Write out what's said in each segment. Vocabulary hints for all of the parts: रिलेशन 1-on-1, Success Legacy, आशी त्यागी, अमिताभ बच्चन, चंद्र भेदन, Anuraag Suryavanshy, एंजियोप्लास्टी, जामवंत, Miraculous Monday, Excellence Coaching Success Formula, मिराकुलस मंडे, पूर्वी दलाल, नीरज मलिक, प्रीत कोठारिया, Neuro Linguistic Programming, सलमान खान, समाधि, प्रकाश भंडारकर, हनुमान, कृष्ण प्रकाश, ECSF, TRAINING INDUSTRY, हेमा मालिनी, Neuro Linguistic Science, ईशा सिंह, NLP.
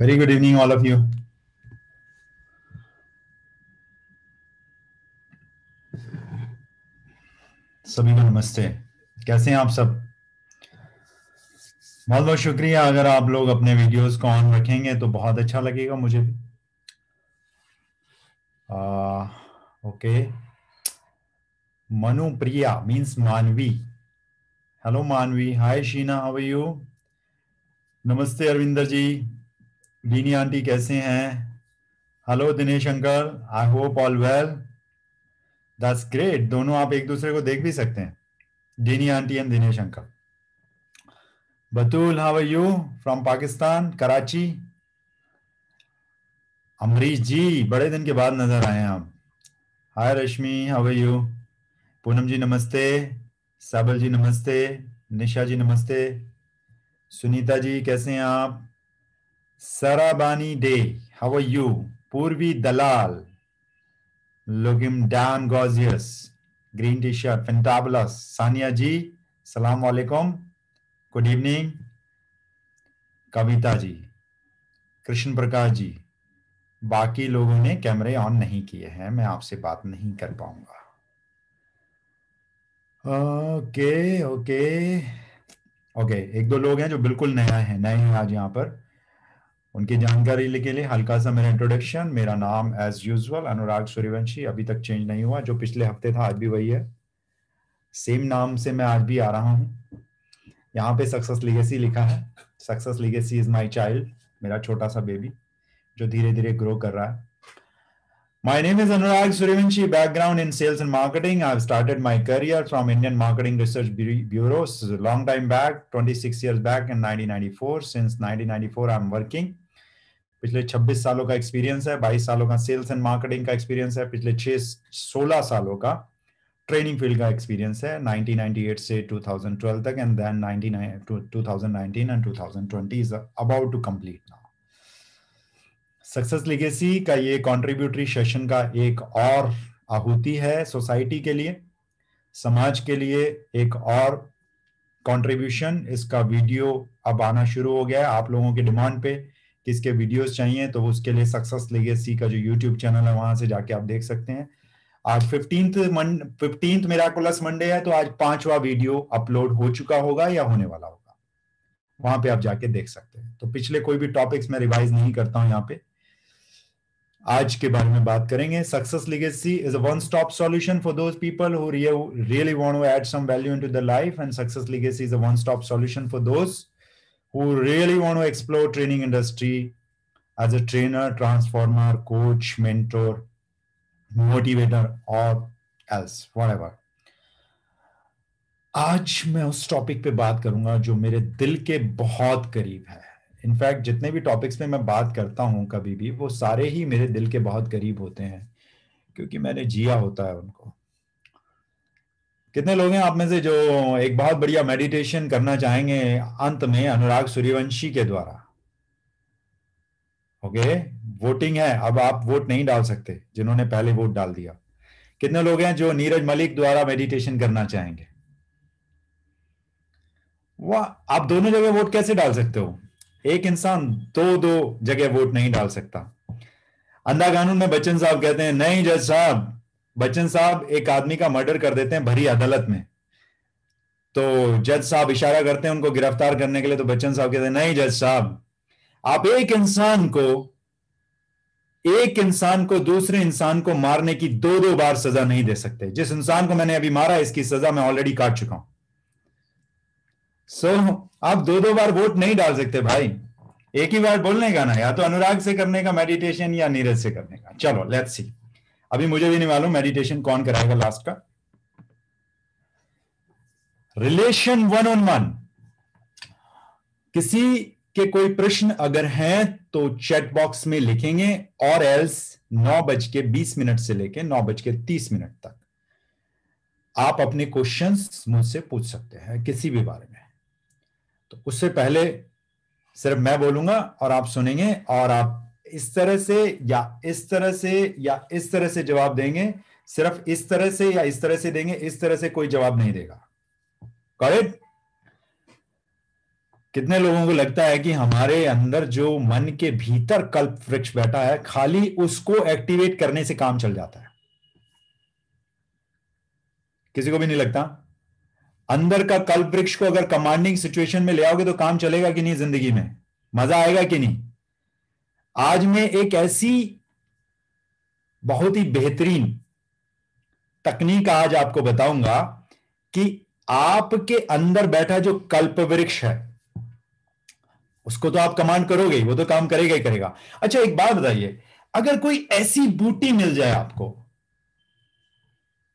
Very good evening, all of you. सभी को नमस्ते। कैसे हैं आप सब? बहुत बहुत शुक्रिया। अगर आप लोग अपने वीडियोस को ऑन रखेंगे तो बहुत अच्छा लगेगा मुझे भी। Okay, Manu Priya means Manvi. Hello Manvi, hi Sheena, how are you? नमस्ते अरविंदर जी, बीनी आंटी कैसे हैं? Hello Dinesh uncle, I hope all well. That's great. दोनों आप एक दूसरे को देख भी सकते हैं, डीनी aunty and Dinesh uncle. Batool, how are you from Pakistan, Karachi. Amrish ji, बड़े दिन के बाद नजर आए आप। Hi Rashmi, how are you. Poonam ji नमस्ते, साबल जी नमस्ते, निशा जी नमस्ते, सुनीता जी कैसे हैं आप? Sarabani day, how are you. पूर्वी दलाल, looking damn gorgeous, green T shirt, fantabulous. Sania ji सलाम वालेकुम, गुड इवनिंग। कविता जी, कृष्ण प्रकाश जी, बाकी लोगों ने कैमरे ऑन नहीं किए हैं, मैं आपसे बात नहीं कर पाऊंगा। ओके ओके ओके, एक दो लोग हैं जो बिल्कुल नया है, नए हैं आज यहाँ पर। उनकी जानकारी के लिए हल्का सा मेरा इंट्रोडक्शन। मेरा नाम एज यूजुअल अनुराग सूर्यवंशी, अभी तक चेंज नहीं हुआ। जो पिछले हफ्ते था आज भी वही है, सेम नाम से मैं आज भी आ रहा हूँ। यहाँ पे सक्सेस लीगेसी लिखा है। Success legacy is my child, मेरा छोटा सा बेबी जो धीरे धीरे ग्रो कर रहा है। My name is Anurag Suryavanshi, background in sales and marketing. I have started my career from Indian marketing research bureau long time back, 26 years back in 1994। Since 1994 I am working. पिछले 26 सालों का एक्सपीरियंस है, 22 सालों का सेल्स एंड मार्केटिंग का experience है, पिछले 16 सालों का ट्रेनिंग फील्ड का एक्सपीरियंस है, 1998 से 2012 तक, and then 2019 and 2020 is about to complete now. Success legacy का ये कंट्रीब्यूटरी सेशन का एक और आहूति है सोसाइटी के लिए, समाज के लिए एक और कंट्रीब्यूशन। इसका वीडियो अब आना शुरू हो गया है आप लोगों के डिमांड पे। किसके वीडियोस चाहिए तो उसके लिए सक्सेस लेगेसी का जो यूट्यूब चैनल है वहां से जाके आप देख सकते हैं। आज 15th मिराकुलस मंडे है, तो आज 5वां वीडियो अपलोड हो चुका होगा या होने वाला होगा, वहां पे आप जाके देख सकते हैं। तो पिछले कोई भी टॉपिक्स मैं रिवाइज नहीं करता हूं यहाँ पे, आज के बारे में बात करेंगे। Success legacy is a one stop solution for those people who really want to add some value into the life, and success legacy is a one stop solution for those who really want to explore training industry as a trainer, transformer, coach, mentor, motivator or else whatever। आज मैं उस topic पे बात करूंगा जो मेरे दिल के बहुत करीब है। इनफैक्ट जितने भी टॉपिक्स पे मैं बात करता हूं कभी भी, वो सारे ही मेरे दिल के बहुत करीब होते हैं, क्योंकि मैंने जिया होता है उनको। कितने लोग हैं आप में से जो एक बहुत बढ़िया मेडिटेशन करना चाहेंगे अंत में अनुराग सूर्यवंशी के द्वारा? ओके, वोटिंग है, अब आप वोट नहीं डाल सकते जिन्होंने पहले वोट डाल दिया। कितने लोग हैं जो नीरज मलिक द्वारा मेडिटेशन करना चाहेंगे? वाह, आप दोनों जगह वोट कैसे डाल सकते हो? एक इंसान दो जगह वोट नहीं डाल सकता। अंधा कानून में बच्चन साहब कहते हैं, नहीं जज साहब, बच्चन साहब एक आदमी का मर्डर कर देते हैं भरी अदालत में, तो जज साहब इशारा करते हैं उनको गिरफ्तार करने के लिए, तो बच्चन साहब कहते हैं नहीं जज साहब, आप एक इंसान को दूसरे इंसान को मारने की 2 बार सजा नहीं दे सकते। जिस इंसान को मैंने अभी मारा इसकी सजा मैं ऑलरेडी काट चुका हूं। सो आप 2 बार वोट नहीं डाल सकते भाई, एक ही बार बोलने का ना, या तो अनुराग से करने का मेडिटेशन या नीरज से करने का। चलो लेट्स सी, अभी मुझे भी नहीं मालूम मेडिटेशन कौन कराएगा लास्ट का। रिलेशन 1-on-1, किसी के कोई प्रश्न अगर हैं तो चैट बॉक्स में लिखेंगे, और एल्स 9:20 से लेकर 9:30 तक आप अपने क्वेश्चंस मुझसे पूछ सकते हैं किसी भी बारे में। तो उससे पहले सिर्फ मैं बोलूंगा और आप सुनेंगे, और आप इस तरह से या इस तरह से या इस तरह से जवाब देंगे, सिर्फ इस तरह से या इस तरह से देंगे, इस तरह से कोई जवाब नहीं देगा। करेक्ट? कितने लोगों को लगता है कि हमारे अंदर जो मन के भीतर कल्प वृक्ष बैठा है, खाली उसको एक्टिवेट करने से काम चल जाता है? किसी को भी नहीं लगता? अंदर का कल्प वृक्ष को अगर कमांडिंग सिचुएशन में ले आओगे तो काम चलेगा कि नहीं? जिंदगी में मजा आएगा कि नहीं? आज मैं एक ऐसी बहुत ही बेहतरीन तकनीक आज आपको बताऊंगा कि आपके अंदर बैठा जो कल्प वृक्ष है उसको तो आप कमांड करोगे ही, वो तो काम करेगा ही करेगा। अच्छा, एक बात बताइए, अगर कोई ऐसी बूटी मिल जाए आपको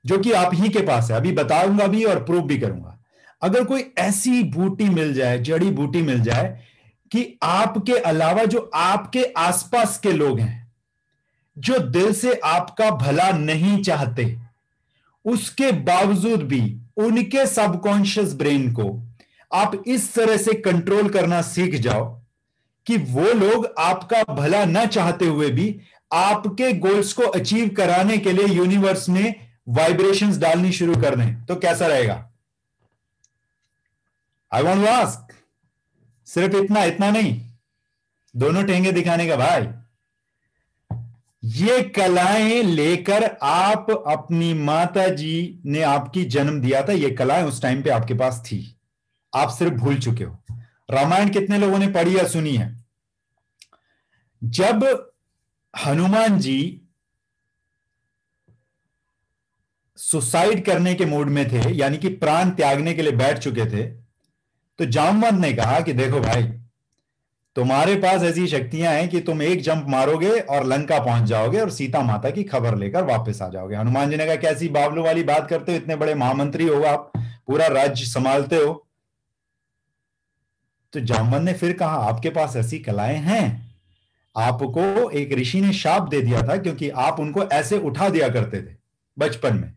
जो कि आप ही के पास है, अभी बताऊंगा भी और प्रूव भी करूंगा, अगर कोई ऐसी बूटी मिल जाए, जड़ी बूटी मिल जाए कि आपके अलावा जो आपके आसपास के लोग हैं जो दिल से आपका भला नहीं चाहते, उसके बावजूद भी उनके सबकॉन्शियस ब्रेन को आप इस तरह से कंट्रोल करना सीख जाओ कि वो लोग आपका भला ना चाहते हुए भी आपके गोल्स को अचीव कराने के लिए यूनिवर्स में वाइब्रेशंस डालनी शुरू कर दें, तो कैसा रहेगा? I want to ask. सिर्फ इतना इतना नहीं, दोनों ठेंगे दिखाने का भाई। ये कलाएं लेकर आप, अपनी माता जी ने आपकी जन्म दिया था, ये कलाएं उस टाइम पे आपके पास थी, आप सिर्फ भूल चुके हो। रामायण कितने लोगों ने पढ़ी या सुनी है? जब हनुमान जी सुसाइड करने के मूड में थे, यानी कि प्राण त्यागने के लिए बैठ चुके थे, तो जामवंत ने कहा कि देखो भाई, तुम्हारे पास ऐसी शक्तियां हैं कि तुम एक जंप मारोगे और लंका पहुंच जाओगे और सीता माता की खबर लेकर वापस आ जाओगे। हनुमान जी ने कहा, कैसी बावलों वाली बात करते हो, इतने बड़े महामंत्री हो आप, पूरा राज्य संभालते हो। तो जामवंत ने फिर कहा, आपके पास ऐसी कलाएं हैं, आपको एक ऋषि ने शाप दे दिया था क्योंकि आप उनको ऐसे उठा दिया करते थे बचपन में।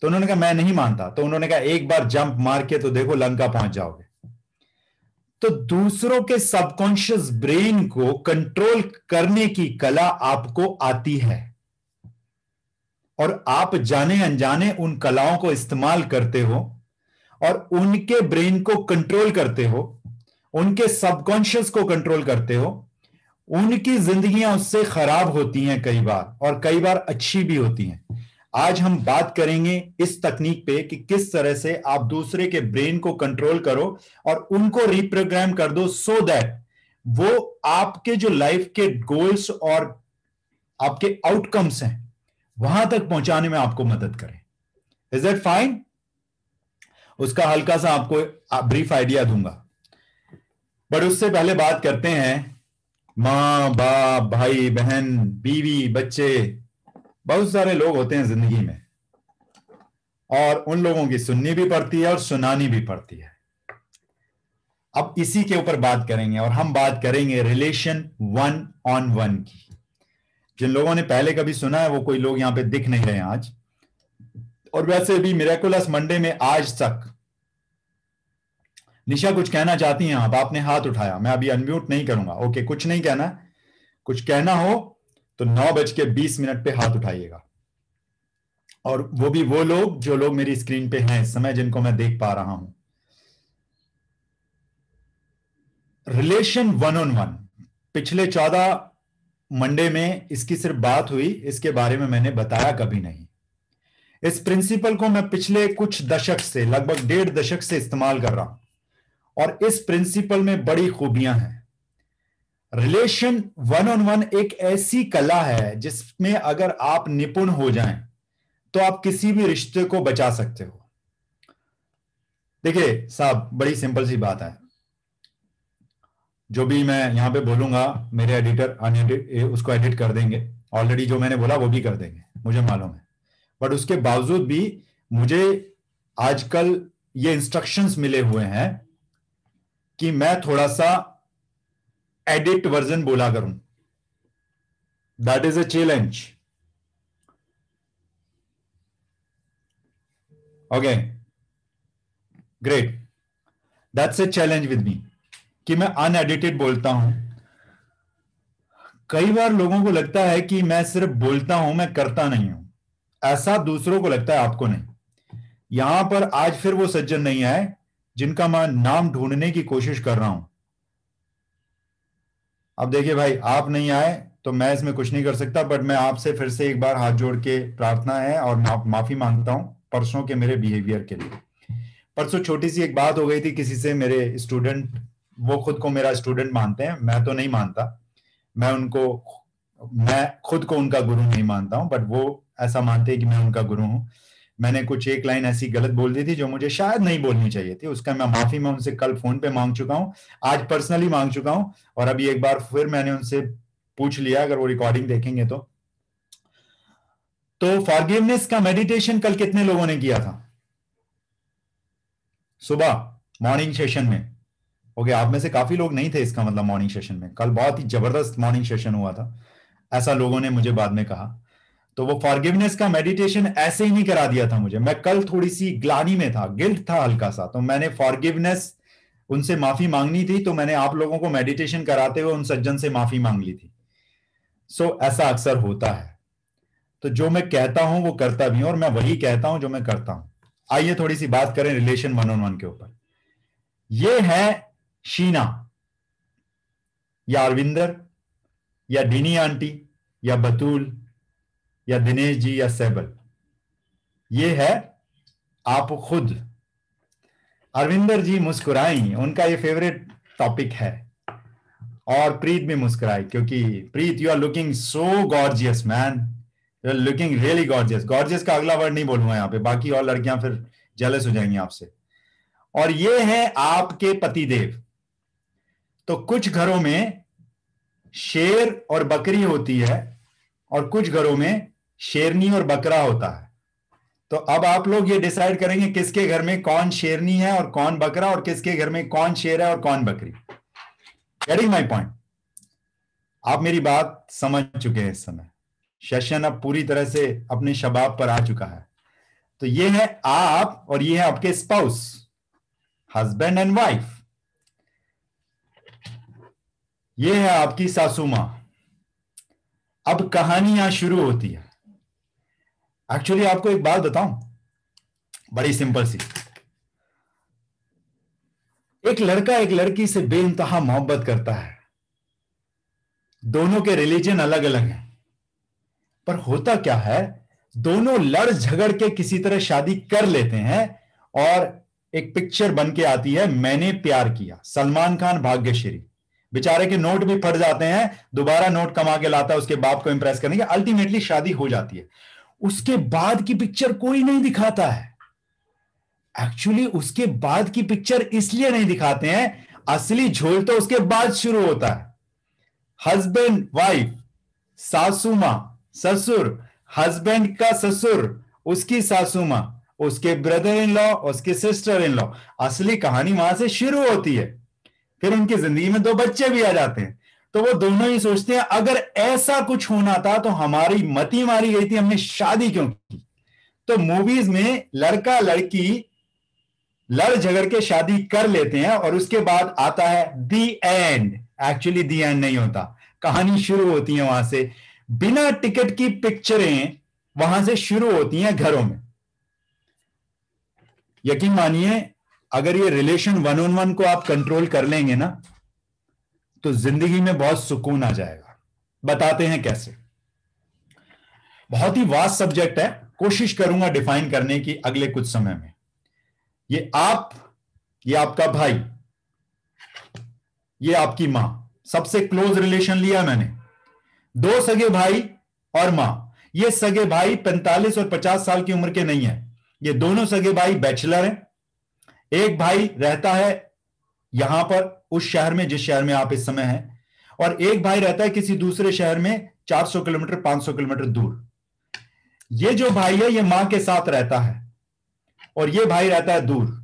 तो उन्होंने कहा, मैं नहीं मानता। तो उन्होंने कहा, एक बार जंप मार के तो देखो, लंका पहुंच जाओगे। तो दूसरों के सबकॉन्शियस ब्रेन को कंट्रोल करने की कला आपको आती है और आप जाने अनजाने उन कलाओं को इस्तेमाल करते हो और उनके ब्रेन को कंट्रोल करते हो, उनके सबकॉन्शियस को कंट्रोल करते हो। उनकी जिंदगियां उससे खराब होती हैं कई बार, और कई बार अच्छी भी होती हैं। आज हम बात करेंगे इस तकनीक पे कि किस तरह से आप दूसरे के ब्रेन को कंट्रोल करो और उनको रिप्रोग्राम कर दो सो दैट वो आपके जो लाइफ के गोल्स और आपके आउटकम्स हैं वहां तक पहुंचाने में आपको मदद करें। Is that fine? उसका हल्का सा आपको ब्रीफ आइडिया दूंगा, बट उससे पहले बात करते हैं माँ बाप, भाई बहन, बीवी, बच्चे। बहुत सारे लोग होते हैं जिंदगी में और उन लोगों की सुननी भी पड़ती है और सुनानी भी पड़ती है। अब इसी के ऊपर बात करेंगे और हम बात करेंगे रिलेशन 1-on-1 की। जिन लोगों ने पहले कभी सुना है, वो कोई लोग यहां पे दिख नहीं रहे हैं आज, और वैसे भी मिरेकुलस मंडे में आज तक। निशा, कुछ कहना चाहती हैं आप? आपने हाथ उठाया, मैं अभी अनम्यूट नहीं करूंगा। ओके, कुछ नहीं कहना। कुछ कहना हो तो 9:20 पे हाथ उठाइएगा, और वो भी वो लोग जो लोग मेरी स्क्रीन पे हैं इस समय, जिनको मैं देख पा रहा हूं। रिलेशन 1-on-1, पिछले 14 मंडे में इसकी सिर्फ बात हुई, इसके बारे में मैंने बताया कभी नहीं। इस प्रिंसिपल को मैं पिछले कुछ दशक से, लगभग 1.5 दशक से इस्तेमाल कर रहा हूं, और इस प्रिंसिपल में बड़ी खूबियां हैं। रिलेशन 1-on-1 एक ऐसी कला है जिसमें अगर आप निपुण हो जाएं तो आप किसी भी रिश्ते को बचा सकते हो। देखिए साहब, बड़ी सिंपल सी बात है, जो भी मैं यहां पे बोलूंगा मेरे एडिटर उसको एडिट कर देंगे। ऑलरेडी जो मैंने बोला वो भी कर देंगे, मुझे मालूम है, बट उसके बावजूद भी मुझे आजकल ये इंस्ट्रक्शंस मिले हुए हैं कि मैं थोड़ा सा एडिट वर्जन बोला करूं। That is a challenge. Okay, great, that's a challenge with me कि मैं अनएडिटेड बोलता हूं। कई बार लोगों को लगता है कि मैं सिर्फ बोलता हूं, मैं करता नहीं हूं। ऐसा दूसरों को लगता है, आपको नहीं। यहां पर आज फिर वो सज्जन नहीं आए जिनका मैं नाम ढूंढने की कोशिश कर रहा हूं। अब देखिए भाई, आप नहीं आए तो मैं इसमें कुछ नहीं कर सकता, बट मैं आपसे फिर से एक बार हाथ जोड़ के प्रार्थना है और माफी मांगता हूं परसों के मेरे बिहेवियर के लिए। परसों छोटी सी एक बात हो गई थी किसी से, मेरे स्टूडेंट, वो खुद को मेरा स्टूडेंट मानते हैं, मैं तो नहीं मानता, मैं खुद को उनका गुरु नहीं मानता हूं, बट वो ऐसा मानते हैं कि मैं उनका गुरु हूं। मैंने कुछ एक लाइन ऐसी गलत बोल दी थी जो मुझे शायद नहीं बोलनी चाहिए थी, उसका मैं माफी मैं उनसे कल फोन पे मांग चुका हूँ, आज पर्सनली मांग चुका हूँ, और अभी एक बार फिर मैंने उनसे पूछ लिया, अगर वो रिकॉर्डिंग देखेंगे तो फॉरगिवनेस का मेडिटेशन कल कितने लोगों ने किया था सुबह मॉर्निंग सेशन में? ओके, आप में से काफी लोग नहीं थे, इसका मतलब मॉर्निंग सेशन में। कल बहुत ही जबरदस्त मॉर्निंग सेशन हुआ था, ऐसा लोगों ने मुझे बाद में कहा। तो वो फॉरगिवनेस का मेडिटेशन ऐसे ही नहीं करा दिया था मुझे, मैं कल थोड़ी सी ग्लानी में था, गिल्ट था हल्का सा, तो मैंने फॉरगिवनेस, उनसे माफी मांगनी थी, तो मैंने आप लोगों को मेडिटेशन कराते हुए उन सज्जन से माफी मांग ली थी। सो ऐसा अक्सर होता है, तो जो मैं कहता हूं वो करता भी हूं, और मैं वही कहता हूं जो मैं करता हूं। आइए थोड़ी सी बात करें रिलेशन 1-on-1 के ऊपर। ये है शीना या अरविंदर या डीनी आंटी या बतूल या दिनेश जी या सैबल, ये है आप खुद। अरविंदर जी मुस्कुराई, उनका ये फेवरेट टॉपिक है, और प्रीत भी मुस्कुराई, क्योंकि Preet, you are looking so gorgeous man, you are looking really gorgeous. Gorgeous का अगला वर्ड नहीं बोलूंगा यहाँ पे, बाकी और लड़कियां फिर जेलस हो जाएंगी आपसे। और ये है आपके पतिदेव। तो कुछ घरों में शेर और बकरी होती है और कुछ घरों में शेरनी और बकरा होता है। तो अब आप लोग ये डिसाइड करेंगे किसके घर में कौन शेरनी है और कौन बकरा, और किसके घर में कौन शेर है और कौन बकरी। Getting my point? आप मेरी बात समझ चुके हैं। इस समय सेशन अब पूरी तरह से अपने शबाब पर आ चुका है। तो ये है आप और ये है आपके स्पाउस, हस्बैंड एंड वाइफ। ये है आपकी सासू मां। अब कहानी यहां शुरू होती है। एक्चुअली आपको एक बात बताऊं, बड़ी सिंपल सी, एक लड़का एक लड़की से बेइंतहा मोहब्बत करता है, दोनों के रिलीजन अलग अलग हैं, पर होता क्या है, दोनों लड़ झगड़ के किसी तरह शादी कर लेते हैं और एक पिक्चर बन के आती है, मैंने प्यार किया, सलमान खान भाग्यश्री। बेचारे के नोट भी फट जाते हैं, दोबारा नोट कमा के लाता है उसके बाप को इंप्रेस करने के, अल्टीमेटली शादी हो जाती है। उसके बाद की पिक्चर कोई नहीं दिखाता है। एक्चुअली उसके बाद की पिक्चर इसलिए नहीं दिखाते हैं, असली झोल तो उसके बाद शुरू होता है। हस्बैंड वाइफ, सासू मां ससुर, हस्बैंड का ससुर, उसकी सासू मां, उसके ब्रदर इन लॉ, उसके सिस्टर इन लॉ, असली कहानी वहां से शुरू होती है। फिर उनकी जिंदगी में दो बच्चे भी आ जाते हैं, तो वो दोनों ही सोचते हैं अगर ऐसा कुछ होना था तो हमारी मती मारी गई थी, हमने शादी क्यों की। तो मूवीज में लड़का लड़की लड़ झगड़ के शादी कर लेते हैं और उसके बाद आता है the end. Actually the end नहीं होता, कहानी शुरू होती है वहां से। बिना टिकट की पिक्चरें वहां से शुरू होती हैं घरों में। यकीन मानिए, अगर ये रिलेशन 1-on-1 को आप कंट्रोल कर लेंगे ना, तो जिंदगी में बहुत सुकून आ जाएगा। बताते हैं कैसे। बहुत ही वास्ट सब्जेक्ट है, कोशिश करूंगा डिफाइन करने की अगले कुछ समय में। ये आप, ये आपका भाई, ये आपकी मां, सबसे क्लोज रिलेशन लिया मैंने। दो सगे भाई और मां। ये सगे भाई 45 और 50 साल की उम्र के नहीं है, ये दोनों सगे भाई बैचलर हैं। एक भाई रहता है यहां पर, उस शहर में जिस शहर में आप इस समय हैं, और एक भाई रहता है किसी दूसरे शहर में 400 किलोमीटर 500 किलोमीटर दूर। ये जो भाई है ये मां के साथ रहता है और ये भाई रहता है दूर।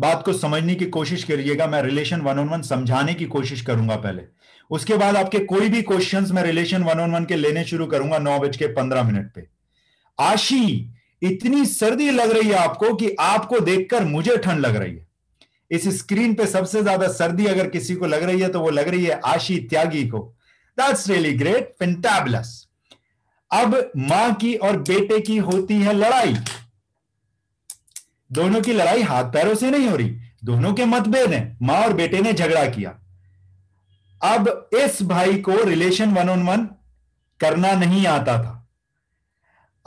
बात को समझने की कोशिश करिएगा, मैं रिलेशन 1-on-1 समझाने की कोशिश करूंगा पहले, उसके बाद आपके कोई भी क्वेश्चंस मैं रिलेशन 1-on-1 के लेने शुरू करूंगा 9:15 पे। आशी, इतनी सर्दी लग रही है आपको कि आपको देखकर मुझे ठंड लग रही है। इस स्क्रीन पे सबसे ज्यादा सर्दी अगर किसी को लग रही है तो वो लग रही है आशी त्यागी को। That's really great, fantabulous. अब मां की और बेटे की होती है लड़ाई। दोनों की लड़ाई हाथ पैरों से नहीं हो रही, दोनों के मतभेद हैं, मां और बेटे ने झगड़ा किया। अब इस भाई को रिलेशन 1-on-1 करना नहीं आता था।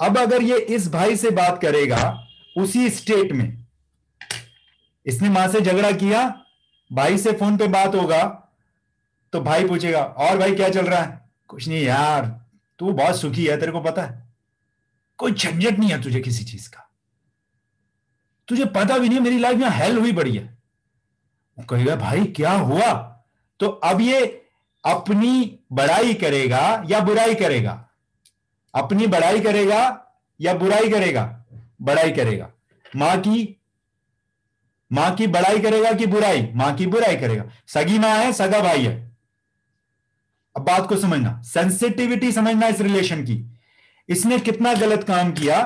अब अगर ये इस भाई से बात करेगा उसी स्टेट में, इसने मां से झगड़ा किया, भाई से फोन पे बात होगा तो भाई पूछेगा और भाई क्या चल रहा है? कुछ नहीं यार, तू बहुत सुखी है, तेरे को पता है कोई झंझट नहीं है तुझे किसी चीज का, तुझे पता भी नहीं मेरी लाइफ में हेल हुई बड़ी है। वो कहेगा भाई क्या हुआ? तो अब ये अपनी बड़ाई करेगा या बुराई करेगा? अपनी बड़ाई करेगा या बुराई करेगा? बड़ाई करेगा। मां की बड़ाई करेगा कि बुराई? मां की बुराई करेगा। सगी मां है, सगा भाई है। अब बात को समझना, सेंसिटिविटी समझना इस रिलेशन की। इसने कितना गलत काम किया,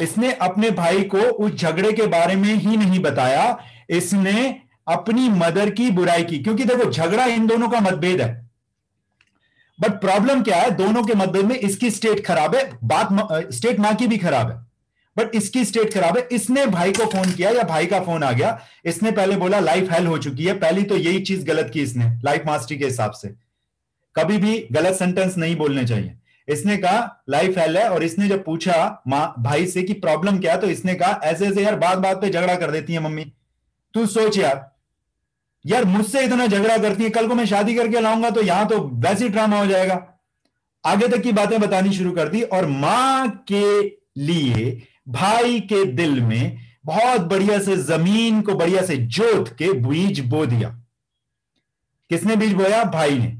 इसने अपने भाई को उस झगड़े के बारे में ही नहीं बताया, इसने अपनी मदर की बुराई की। क्योंकि देखो झगड़ा इन दोनों का मतभेद है, बट प्रॉब्लम क्या है, दोनों के मतभेद में इसकी स्टेट खराब है, बात स्टेट मां की भी खराब है बट इसकी स्टेट खराब है। इसने भाई को फोन किया या भाई का फोन आ गया, इसने पहले बोला लाइफ हेल हो चुकी है। पहली तो यही चीज गलत की इसने, लाइफ मास्टरी के हिसाब से कभी भी गलत सेंटेंस नहीं बोलने चाहिए। इसने कहा लाइफ हेल है, और इसने जब पूछा भाई से कि प्रॉब्लम क्या है, तो इसने कहा ऐसे ऐसे यार, बात बात पे झगड़ा कर देती है मम्मी, तू सोच यार, यार मुझसे इतना झगड़ा करती है, कल को मैं शादी करके लाऊंगा तो यहां तो वैसे ड्रामा हो जाएगा। आगे तक की बातें बतानी शुरू कर दी, और मां के लिए भाई के दिल में बहुत बढ़िया से जमीन को बढ़िया से जोत के बीज बो दिया। किसने बीज बोया? भाई ने,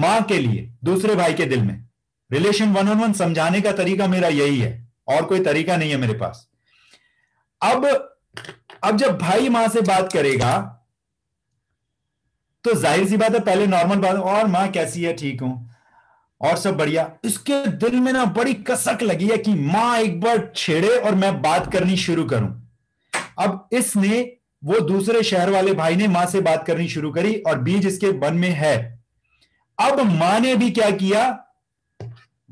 मां के लिए दूसरे भाई के दिल में। रिलेशन 1-on-1 समझाने का तरीका मेरा यही है, और कोई तरीका नहीं है मेरे पास। अब जब भाई मां से बात करेगा तो जाहिर सी बात है पहले नॉर्मल बात, और मां कैसी है, ठीक हूं और सब बढ़िया। इसके दिल में ना बड़ी कसक लगी है कि मां एक बार छेड़े और मैं बात करनी शुरू करूं। अब इसने, वो दूसरे शहर वाले भाई ने मां से बात करनी शुरू करी और बीज इसके मन में है। अब मां ने भी क्या किया,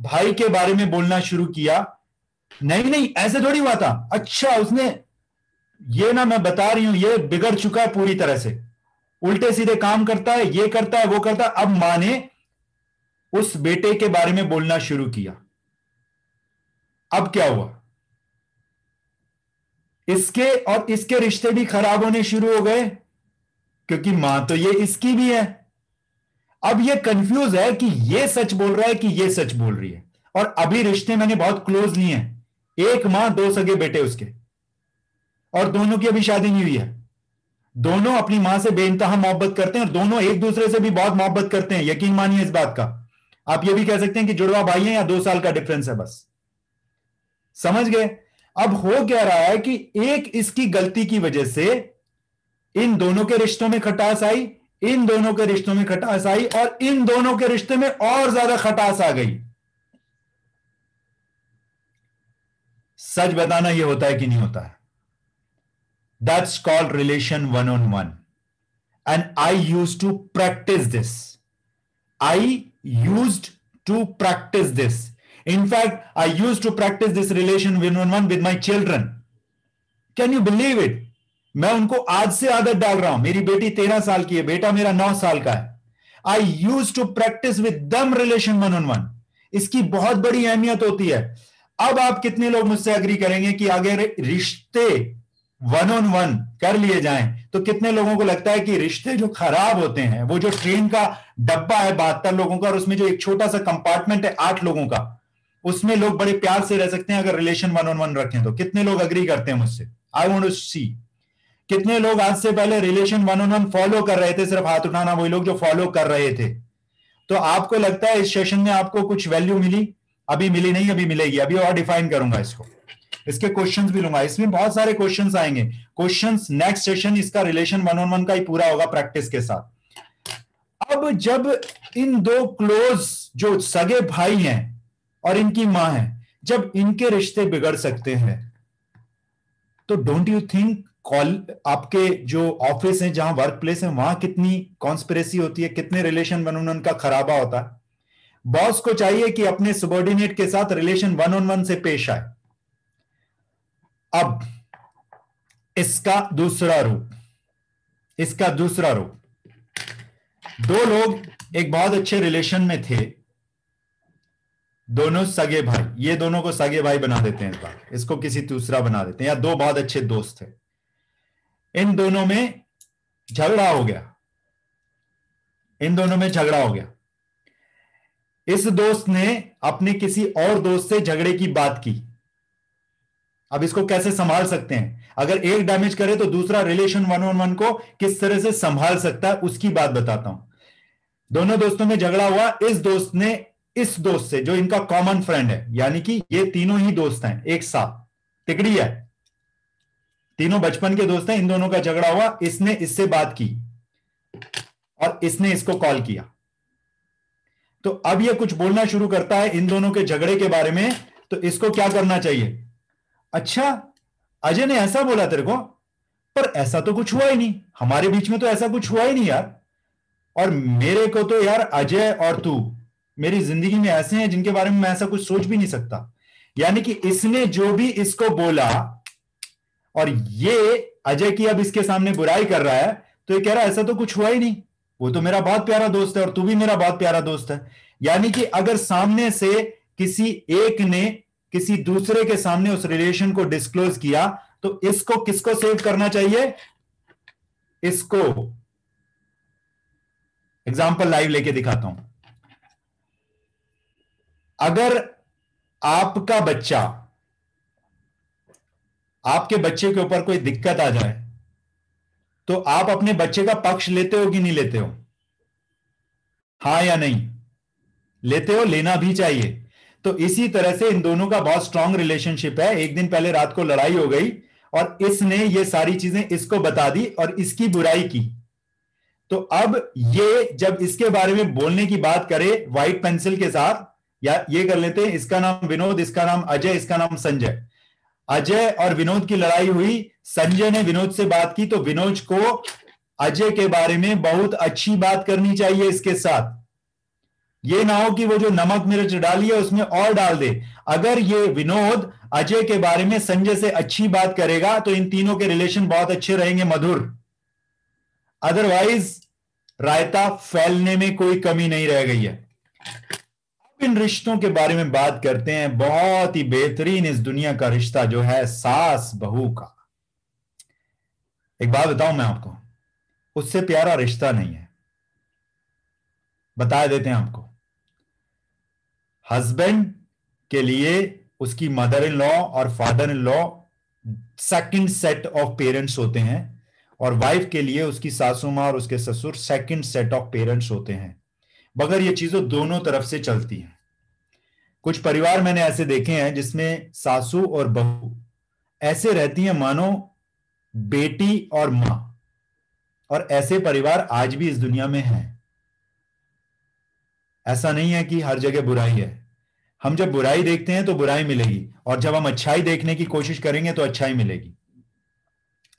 भाई के बारे में बोलना शुरू किया, नहीं नहीं ऐसे थोड़ी हुआ था, अच्छा उसने ये ना, मैं बता रही हूं ये बिगड़ चुका है पूरी तरह से, उल्टे सीधे काम करता है, ये करता है, वो करता है। अब मां ने उस बेटे के बारे में बोलना शुरू किया। अब क्या हुआ, इसके और इसके रिश्ते भी खराब होने शुरू हो गए, क्योंकि मां तो ये इसकी भी है। अब ये कंफ्यूज है कि ये सच बोल रहा है कि ये सच बोल रही है, और अभी रिश्ते मैंने बहुत क्लोज नहीं है, एक मां दो सगे बेटे उसके, और दोनों की अभी शादी नहीं हुई है। दोनों अपनी मां से बेइंतहा मोहब्बत करते हैं और दोनों एक दूसरे से भी बहुत मोहब्बत करते हैं, यकीन मानिए इस बात का। आप ये भी कह सकते हैं कि जुड़वा भाई है या 2 साल का डिफरेंस है, बस समझ गए। अब हो क्या रहा है कि एक इसकी गलती की वजह से इन दोनों के रिश्तों में खटास आई, इन दोनों के रिश्तों में खटास आई, और इन दोनों के रिश्ते में और ज्यादा खटास आ गई। सच बताना ये होता है कि नहीं होता है? That's called relation 1-on-1, and I used to practice this. In fact, I used to practice this relation 1-on-1 with my children. Can you believe it? मैं उनको आज से आदत डाल रहा हूं। मेरी बेटी 13 साल की है, बेटा मेरा 9 साल का है। I used to practice with them relation 1-on-1. इसकी बहुत बड़ी अहमियत होती है। अब आप कितने लोग मुझसे अग्री करेंगे कि अगर रिश्ते 1-on-1 कर लिए जाएं तो कितने लोगों को लगता है कि रिश्ते जो खराब होते हैं, वो जो ट्रेन का डब्बा है 72 लोगों का और उसमें जो एक छोटा सा कंपार्टमेंट है 8 लोगों का, उसमें लोग बड़े प्यार से रह सकते हैं अगर रिलेशन 1-on-1 रखें तो? कितने लोग अग्री करते हैं मुझसे? आई वांट टू सी कितने लोग आज से पहले रिलेशन 1-on-1 फॉलो कर रहे थे। सिर्फ हाथ उठाना वही लोग जो फॉलो कर रहे थे। तो आपको लगता है इस सेशन में आपको कुछ वैल्यू मिली? अभी मिली नहीं, अभी मिलेगी। अभी और डिफाइन करूंगा इसको, इसके क्वेश्चंस भी लूंगा, इसमें बहुत सारे क्वेश्चंस आएंगे। क्वेश्चंस नेक्स्ट सेशन इसका रिलेशन 1-on-1 का ही पूरा होगा प्रैक्टिस के साथ। अब जब इन दो क्लोज जो सगे भाई हैं और इनकी मां है, जब इनके रिश्ते बिगड़ सकते हैं तो डोंट यू थिंक आपके जो ऑफिस है, जहां वर्क प्लेस है, वहां कितनी कॉन्स्पिरेसी होती है, कितने रिलेशन 1-on-1 का खराबा होता है। बॉस को चाहिए कि अपने सबॉर्डिनेट के साथ रिलेशन 1-on-1 से पेश आए। अब इसका दूसरा रूप, इसका दूसरा रूप, दो लोग एक बहुत अच्छे रिलेशन में थे, दोनों सगे भाई, ये दोनों को सगे भाई बना देते हैं इस बार, इसको किसी दूसरा बना देते हैं, या दो बहुत अच्छे दोस्त थे, इन दोनों में झगड़ा हो गया, इस दोस्त ने अपने किसी और दोस्त से झगड़े की बात की। अब इसको कैसे संभाल सकते हैं? अगर एक डैमेज करे तो दूसरा रिलेशन 1-on-1 को किस तरह से संभाल सकता है उसकी बात बताता हूं। दोनों दोस्तों में झगड़ा हुआ, इस दोस्त ने इस दोस्त से, जो इनका कॉमन फ्रेंड है, यानी कि ये तीनों ही दोस्त हैं एक साथ, तिकड़ी है, तीनों बचपन के दोस्त हैं, इन दोनों का झगड़ा हुआ, इसने इससे बात की और इसने इसको कॉल किया। तो अब ये कुछ बोलना शुरू करता है इन दोनों के झगड़े के बारे में, तो इसको क्या करना चाहिए? अच्छा, अजय ने ऐसा बोला तेरे को, पर ऐसा तो कुछ हुआ ही नहीं, हमारे बीच में तो ऐसा कुछ हुआ ही नहीं यार, और मेरे को तो यार अजय और तू मेरी जिंदगी में ऐसे हैं जिनके बारे में मैं ऐसा कुछ सोच भी नहीं सकता। यानी कि इसने जो भी इसको बोला, और ये अजय की अब इसके सामने बुराई कर रहा है, तो ये कह रहा है ऐसा तो कुछ हुआ ही नहीं, वो तो मेरा बहुत प्यारा दोस्त है और तू भी मेरा बहुत प्यारा दोस्त है। यानी कि अगर सामने से किसी एक ने किसी दूसरे के सामने उस रिलेशन को डिस्क्लोज किया, तो इसको किसको सेव करना चाहिए? इसको एग्जाम्पल लाइव लेके दिखाता हूं। अगर आपका बच्चा, आपके बच्चे के ऊपर कोई दिक्कत आ जाए, तो आप अपने बच्चे का पक्ष लेते हो कि नहीं लेते हो? हाँ या नहीं लेते हो? लेना भी चाहिए। तो इसी तरह से इन दोनों का बहुत स्ट्रांग रिलेशनशिप है। एक दिन पहले रात को लड़ाई हो गई और इसने ये सारी चीजें इसको बता दी और इसकी बुराई की। तो अब ये जब इसके बारे में बोलने की बात करे व्हाइट पेंसिल के साथ, या ये कर लेते हैं, इसका नाम विनोद, इसका नाम अजय, इसका नाम संजय। अजय और विनोद की लड़ाई हुई, संजय ने विनोद से बात की, तो विनोद को अजय के बारे में बहुत अच्छी बात करनी चाहिए इसके साथ। ये ना हो कि वो जो नमक मिर्च डाली है उसमें और डाल दे। अगर ये विनोद अजय के बारे में संजय से अच्छी बात करेगा तो इन तीनों के रिलेशन बहुत अच्छे रहेंगे, मधुर। अदरवाइज रायता फैलने में कोई कमी नहीं रह गई है। इन रिश्तों के बारे में बात करते हैं। बहुत ही बेहतरीन इस दुनिया का रिश्ता जो है सास बहू का। एक बात बताऊं मैं आपको, उससे प्यारा रिश्ता नहीं है। बता देते हैं आपको, हस्बैंड के लिए उसकी मदर इन लॉ और father in law second set of parents होते हैं, और वाइफ के लिए उसकी सासू माँ और उसके ससुर सेकंड सेट ऑफ पेरेंट्स होते हैं। मगर ये चीजों दोनों तरफ से चलती हैं। कुछ परिवार मैंने ऐसे देखे हैं जिसमें सासू और बहू ऐसे रहती हैं मानो बेटी और मां, और ऐसे परिवार आज भी इस दुनिया में हैं। ऐसा नहीं है कि हर जगह बुराई है। हम जब बुराई देखते हैं तो बुराई मिलेगी, और जब हम अच्छाई देखने की कोशिश करेंगे तो अच्छाई मिलेगी।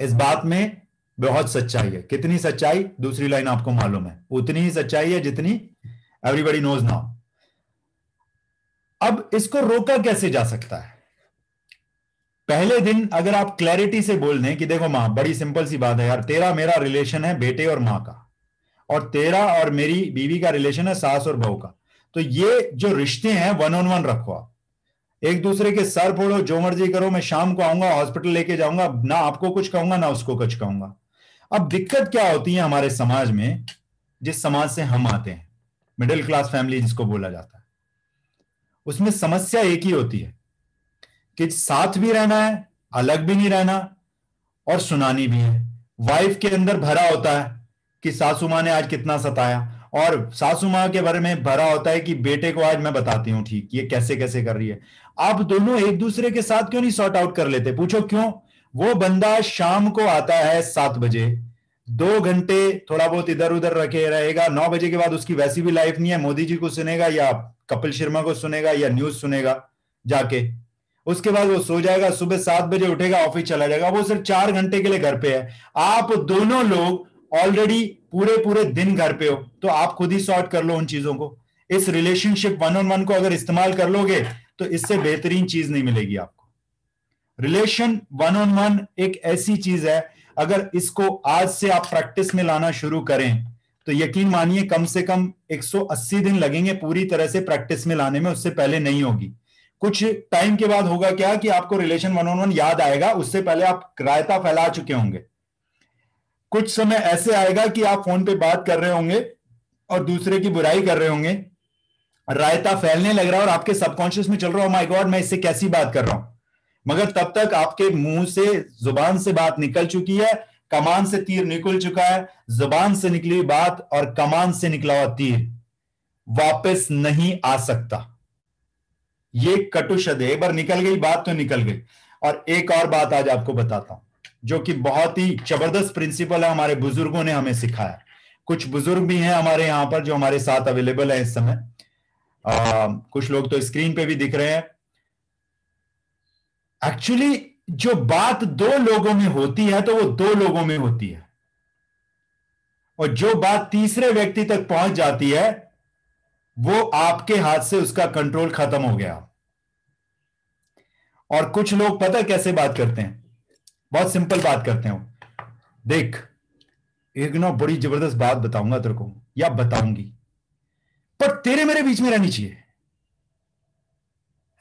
इस बात में बहुत सच्चाई है। कितनी सच्चाई? दूसरी लाइन आपको मालूम है, उतनी ही सच्चाई है जितनी एवरीबडी नोज नाउ। अब इसको रोका कैसे जा सकता है? पहले दिन अगर आप क्लैरिटी से बोल दें कि देखो मां, बड़ी सिंपल सी बात है यार, तेरा मेरा रिलेशन है बेटे और मां का, और तेरा और मेरी बीवी का रिलेशन है सास और बहू का। तो ये जो रिश्ते हैं 1-on-1 रखो आप, एक दूसरे के सर फोड़ो, जो मर्जी करो, मैं शाम को आऊंगा, हॉस्पिटल लेके जाऊंगा, ना आपको कुछ कहूंगा ना उसको कुछ कहूंगा। अब दिक्कत क्या होती है हमारे समाज में, जिस समाज से हम आते हैं, मिडिल क्लास फैमिली जिसको बोला जाता है, उसमें समस्या एक ही होती है कि साथ भी रहना है, अलग भी नहीं रहना, और सुनानी भी है। वाइफ के अंदर भरा होता है कि सासू माँ ने आज कितना सताया, और सासू माँ के बारे में भरा होता है कि बेटे को आज मैं बताती हूँ ठीक ये कैसे कैसे कर रही है। आप दोनों एक दूसरे के साथ क्यों नहीं सॉर्ट आउट कर लेते? पूछो क्यों? वो बंदा शाम को आता है 7 बजे, 2 घंटे थोड़ा बहुत इधर उधर रखे रहेगा, 9 बजे के बाद उसकी वैसी भी लाइफ नहीं है, मोदी जी को सुनेगा या कपिल शर्मा को सुनेगा या न्यूज सुनेगा जाके, उसके बाद वो सो जाएगा, सुबह 7 बजे उठेगा, ऑफिस चला जाएगा, वो सिर्फ 4 घंटे के लिए घर पे है। आप दोनों लोग ऑलरेडी पूरे पूरे दिन घर पे हो, तो आप खुद ही सॉर्ट कर लो उन चीजों को। इस रिलेशनशिप 1-on-1 को अगर इस्तेमाल कर लोगे तो इससे बेहतरीन चीज नहीं मिलेगी आपको। रिलेशन 1-on-1 एक ऐसी चीज है, अगर इसको आज से आप प्रैक्टिस में लाना शुरू करें तो यकीन मानिए कम से कम 180 दिन लगेंगे पूरी तरह से प्रैक्टिस में लाने में, उससे पहले नहीं होगी। कुछ टाइम के बाद होगा क्या कि आपको रिलेशन 1-on-1 याद आएगा, उससे पहले आप रायता फैला चुके होंगे। कुछ समय ऐसे आएगा कि आप फोन पे बात कर रहे होंगे और दूसरे की बुराई कर रहे होंगे, रायता फैलने लग रहा है और आपके सबकॉन्शियस में चल रहा है, ओह माय गॉड मैं इससे कैसी बात कर रहा हूं, मगर तब तक आपके मुंह से जुबान से बात निकल चुकी है, कमान से तीर निकल चुका है। जुबान से निकली हुई बात और कमान से निकला हुआ तीर वापस नहीं आ सकता। ये कटु शब्द है, एक बार निकल गई बात तो निकल गई। और एक और बात आज आपको बताता हूं जो कि बहुत ही जबरदस्त प्रिंसिपल है, हमारे बुजुर्गों ने हमें सिखाया। कुछ बुजुर्ग भी हैं हमारे यहाँ पर जो हमारे साथ अवेलेबल है इस समय, कुछ लोग तो स्क्रीन पे भी दिख रहे हैं। एक्चुअली जो बात दो लोगों में होती है तो वो दो लोगों में होती है, और जो बात तीसरे व्यक्ति तक पहुंच जाती है वो आपके हाथ से उसका कंट्रोल खत्म हो गया। और कुछ लोग पता कैसे बात करते हैं, बहुत सिंपल बात करते हो, देख एक ना बड़ी जबरदस्त बात बताऊंगा तेरे को या बताऊंगी, पर तेरे मेरे बीच में रहनी चाहिए।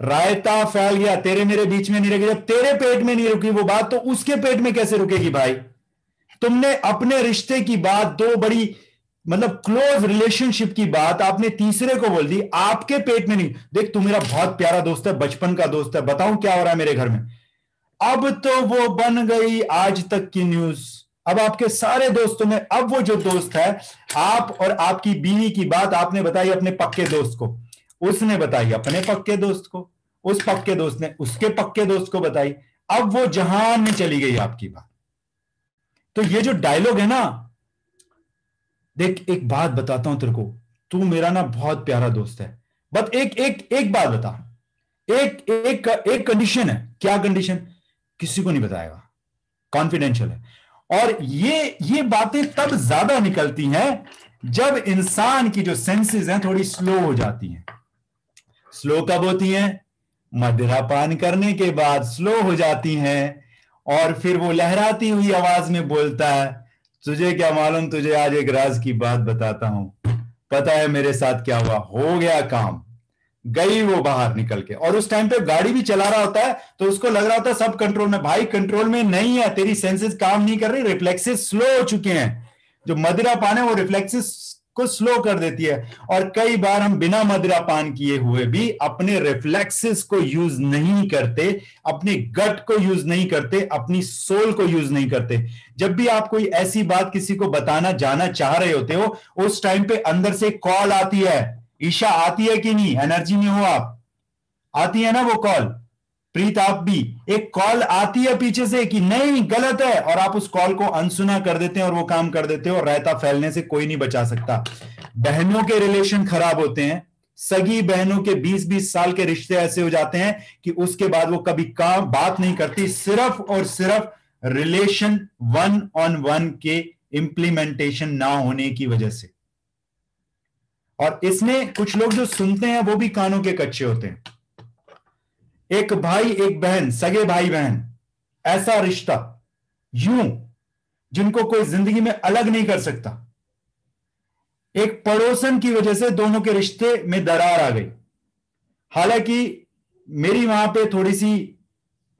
रायता फैल गया, तेरे मेरे बीच में नहीं रुकी। जब तेरे पेट में नहीं रुकी वो बात तो उसके पेट में कैसे रुकेगी भाई। तुमने अपने रिश्ते की बात, दो बड़ी मतलब क्लोज रिलेशनशिप की बात आपने तीसरे को बोल दी, आपके पेट में नहीं। देख तू मेरा बहुत प्यारा दोस्त है, बचपन का दोस्त है, बताऊं क्या हो रहा है मेरे घर में। अब तो वो बन गई आज तक की न्यूज। अब आपके सारे दोस्तों में अब वो जो दोस्त है, आप और आपकी बीवी की बात आपने बताई अपने पक्के दोस्त को, उसने बताई अपने पक्के दोस्त को, उस पक्के दोस्त ने उसके पक्के दोस्त को बताई, अब वो जहान में चली गई आपकी बात। तो ये जो डायलॉग है ना, देख एक बात बताता हूं तेरे को, तू मेरा ना बहुत प्यारा दोस्त है, बट एक एक एक बात बता, एक एक एक कंडीशन है। क्या कंडीशन? किसी को नहीं बताएगा, कॉन्फिडेंशियल है। और ये बातें तब ज्यादा निकलती हैं जब इंसान की जो सेंसेस हैं थोड़ी स्लो हो जाती हैं। स्लो कब होती हैं? मदिरापान करने के बाद स्लो हो जाती हैं। और फिर वो लहराती हुई आवाज में बोलता है, तुझे क्या मालूम, तुझे आज एक राज की बात बताता हूं, पता है मेरे साथ क्या हुआ। हो गया काम, गई वो बाहर निकल के। और उस टाइम पे गाड़ी भी चला रहा होता है तो उसको लग रहा होता है सब कंट्रोल में। भाई कंट्रोल में नहीं है, तेरी सेंसेस काम नहीं कर रही, रिफ्लेक्सेस स्लो हो चुके हैं। जो मदिरा पान है वो रिफ्लेक्सेस को स्लो कर देती है। और कई बार हम बिना मदिरा पान किए हुए भी अपने रिफ्लेक्सेस को यूज नहीं करते, अपने गट को यूज नहीं करते, अपनी सोल को यूज नहीं करते। जब भी आप कोई ऐसी बात किसी को बताना जाना चाह रहे होते हो, उस टाइम पे अंदर से कॉल आती है, ईशा आती है कि नहीं, एनर्जी में हो आप, आती है ना वो कॉल, प्रीत आप भी, एक कॉल आती है पीछे से कि नहीं गलत है, और आप उस कॉल को अनसुना कर देते हैं और वो काम कर देते हो। और रायता फैलने से कोई नहीं बचा सकता। बहनों के रिलेशन खराब होते हैं, सगी बहनों के 20-20 साल के रिश्ते ऐसे हो जाते हैं कि उसके बाद वो कभी काम बात नहीं करती, सिर्फ और सिर्फ रिलेशन 1-on-1 के इंप्लीमेंटेशन ना होने की वजह से। और इसमें कुछ लोग जो सुनते हैं वो भी कानों के कच्चे होते हैं। एक भाई एक बहन, सगे भाई बहन, ऐसा रिश्ता यूं जिनको कोई जिंदगी में अलग नहीं कर सकता। एक पड़ोसन की वजह से दोनों के रिश्ते में दरार आ गई। हालांकि मेरी वहां पे थोड़ी सी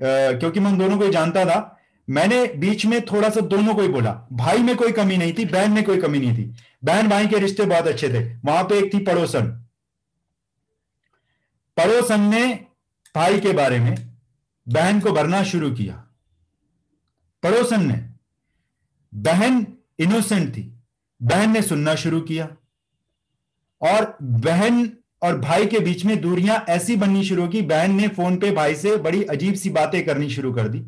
क्योंकि मैं दोनों को जानता था, मैंने बीच में थोड़ा सा दोनों को ही बोला। भाई में कोई कमी नहीं थी, बहन में कोई कमी नहीं थी, बहन भाई के रिश्ते बहुत अच्छे थे। वहां पे एक थी पड़ोसन, पड़ोसन ने भाई के बारे में बहन को भरना शुरू किया। पड़ोसन ने, बहन इनोसेंट थी, बहन ने सुनना शुरू किया। और बहन और भाई के बीच में दूरियां ऐसी बननी शुरू हो गई, बहन ने फोन पे भाई से बड़ी अजीब सी बातें करनी शुरू कर दी।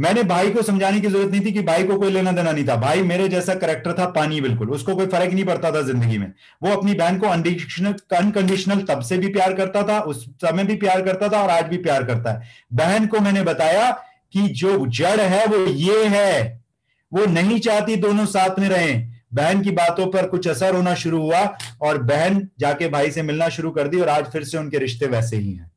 मैंने भाई को समझाने की जरूरत नहीं थी कि भाई को कोई लेना देना नहीं था, भाई मेरे जैसा करेक्टर था, पानी बिल्कुल, उसको कोई फर्क नहीं पड़ता था जिंदगी में। वो अपनी बहन को अनकंडीशनल तब से भी प्यार करता था, उस समय भी प्यार करता था और आज भी प्यार करता है। बहन को मैंने बताया कि जो जड़ है वो ये है, वो नहीं चाहती दोनों साथ में रहें। बहन की बातों पर कुछ असर होना शुरू हुआ और बहन जाके भाई से मिलना शुरू कर दी और आज फिर से उनके रिश्ते वैसे ही हैं।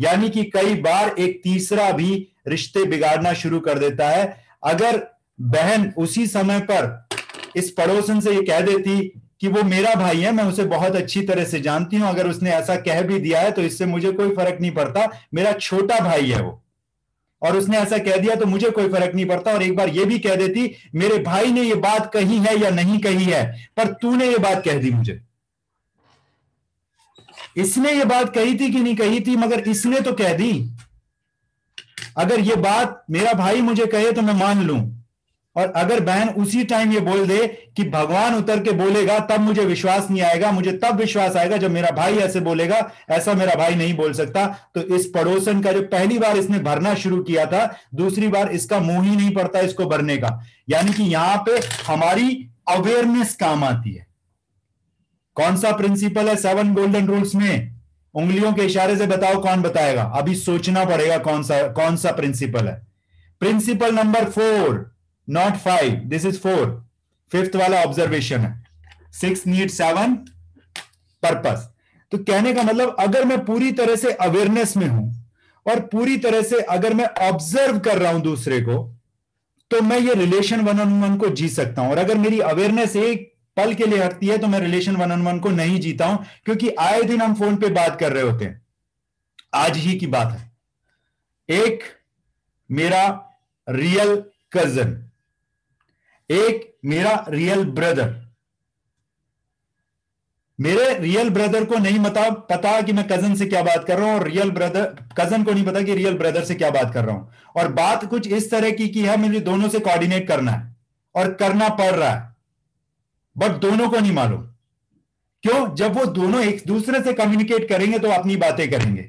यानी कि कई बार एक तीसरा भी रिश्ते बिगाड़ना शुरू कर देता है। अगर बहन उसी समय पर इस पड़ोसन से ये कह देती कि वो मेरा भाई है, मैं उसे बहुत अच्छी तरह से जानती हूं, अगर उसने ऐसा कह भी दिया है तो इससे मुझे कोई फर्क नहीं पड़ता, मेरा छोटा भाई है वो, और उसने ऐसा कह दिया तो मुझे कोई फर्क नहीं पड़ता। और एक बार ये भी कह देती, मेरे भाई ने ये बात कही है या नहीं कही है, पर तूने ये बात कह दी मुझे, इसने ये बात कही थी कि नहीं कही थी, मगर इसने तो कह दी। अगर ये बात मेरा भाई मुझे कहे तो मैं मान लूं, और अगर बहन उसी टाइम ये बोल दे कि भगवान उतर के बोलेगा तब मुझे विश्वास नहीं आएगा, मुझे तब विश्वास आएगा जब मेरा भाई ऐसे बोलेगा, ऐसा मेरा भाई नहीं बोल सकता, तो इस पड़ोसन का जो पहली बार इसने भरना शुरू किया था, दूसरी बार इसका मुंह ही नहीं पड़ता इसको भरने का। यानी कि यहां पे हमारी अवेयरनेस काम आती है। कौन सा प्रिंसिपल है 7 गोल्डन रूल्स में? उंगलियों के इशारे से बताओ, कौन बताएगा? अभी सोचना पड़ेगा कौन सा प्रिंसिपल है। Principal number 4, not 5, this is 4, 5th वाला ऑब्जर्वेशन है, 6 नीड 7 पर्पस। तो कहने का मतलब, अगर मैं पूरी तरह से अवेयरनेस में हूं और पूरी तरह से अगर मैं ऑब्जर्व कर रहा हूं दूसरे को, तो मैं ये रिलेशन 1-on-1 को जी सकता हूं। और अगर मेरी अवेयरनेस एक पल के लिए हटती है तो मैं रिलेशन 1-on-1 को नहीं जीता हूं, क्योंकि आए दिन हम फोन पे बात कर रहे होते हैं। आज ही की बात है, एक मेरा रियल कजन, एक मेरा रियल ब्रदर, मेरे रियल ब्रदर को नहीं पता कि मैं कजन से क्या बात कर रहा हूं, और रियल ब्रदर कजन को नहीं पता कि रियल ब्रदर से क्या बात कर रहा हूं, और बात कुछ इस तरह की है, मुझे दोनों से कोऑर्डिनेट करना है और करना पड़ रहा है, बट दोनों को नहीं मालूम। क्यों? जब वो दोनों एक दूसरे से कम्युनिकेट करेंगे तो अपनी बातें करेंगे।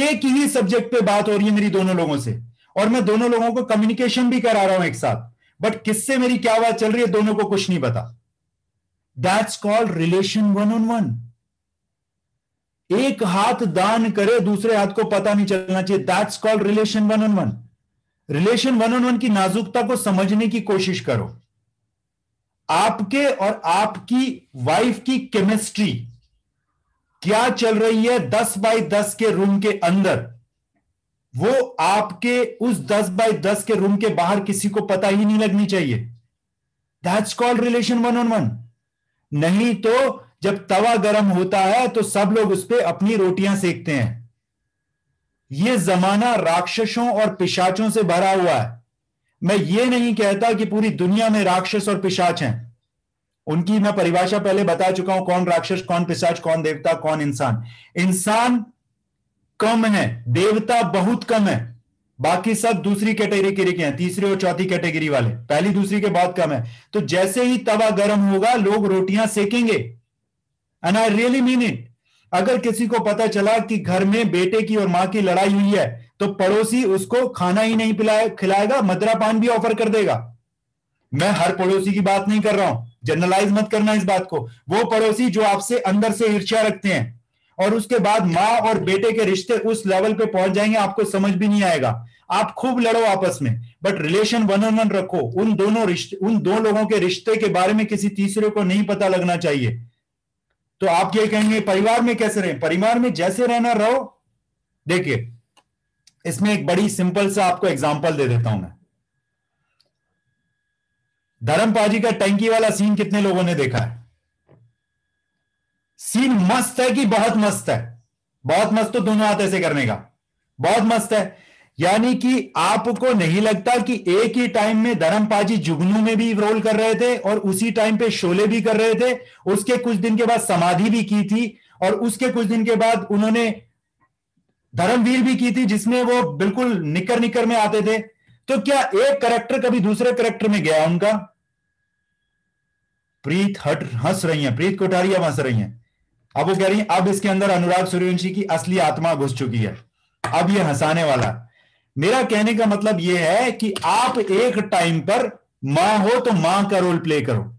एक ही सब्जेक्ट पे बात हो रही है मेरी दोनों लोगों से, और मैं दोनों लोगों को कम्युनिकेशन भी करा रहा हूं एक साथ, बट किससे मेरी क्या बात चल रही है दोनों को कुछ नहीं पता। That's called रिलेशन 1-on-1। एक हाथ दान करे, दूसरे हाथ को पता नहीं चलना चाहिए, that's called रिलेशन 1-on-1। रिलेशन 1-on-1 की नाजुकता को समझने की कोशिश करो। आपके और आपकी वाइफ की केमिस्ट्री क्या चल रही है 10x10 के रूम के अंदर, वो आपके उस 10x10 के रूम के बाहर किसी को पता ही नहीं लगनी चाहिए। That's called रिलेशन 1-on-1। नहीं तो जब तवा गर्म होता है तो सब लोग उस पर अपनी रोटियां सेकते हैं। ये जमाना राक्षसों और पिशाचों से भरा हुआ है। मैं ये नहीं कहता कि पूरी दुनिया में राक्षस और पिशाच हैं, उनकी मैं परिभाषा पहले बता चुका हूं, कौन राक्षस, कौन पिशाच, कौन देवता, कौन इंसान। इंसान कम है, देवता बहुत कम है, बाकी सब दूसरी कैटेगरी के हैं, तीसरी और चौथी कैटेगरी वाले, पहली दूसरी के बहुत कम है। तो जैसे ही तवा गर्म होगा लोग रोटियां सेकेंगे, and I really mean it. अगर किसी को पता चला कि घर में बेटे की और मां की लड़ाई हुई है तो पड़ोसी उसको खाना ही नहीं खिलाएगा, मदरा पान भी ऑफर कर देगा। मैं हर पड़ोसी की बात नहीं कर रहा हूं, जनरलाइज मत करना इस बात को। वो पड़ोसी जो आपसे अंदर से ईर्ष्या रखते हैं और उसके बाद मां और बेटे के रिश्ते उस लेवल पे पहुंच जाएंगे आपको समझ भी नहीं आएगा। आप खूब लड़ो आपस में, बट रिलेशन 1-on-1 रखो। उन दो लोगों के रिश्ते के बारे में किसी तीसरे को नहीं पता लगना चाहिए। तो आप ये कहेंगे परिवार में कैसे रहें? परिवार में जैसे रहना रहो। देखिए, इसमें एक बड़ी सिंपल सा आपको एग्जाम्पल दे देता हूं मैं। धर्मपाजी का टंकी वाला सीन कितने लोगों ने देखा है? सीन मस्त है कि बहुत मस्त है? बहुत मस्त, तो दोनों हाथ ऐसे करने का, बहुत मस्त है। यानी कि आपको नहीं लगता कि एक ही टाइम में धर्मपाजी जुगनू में भी रोल कर रहे थे और उसी टाइम पे शोले भी कर रहे थे, उसके कुछ दिन के बाद समाधि भी की थी, और उसके कुछ दिन के बाद उन्होंने धर्मवीर भी की थी जिसमें वो बिल्कुल निकर निकर में आते थे। तो क्या एक कैरेक्टर कभी दूसरे कैरेक्टर में गया उनका? प्रीत हंस रही है, प्रीत कोठारिया हंस रही है। अब वो कह रही है अब इसके अंदर अनुराग सूर्यवंशी की असली आत्मा घुस चुकी है, अब ये हंसाने वाला। मेरा कहने का मतलब ये है कि आप एक टाइम पर मां हो तो मां का रोल प्ले करो,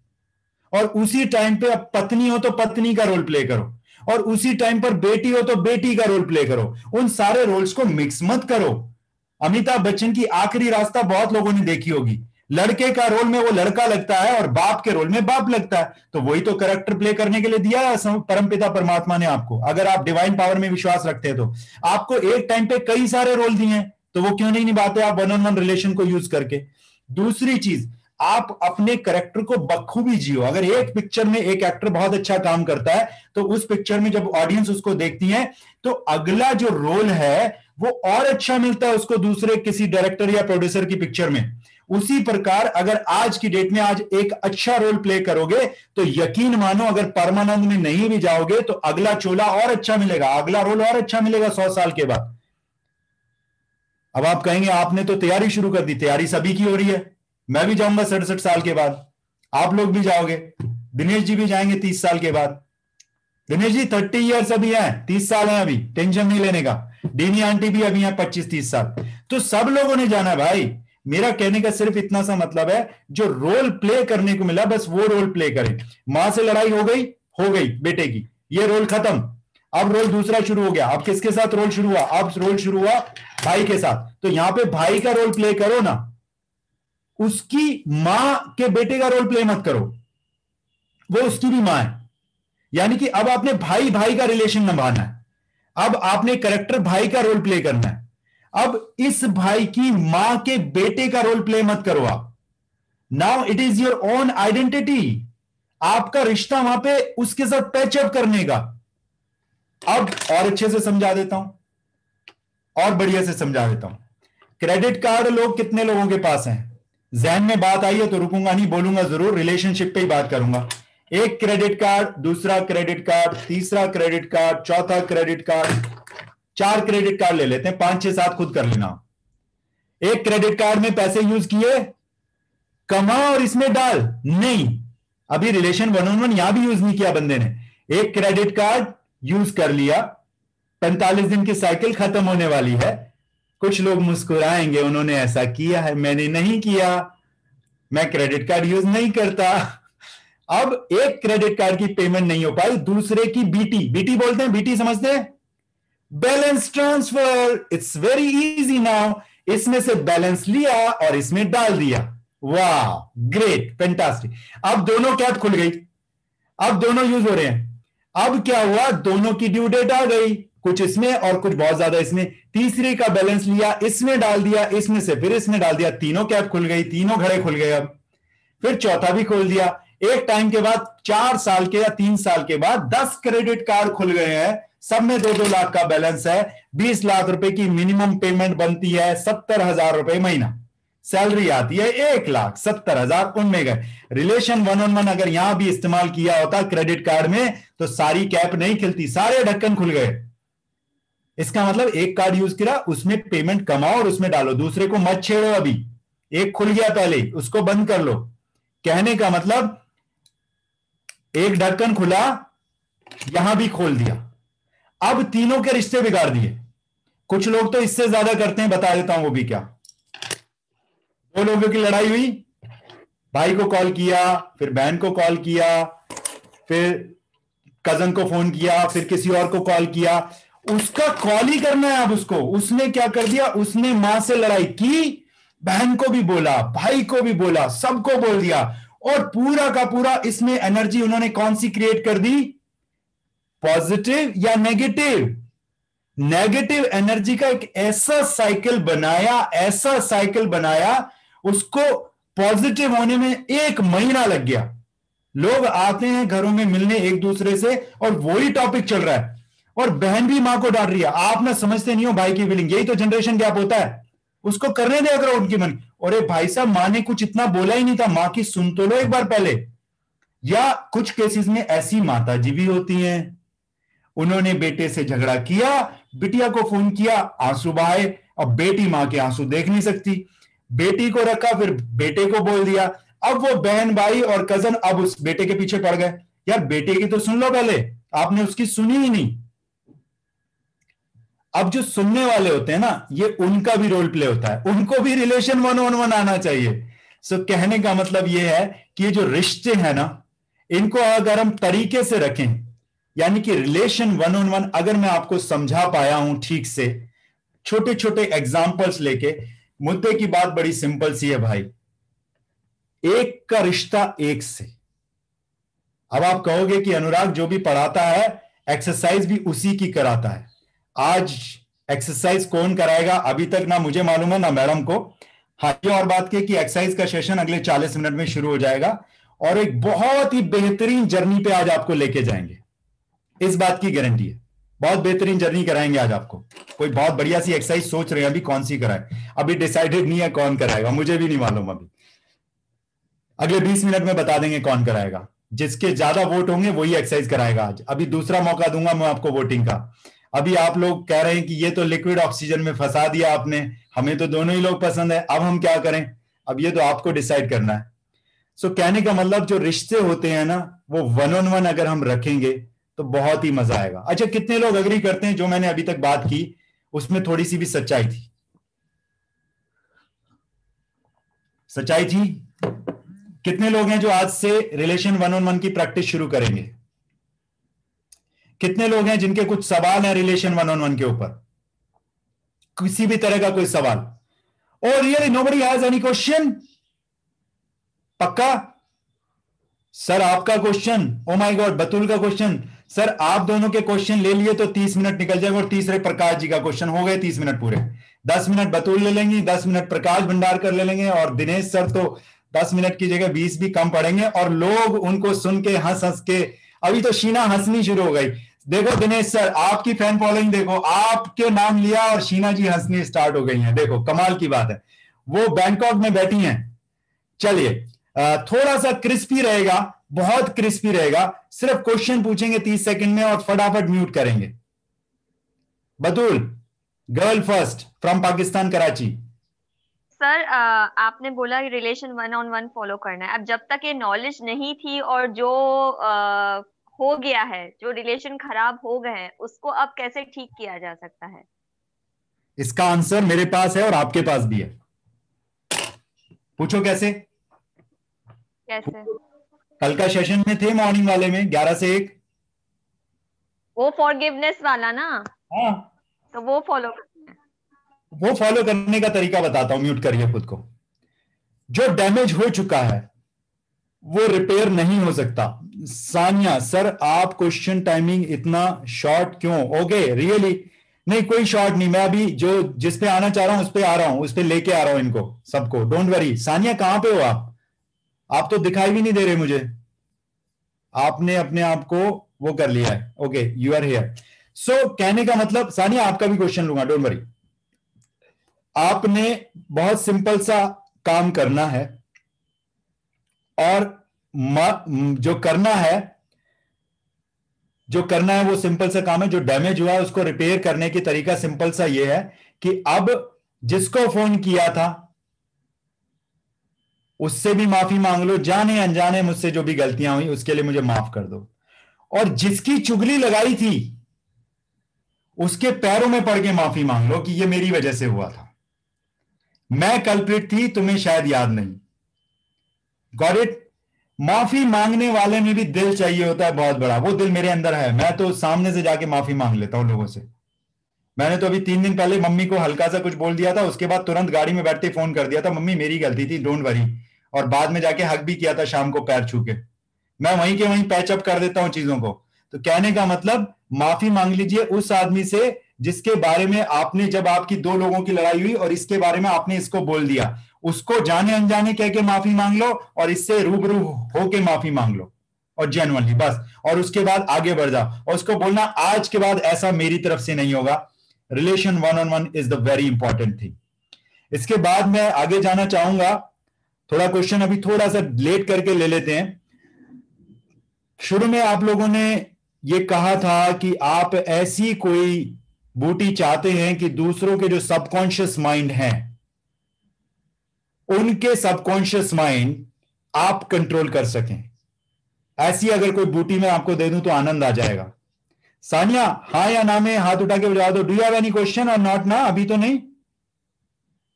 और उसी टाइम पे आप पत्नी हो तो पत्नी का रोल प्ले करो, और उसी टाइम पर बेटी हो तो बेटी का रोल प्ले करो। उन सारे रोल्स को मिक्स मत करो। अमिताभ बच्चन की आखिरी रास्ता बहुत लोगों ने देखी होगी, लड़के का रोल में वो लड़का लगता है और बाप के रोल में बाप लगता है। तो वही तो कैरेक्टर प्ले करने के लिए दिया है परमपिता परमात्मा ने आपको। अगर आप डिवाइन पावर में विश्वास रखते हैं तो आपको एक टाइम पे कई सारे रोल दिए हैं, तो वो क्यों नहीं निभाते आप 1-on-1 रिलेशन को यूज करके? दूसरी चीज, आप अपने करेक्टर को बखूबी जियो। अगर एक पिक्चर में एक एक्टर बहुत अच्छा काम करता है तो उस पिक्चर में जब ऑडियंस उसको देखती है तो अगला जो रोल है वो और अच्छा मिलता है उसको दूसरे किसी डायरेक्टर या प्रोड्यूसर की पिक्चर में। उसी प्रकार अगर आज की डेट में आज एक अच्छा रोल प्ले करोगे तो यकीन मानो अगर परमानंद में नहीं भी जाओगे तो अगला चोला और अच्छा मिलेगा, अगला रोल और अच्छा मिलेगा 100 साल के बाद। अब आप कहेंगे आपने तो तैयारी शुरू कर दी। तैयारी सभी की हो रही है, मैं भी जाऊंगा 67 साल के बाद, आप लोग भी जाओगे, दिनेश जी भी जाएंगे 30 साल के बाद। दिनेश जी 30 ईयर्स अभी है, 30 साल है अभी, टेंशन नहीं लेने का। डीनी आंटी भी अभी है 25-30 साल। तो सब लोगों ने जाना भाई। मेरा कहने का सिर्फ इतना सा मतलब है जो रोल प्ले करने को मिला बस वो रोल प्ले करें। मां से लड़ाई हो गई बेटे की, ये रोल खत्म, अब रोल दूसरा शुरू हो गया। अब किसके साथ रोल शुरू हुआ? अब रोल शुरू हुआ भाई के साथ, तो यहां पे भाई का रोल प्ले करो ना, उसकी मां के बेटे का रोल प्ले मत करो, वो उसकी भी मां है। यानी कि अब आपने भाई भाई का रिलेशन निभाना है, अब आपने कैरेक्टर भाई का रोल प्ले करना है। अब इस भाई की मां के बेटे का रोल प्ले मत करो आप। Now it is your own identity, आपका रिश्ता वहां पे उसके साथ पैचअप करने का। अब और अच्छे से समझा देता हूं, और बढ़िया से समझा देता हूं। क्रेडिट कार्ड लोग कितने लोगों के पास हैं? जहन में बात आई है तो रुकूंगा नहीं, बोलूंगा जरूर, रिलेशनशिप पे ही बात करूंगा। एक क्रेडिट कार्ड, दूसरा क्रेडिट कार्ड, तीसरा क्रेडिट कार्ड, चौथा क्रेडिट कार्ड, 4 क्रेडिट कार्ड ले लेते हैं, 5 6 7 खुद कर लेना। एक क्रेडिट कार्ड में पैसे यूज किए, कमा और इसमें डाल, नहीं, अभी रिलेशन 1 on 1 यहां भी यूज नहीं किया बंदे ने। एक क्रेडिट कार्ड यूज कर लिया, 45 दिन की साइकिल खत्म होने वाली है। कुछ लोग मुस्कुराएंगे, उन्होंने ऐसा किया है, मैंने नहीं किया, मैं क्रेडिट कार्ड यूज नहीं करता। अब एक क्रेडिट कार्ड की पेमेंट नहीं हो पाई, दूसरे की बीटी, बीटी बोलते हैं, बीटी समझते हैं, balance transfer, it's very easy now. इसमें से बैलेंस लिया और इसमें डाल दिया, वाह ग्रेट फैंटास्टिक। अब दोनों कैप खुल गई, अब दोनों यूज हो रहे हैं। अब क्या हुआ, दोनों की ड्यू डेट आ गई, कुछ इसमें और कुछ बहुत ज्यादा इसमें। तीसरे का बैलेंस लिया, इसमें डाल दिया, इसमें से फिर इसमें डाल दिया, तीनों कैप खुल गई, तीनों घड़े खुल गए। अब फिर चौथा भी खोल दिया। एक टाइम के बाद 4 साल के या 3 साल के बाद 10 क्रेडिट कार्ड खुल गए हैं, सब में 2-2 लाख का बैलेंस है, 20 लाख रुपए की मिनिमम पेमेंट बनती है, 70,000 रुपए महीना सैलरी आती है, 1,70,000 उनमें गए। रिलेशन 1 on 1 अगर यहां भी इस्तेमाल किया होता क्रेडिट कार्ड में तो सारी कैप नहीं खिलती, सारे ढक्कन खुल गए। इसका मतलब एक कार्ड यूज करा, उसमें पेमेंट कमाओ और उसमें डालो, दूसरे को मत छेड़ो, अभी एक खुल गया पहले उसको बंद कर लो। कहने का मतलब एक ढक्कन खुला, यहां भी खोल दिया, अब तीनों के रिश्ते बिगाड़ दिए। कुछ लोग तो इससे ज्यादा करते हैं, बता देता हूं वो भी क्या। 2 लोगों की लड़ाई हुई, भाई को कॉल किया, फिर बहन को कॉल किया, फिर कजन को फोन किया, फिर किसी और को कॉल किया, उसका कॉल ही करना है अब उसको। उसने क्या कर दिया, उसने मां से लड़ाई की, बहन को भी बोला, भाई को भी बोला, सबको बोल दिया, और पूरा का पूरा इसमें एनर्जी उन्होंने कौन सी क्रिएट कर दी, पॉजिटिव या नेगेटिव। नेगेटिव एनर्जी का एक ऐसा साइकिल बनाया, उसको पॉजिटिव होने में 1 महीना लग गया। लोग आते हैं घरों में मिलने एक दूसरे से और वही टॉपिक चल रहा है, और बहन भी मां को डांट रही है, आप ना समझते नहीं हो भाई की फीलिंग। यही तो जनरेशन गैप होता है, उसको करने दे अगर उनकी मन। अरे भाई साहब मां ने कुछ इतना बोला ही नहीं था, मां की सुन तो लो एक बार पहले। या कुछ केसेस में ऐसी माता जी भी होती हैं, उन्होंने बेटे से झगड़ा किया, बिटिया को फोन किया, आंसू बहाए, अब बेटी मां के आंसू देख नहीं सकती, बेटी को रखा, फिर बेटे को बोल दिया। अब वो बहन भाई और कजन अब उस बेटे के पीछे पड़ गए, यार बेटे की तो सुन लो पहले, आपने उसकी सुनी ही नहीं। अब जो सुनने वाले होते हैं ना, ये उनका भी रोल प्ले होता है, उनको भी रिलेशन 1 on 1 आना चाहिए। सो कहने का मतलब ये है कि ये जो रिश्ते हैं ना, इनको अगर हम तरीके से रखें, यानी कि रिलेशन 1 on 1 अगर मैं आपको समझा पाया हूं ठीक से, छोटे छोटे एग्जाम्पल्स लेके। मुद्दे की बात बड़ी सिंपल सी है भाई, एक का रिश्ता एक से। अब आप कहोगे कि अनुराग जो भी पढ़ाता है एक्सरसाइज भी उसी की कराता है, आज एक्सरसाइज कौन कराएगा? अभी तक ना मुझे मालूम है ना मैडम को। हाँ, ये और बात की कि एक्सरसाइज का सेशन अगले 40 मिनट में शुरू हो जाएगा और एक बहुत ही बेहतरीन जर्नी पे आज आपको लेके जाएंगे, इस बात की गारंटी है। बहुत बेहतरीन जर्नी कराएंगे आज आपको। कोई बहुत बढ़िया सी एक्सरसाइज सोच रहे हैं, अभी कौन सी कराए, अभी डिसाइडेड नहीं है कौन कराएगा, मुझे भी नहीं मालूम। अभी अगले 20 मिनट में बता देंगे कौन कराएगा। जिसके ज्यादा वोट होंगे वही एक्सरसाइज कराएगा आज। अभी दूसरा मौका दूंगा मैं आपको वोटिंग का। अभी आप लोग कह रहे हैं कि ये तो लिक्विड ऑक्सीजन में फंसा दिया आपने, हमें तो दोनों ही लोग पसंद है, अब हम क्या करें, अब ये तो आपको डिसाइड करना है। सो कहने का मतलब जो रिश्ते होते हैं ना, वो 1-on-1 अगर हम रखेंगे तो बहुत ही मजा आएगा। अच्छा, कितने लोग अग्री करते हैं जो मैंने अभी तक बात की उसमें थोड़ी सी भी सच्चाई थी? सच्चाई थी? कितने लोग हैं जो आज से रिलेशन 1-on-1 की प्रैक्टिस शुरू करेंगे? कितने लोग हैं जिनके कुछ सवाल हैं रिलेशन 1-on-1 के ऊपर, किसी भी तरह का कोई सवाल? और really nobody has any question? पक्का? सर आपका question, oh my God Batool का क्वेश्चन, सर आप दोनों के क्वेश्चन ले लिए तो 30 मिनट निकल जाएगा। और तीसरे प्रकाश जी का क्वेश्चन हो गए 30 मिनट पूरे। 10 मिनट बतूल ले लेंगी, 10 मिनट प्रकाश भंडारकर ले लेंगे, और दिनेश सर तो 10 मिनट की जगह 20 भी कम पड़ेंगे। और लोग उनको सुन के हंस हंस के, अभी तो शीना हंसनी शुरू हो गई। देखो दिनेश सर आपकी फैन फॉलोइंग देखो, आपके नाम लिया और शीना जी हंसनी स्टार्ट हो गई हैं। देखो कमाल की बात है, वो बैंकॉक में बैठी हैं। चलिए थोड़ा सा क्रिस्पी रहेगा, बहुत क्रिस्पी रहेगा। सिर्फ क्वेश्चन पूछेंगे 30 सेकंड में और फटाफट म्यूट करेंगे। Batool, girl first from Pakistan Karachi. Sir आपने बोला रिलेशन 1-on-1 फॉलो करना है। अब जब तक ये नॉलेज नहीं थी और जो हो गया है, जो रिलेशन खराब हो गए हैं, उसको अब कैसे ठीक किया जा सकता है? इसका आंसर मेरे पास है और आपके पास भी है। पूछो कैसे? कैसे? कल का सेशन में थे मॉर्निंग वाले में 11 से 1, वो फॉरगिवनेस वाला ना। हाँ, तो वो फॉलो करने का तरीका बताता हूं। म्यूट करिए खुद को। जो डैमेज हो चुका है वो रिपेयर नहीं हो सकता। सानिया सर आप क्वेश्चन टाइमिंग इतना शॉर्ट क्यों हो गए? रियली नहीं, कोई शॉर्ट नहीं। मैं अभी जो जिस पे आना चाह रहा हूं उस पे आ रहा हूं, उस पे लेके आ रहा हूं इनको सबको। Don't worry. सानिया कहां पे हो आप तो दिखाई भी नहीं दे रहे मुझे। आपने अपने आप को वो कर लिया है। Okay, you are here. So कहने का मतलब, सानिया आपका भी क्वेश्चन लूंगा, डोंट वरी। आपने बहुत सिंपल सा काम करना है और जो करना है वो सिंपल सा काम है। जो डैमेज हुआ है उसको रिपेयर करने की तरीका सिंपल सा ये है कि अब जिसको फोन किया था उससे भी माफी मांग लो, जाने अनजाने मुझसे जो भी गलतियां हुई उसके लिए मुझे माफ कर दो। और जिसकी चुगली लगाई थी उसके पैरों में पड़ के माफी मांग लो कि ये मेरी वजह से हुआ था, मैं कल्प्रिट थी, तुम्हें शायद याद नहीं। Got it? माफी मांगने वाले में भी दिल चाहिए होता है बहुत बड़ा। वो दिल मेरे अंदर है, मैं तो सामने से जाके माफी मांग लेता हूं लोगों से। मैंने तो अभी 3 दिन पहले मम्मी को हल्का सा कुछ बोल दिया था, उसके बाद तुरंत गाड़ी में बैठते फोन कर दिया था, मम्मी मेरी गलती थी, डोंट वरी। और बाद में जाके हक भी किया था शाम को पैर छू के। मैं वहीं के वहीं पैच अप कर देता हूं चीजों को। तो कहने का मतलब, माफी मांग लीजिए उस आदमी से जिसके बारे में आपने, जब आपकी 2 लोगों की लड़ाई हुई और इसके बारे में आपने इसको बोल दिया, उसको जाने अनजाने कह के माफी मांग लो और इससे रूबरू होके माफी मांग लो, और जेन्युइनली बस। और उसके बाद आगे बढ़ जाओ और उसको बोलना आज के बाद ऐसा मेरी तरफ से नहीं होगा। रिलेशन 1-on-1 is the very important thing. इसके बाद मैं आगे जाना चाहूंगा, थोड़ा क्वेश्चन अभी थोड़ा सा लेट करके ले लेते हैं। शुरू में आप लोगों ने ये कहा था कि आप ऐसी कोई बूटी चाहते हैं कि दूसरों के जो सबकॉन्शियस माइंड हैं, उनके सबकॉन्शियस माइंड आप कंट्रोल कर सकें। ऐसी अगर कोई बूटी मैं आपको दे दूं तो आनंद आ जाएगा। सानिया हाँ या ना में हाथ उठा के बता दो। Do you have any question और नॉट? ना अभी तो नहीं।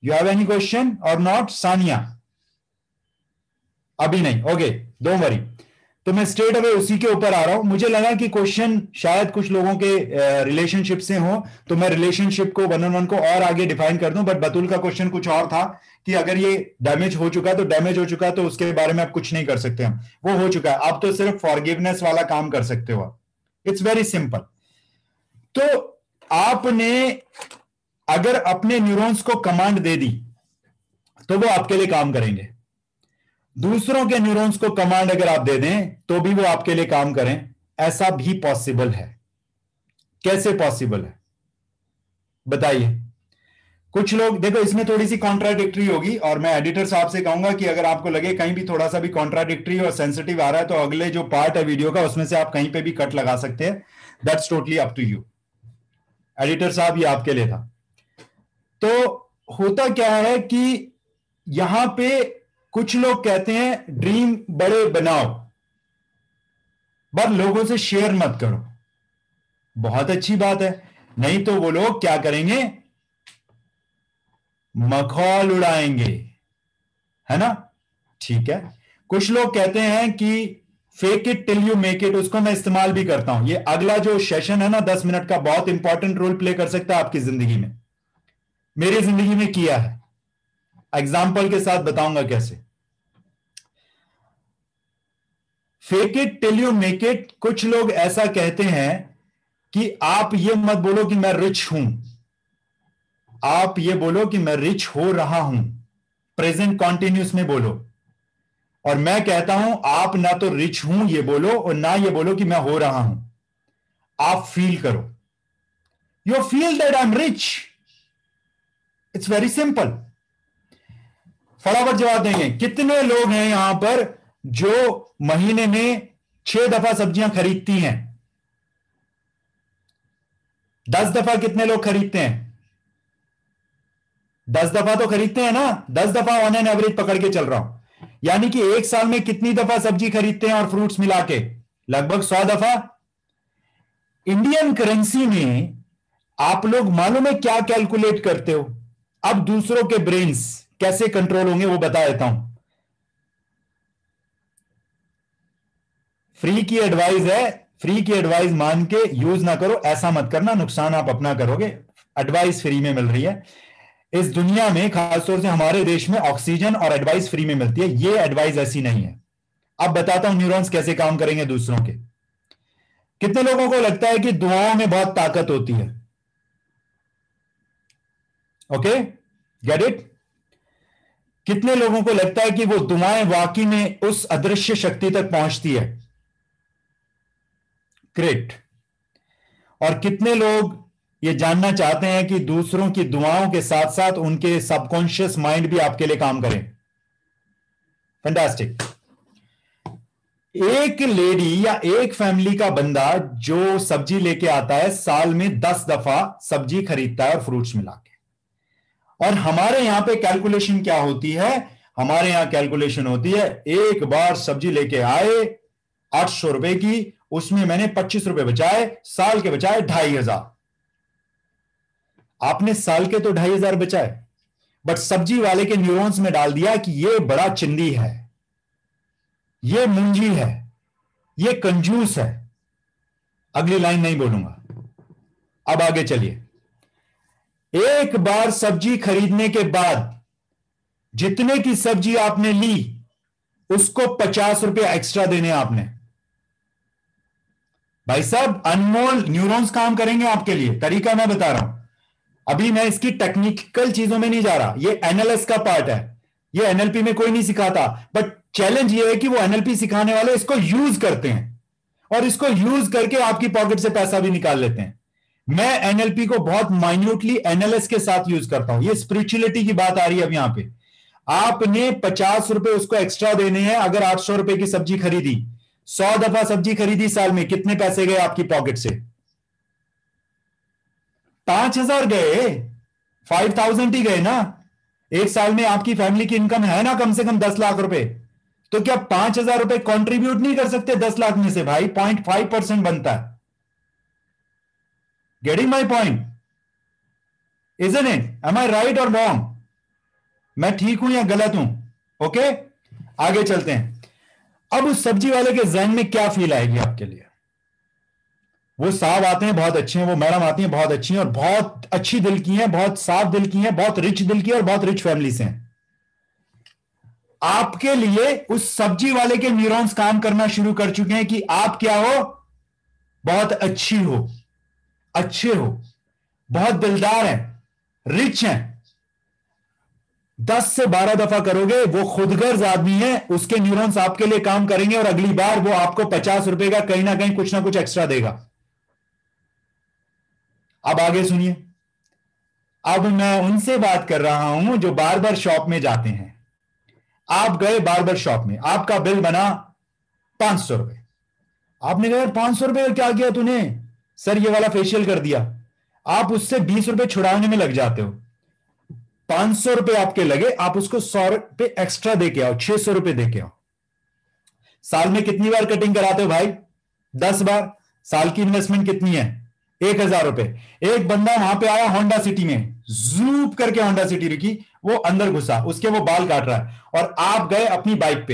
यू हैव एनी क्वेश्चन और नॉट? सानिया अभी नहीं। Okay, don't worry. तो मैं स्ट्रेट अवे उसी के ऊपर आ रहा हूं। मुझे लगा कि क्वेश्चन शायद कुछ लोगों के रिलेशनशिप से हो, तो मैं रिलेशनशिप को 1-on-1 को और आगे डिफाइन कर दूं। बट बतूल का क्वेश्चन कुछ और था कि अगर ये डैमेज हो चुका तो डैमेज हो चुका, तो उसके बारे में आप कुछ नहीं कर सकते हम, वो हो चुका है। आप तो सिर्फ फॉरगिवनेस वाला काम कर सकते हो। It's very simple. तो आपने अगर अपने न्यूरॉन्स को कमांड दे दी तो वो आपके लिए काम करेंगे। दूसरों के न्यूरॉन्स को कमांड अगर आप दे दें तो भी वो आपके लिए काम करें, ऐसा भी पॉसिबल है। कैसे पॉसिबल है बताइए। कुछ लोग देखो, इसमें थोड़ी सी कॉन्ट्राडिक्टरी होगी और मैं एडिटर साहब से कहूंगा कि अगर आपको लगे कहीं भी थोड़ा सा भी कॉन्ट्राडिक्टरी और सेंसिटिव आ रहा है तो अगले जो पार्ट है वीडियो का उसमें से आप कहीं पे भी कट लगा सकते हैं, that's totally up to you. Editor साहब ये आपके लिए था। तो होता क्या है कि यहां पे कुछ लोग कहते हैं ड्रीम बड़े बनाओ पर लोगों से शेयर मत करो। बहुत अच्छी बात है, नहीं तो वो लोग क्या करेंगे, मखौल उड़ाएंगे, है ना। ठीक है, कुछ लोग कहते हैं कि fake it till you make it, उसको मैं इस्तेमाल भी करता हूं। ये अगला जो सेशन है ना 10 मिनट का, बहुत इंपॉर्टेंट रोल प्ले कर सकता है आपकी जिंदगी में, मेरी जिंदगी में किया है। एग्जाम्पल के साथ बताऊंगा कैसे। Fake it till you make it, कुछ लोग ऐसा कहते हैं कि आप ये मत बोलो कि मैं रिच हूं, आप ये बोलो कि मैं रिच हो रहा हूं, प्रेजेंट कॉन्टिन्यूस में बोलो। और मैं कहता हूं आप ना तो रिच हूं ये बोलो और ना ये बोलो कि मैं हो रहा हूं, आप फील करो, you feel that I am rich, it's very simple. फटाफट जवाब देंगे। कितने लोग हैं यहां पर जो महीने में 6 दफा सब्जियां खरीदती हैं? 10 दफा कितने लोग खरीदते हैं? 10 दफा तो खरीदते हैं ना, 10 दफा ऑन एन एवरेज पकड़ के चल रहा हूं, यानी कि एक साल में कितनी दफा सब्जी खरीदते हैं और फ्रूट्स मिला के? लगभग 100 दफा। इंडियन करेंसी में आप लोग मालूम है क्या कैलकुलेट करते हो? अब दूसरों के ब्रेन्स कैसे कंट्रोल होंगे वो बता देता हूं, फ्री की एडवाइस है, फ्री की एडवाइस मान के यूज ना करो, ऐसा मत करना, नुकसान आप अपना करोगे। एडवाइस फ्री में मिल रही है इस दुनिया में, खासतौर से हमारे देश में ऑक्सीजन और एडवाइस फ्री में मिलती है, ये एडवाइस ऐसी नहीं है। अब बताता हूं न्यूरॉन्स कैसे काम करेंगे दूसरों के। कितने लोगों को लगता है कि दुआओं में बहुत ताकत होती है? Okay, get it. कितने लोगों को लगता है कि वो दुआएं वाकई में उस अदृश्य शक्ति तक पहुंचती है? ग्रेट। और कितने लोग ये जानना चाहते हैं कि दूसरों की दुआओं के साथ साथ उनके सबकॉन्शियस माइंड भी आपके लिए काम करें? फैंटास्टिक। एक लेडी या एक फैमिली का बंदा जो सब्जी लेके आता है साल में 10 दफा सब्जी खरीदता है और फ्रूट्स मिला के। और हमारे यहां पे कैलकुलेशन क्या होती है? हमारे यहां कैलकुलेशन होती है, एक बार सब्जी लेके आए 800 रुपए की, उसमें मैंने 25 रुपए बचाए, साल के बचाए 2500। आपने साल के तो 2500 बचाए, बट सब्जी वाले के न्यूरॉन्स में डाल दिया कि ये बड़ा चिंदी है, ये मुंजी है, ये कंजूस है। अगली लाइन नहीं बोलूंगा, अब आगे चलिए। एक बार सब्जी खरीदने के बाद जितने की सब्जी आपने ली उसको 50 रुपया एक्स्ट्रा देने आपने। भाई साहब अनमोल न्यूरॉन्स काम करेंगे आपके लिए, तरीका मैं बता रहा हूं, अभी मैं इसकी टेक्निकल चीजों में नहीं जा रहा, ये एनएलएस का पार्ट है, ये एनएलपी में कोई नहीं सिखाता, बट चैलेंज ये है कि वो एनएलपी सिखाने वाले इसको यूज करते हैं और इसको यूज करके आपकी पॉकेट से पैसा भी निकाल लेते हैं। मैं एनएलपी को बहुत माइन्यूटली एनएलएस के साथ यूज करता हूं। ये स्पिरिचुअलिटी की बात आ रही है अब यहां पे। आपने 50 रुपए उसको एक्स्ट्रा देने हैं अगर 800 रुपए की सब्जी खरीदी, 100 दफा सब्जी खरीदी साल में, कितने पैसे गए आपकी पॉकेट से? 5000 गए, 5000 ही गए ना। एक साल में आपकी फैमिली की इनकम है ना कम से कम 10 लाख रुपए, तो क्या 5000 रुपए कॉन्ट्रीब्यूट नहीं कर सकते 10 लाख में से? भाई 0.5% बनता है। Getting my point, isn't it? Am I right और रॉन्ग? मैं ठीक हूं या गलत हूं? ओके, आगे चलते हैं। अब उस सब्जी वाले के जहन में क्या फील आएगी आपके लिए? वो साहब आते हैं बहुत अच्छे हैं, वो मैडम आती हैं बहुत अच्छी हैं और बहुत अच्छी दिल की हैं, बहुत साफ दिल की हैं, बहुत रिच दिल की हैं और बहुत रिच फैमिली से हैं। आपके लिए उस सब्जी वाले के न्यूरॉन्स काम करना शुरू कर चुके हैं कि आप क्या हो, बहुत अच्छी हो, अच्छे हो, बहुत दिलदार हैं, रिच हैं। 10 से 12 दफा करोगे, वो खुदगर्ज आदमी है, उसके न्यूरॉन्स आपके लिए काम करेंगे और अगली बार वो आपको 50 रुपए का कहीं ना कुछ एक्स्ट्रा देगा। अब आगे सुनिए। अब मैं उनसे बात कर रहा हूं जो बार्बर शॉप में जाते हैं। आप गए बार्बर शॉप में, आपका बिल बना 500 रुपए। आपने कहा 500 रुपए क्या किया तूने? सर ये वाला फेशियल कर दिया। आप उससे 20 रुपए छुड़ाने में लग जाते हो। 500 रुपए आपके लगे, आप उसको 100 रुपए एक्स्ट्रा देके आओ, 600 रुपए देके आओ। साल में कितनी बार कटिंग कराते हो भाई? 10 बार। साल की इन्वेस्टमेंट कितनी है? 1000 रुपए। एक बंदा वहां पे आया होंडा सिटी में, जूप करके होंडा सिटी रुकी, वो अंदर घुसा, उसके वो बाल काट रहा है, और आप गए अपनी बाइक पे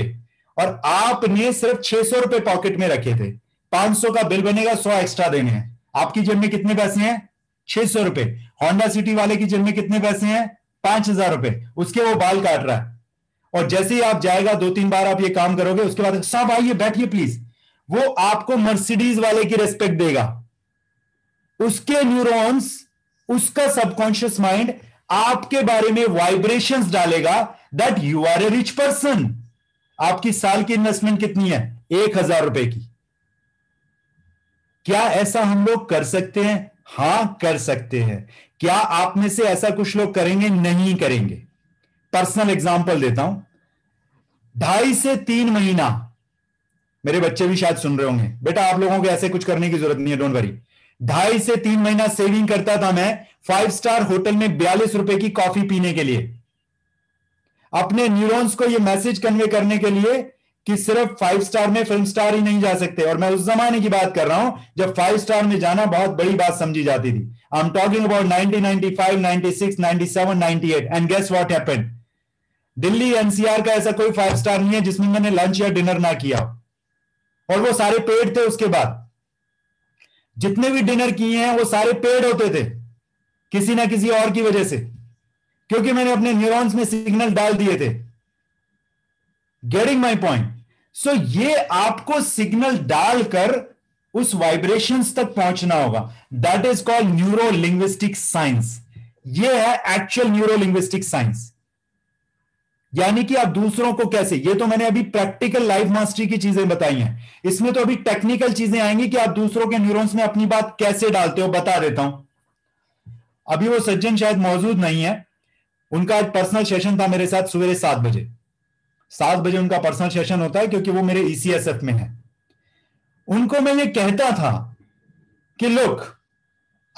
और आपने सिर्फ 600 रुपए पॉकेट में रखे थे। 500 का बिल बनेगा, 100 एक्स्ट्रा देने हैं। आपकी जेब में कितने पैसे हैं? 600 रुपए। होंडा सिटी वाले की जेब में कितने पैसे हैं? 5000 रुपए। उसके वो बाल काट रहा है। और जैसे ही आप जाएगा 2-3 बार आप ये काम करोगे, उसके बाद सब आइए बैठिए प्लीज, वो आपको मर्सिडीज वाले की रेस्पेक्ट देगा। उसके न्यूरॉन्स, उसका सबकॉन्शियस माइंड आपके बारे में वाइब्रेशंस डालेगा that you are a rich person. आपकी साल की इन्वेस्टमेंट कितनी है? 1000 रुपए की। क्या ऐसा हम लोग कर सकते हैं? हां कर सकते हैं। क्या आप में से ऐसा कुछ लोग करेंगे? नहीं करेंगे। पर्सनल एग्जांपल देता हूं। 2.5 से 3 महीना, मेरे बच्चे भी शायद सुन रहे होंगे, बेटा आप लोगों को ऐसे कुछ करने की जरूरत नहीं है, डोंट वरी। 2.5 से 3 महीना सेविंग करता था मैं 5 स्टार होटल में 42 रुपए की कॉफी पीने के लिए। अपने न्यूरॉन्स को यह मैसेज कन्वे करने के लिए कि सिर्फ 5 स्टार में फिल्म स्टार ही नहीं जा सकते। और मैं उस जमाने की बात कर रहा हूं जब 5 स्टार में जाना बहुत बड़ी बात समझी जाती थी। I am talking about 1995, 96, 97, 98। And guess what happened? Delhi NCR का ऐसा कोई 5 स्टार नहीं है जिसमें मैंने लंच या डिनर ना किया, और वो सारे पेड थे। उसके बाद जितने भी डिनर किए हैं वो सारे पेड होते थे किसी ना किसी और की वजह से, क्योंकि मैंने अपने न्यूरॉन्स में सिग्नल डाल दिए थे। Getting my point? सो ये आपको सिग्नल डालकर उस वाइब्रेशंस तक पहुंचना होगा। That is called neuro linguistic science. ये है एक्चुअल न्यूरो लिंग्विस्टिक साइंस, यानी कि आप दूसरों को कैसे, ये तो मैंने अभी प्रैक्टिकल लाइफ मास्टरी की चीजें बताई हैं, इसमें तो अभी टेक्निकल चीजें आएंगी कि आप दूसरों के न्यूरॉन्स में अपनी बात कैसे डालते हो, बता देता हूं। अभी वो सज्जन शायद मौजूद नहीं है, उनका आज पर्सनल सेशन था मेरे साथ सवेरे 7 बजे। 7 बजे उनका पर्सनल सेशन होता है क्योंकि वो मेरे ईसीएसएफ में है। उनको मैं ये कहता था कि लुक,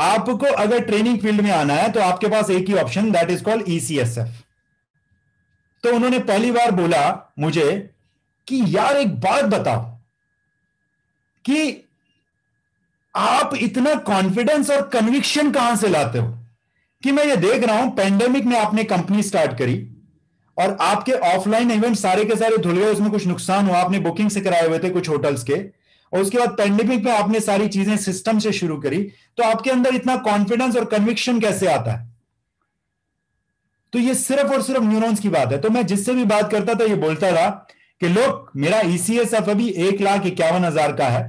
आपको अगर ट्रेनिंग फील्ड में आना है तो आपके पास एक ही option, that is called ECSF. तो उन्होंने पहली बार बोला मुझे कि यार एक बात बताओ कि आप इतना कॉन्फिडेंस और कन्विक्शन कहां से लाते हो? कि मैं ये देख रहा हूं पैंडेमिक में आपने कंपनी स्टार्ट करी और आपके ऑफलाइन इवेंट सारे के सारे धुल गए, उसमें कुछ नुकसान हुआ, आपने बुकिंग से कराए हुए थे कुछ होटल्स के, और उसके बाद पेंडेमिक में आपने सारी चीजें सिस्टम से शुरू करी, तो आपके अंदर इतना कॉन्फिडेंस और कन्विक्शन कैसे आता है? तो ये सिर्फ और सिर्फ न्यूरॉन्स की बात है। तो मैं जिससे भी बात करता था ये बोलता था कि लोग, मेरा ईसीएसएफ अभी 1,51,000 का है,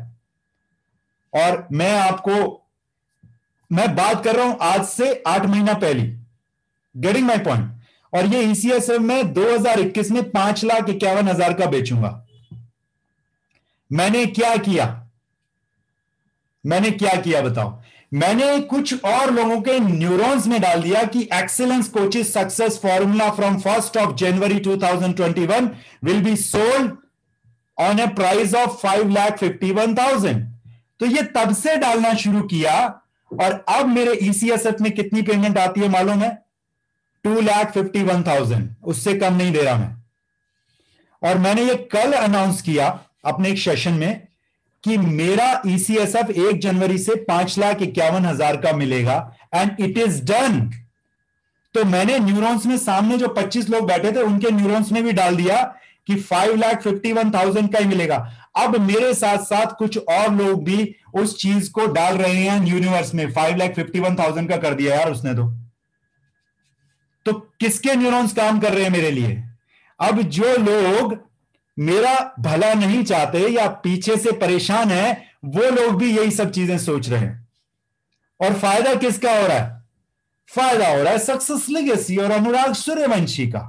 और मैं बात कर रहा हूं आज से 8 महीना पहले। Getting my point? और ये ईसीएसएफ में 2021 में 5,51,000 का बेचूंगा। मैंने क्या किया बताओ? मैंने कुछ और लोगों के न्यूरॉन्स में डाल दिया कि excellence coaches success formula from 1 January 2021 will be sold on a price of 5,51,000। तो ये तब से डालना शुरू किया, और अब मेरे ईसीएसएफ में कितनी पेमेंट आती है मालूम है? 2,51,000, उससे कम नहीं दे रहा मैं। और मैंने ये कल अनाउंस किया अपने एक सेशन में कि मेरा ईसीएसएफ 1 जनवरी से 5,51,000 का मिलेगा, एंड इट इज डन। तो मैंने न्यूरॉन्स में सामने जो 25 लोग बैठे थे उनके न्यूरॉन्स में भी डाल दिया कि 5,51,000 का ही मिलेगा। अब मेरे साथ साथ कुछ और लोग भी उस चीज को डाल रहे हैं यूनिवर्स में, 5,51,000 का कर दिया यार उसने। तो किसके न्यूरॉन्स काम कर रहे हैं मेरे लिए? अब जो लोग मेरा भला नहीं चाहते या पीछे से परेशान है, वो लोग भी यही सब चीजें सोच रहे हैं। और फायदा किसका हो रहा है? फायदा हो रहा है सक्सेस लेगेसी और अनुराग सूर्यवंशी का।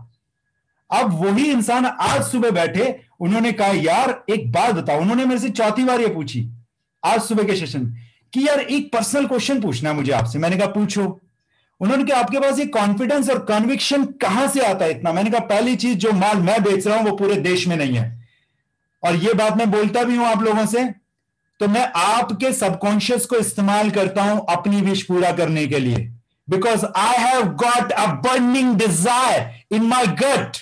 अब वही इंसान आज सुबह बैठे, उन्होंने कहा यार एक बात बताओ, उन्होंने मेरे से चौथी बार ये पूछी आज सुबह के सेशन कि यार एक पर्सनल क्वेश्चन पूछना है मुझे आपसे। मैंने कहा पूछो। उन्होंने कहा आपके पास ये कॉन्फिडेंस और कन्विक्शन कहां से आता है इतना। मैंने कहा पहली चीज जो माल मैं बेच रहा हूं वो पूरे देश में नहीं है, और ये बात मैं बोलता भी हूं आप लोगों से, तो मैं आपके सबकॉन्शियस को इस्तेमाल करता हूं अपनी विश पूरा करने के लिए, because I have got a burning desire in my gut.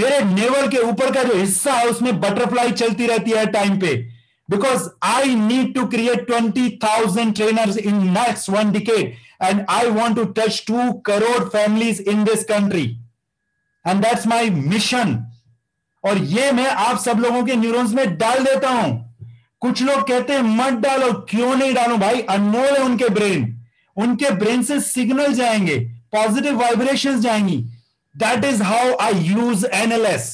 मेरे नेवल के ऊपर का जो हिस्सा है उसमें बटरफ्लाई चलती रहती है टाइम पे, because I need to create 20,000 trainers in next 1 decade and I want to touch 2 crore families in this country and that's my mission। और ये मैं आप सब लोगों के न्यूरॉन्स में डाल देता हूं। कुछ लोग कहते हैं मत डालो, क्यों नहीं डालो भाई, अनमोल है उनके ब्रेन, उनके ब्रेन से सिग्नल जाएंगे, पॉजिटिव वाइब्रेशंस जाएंगी। That is how I use NLS.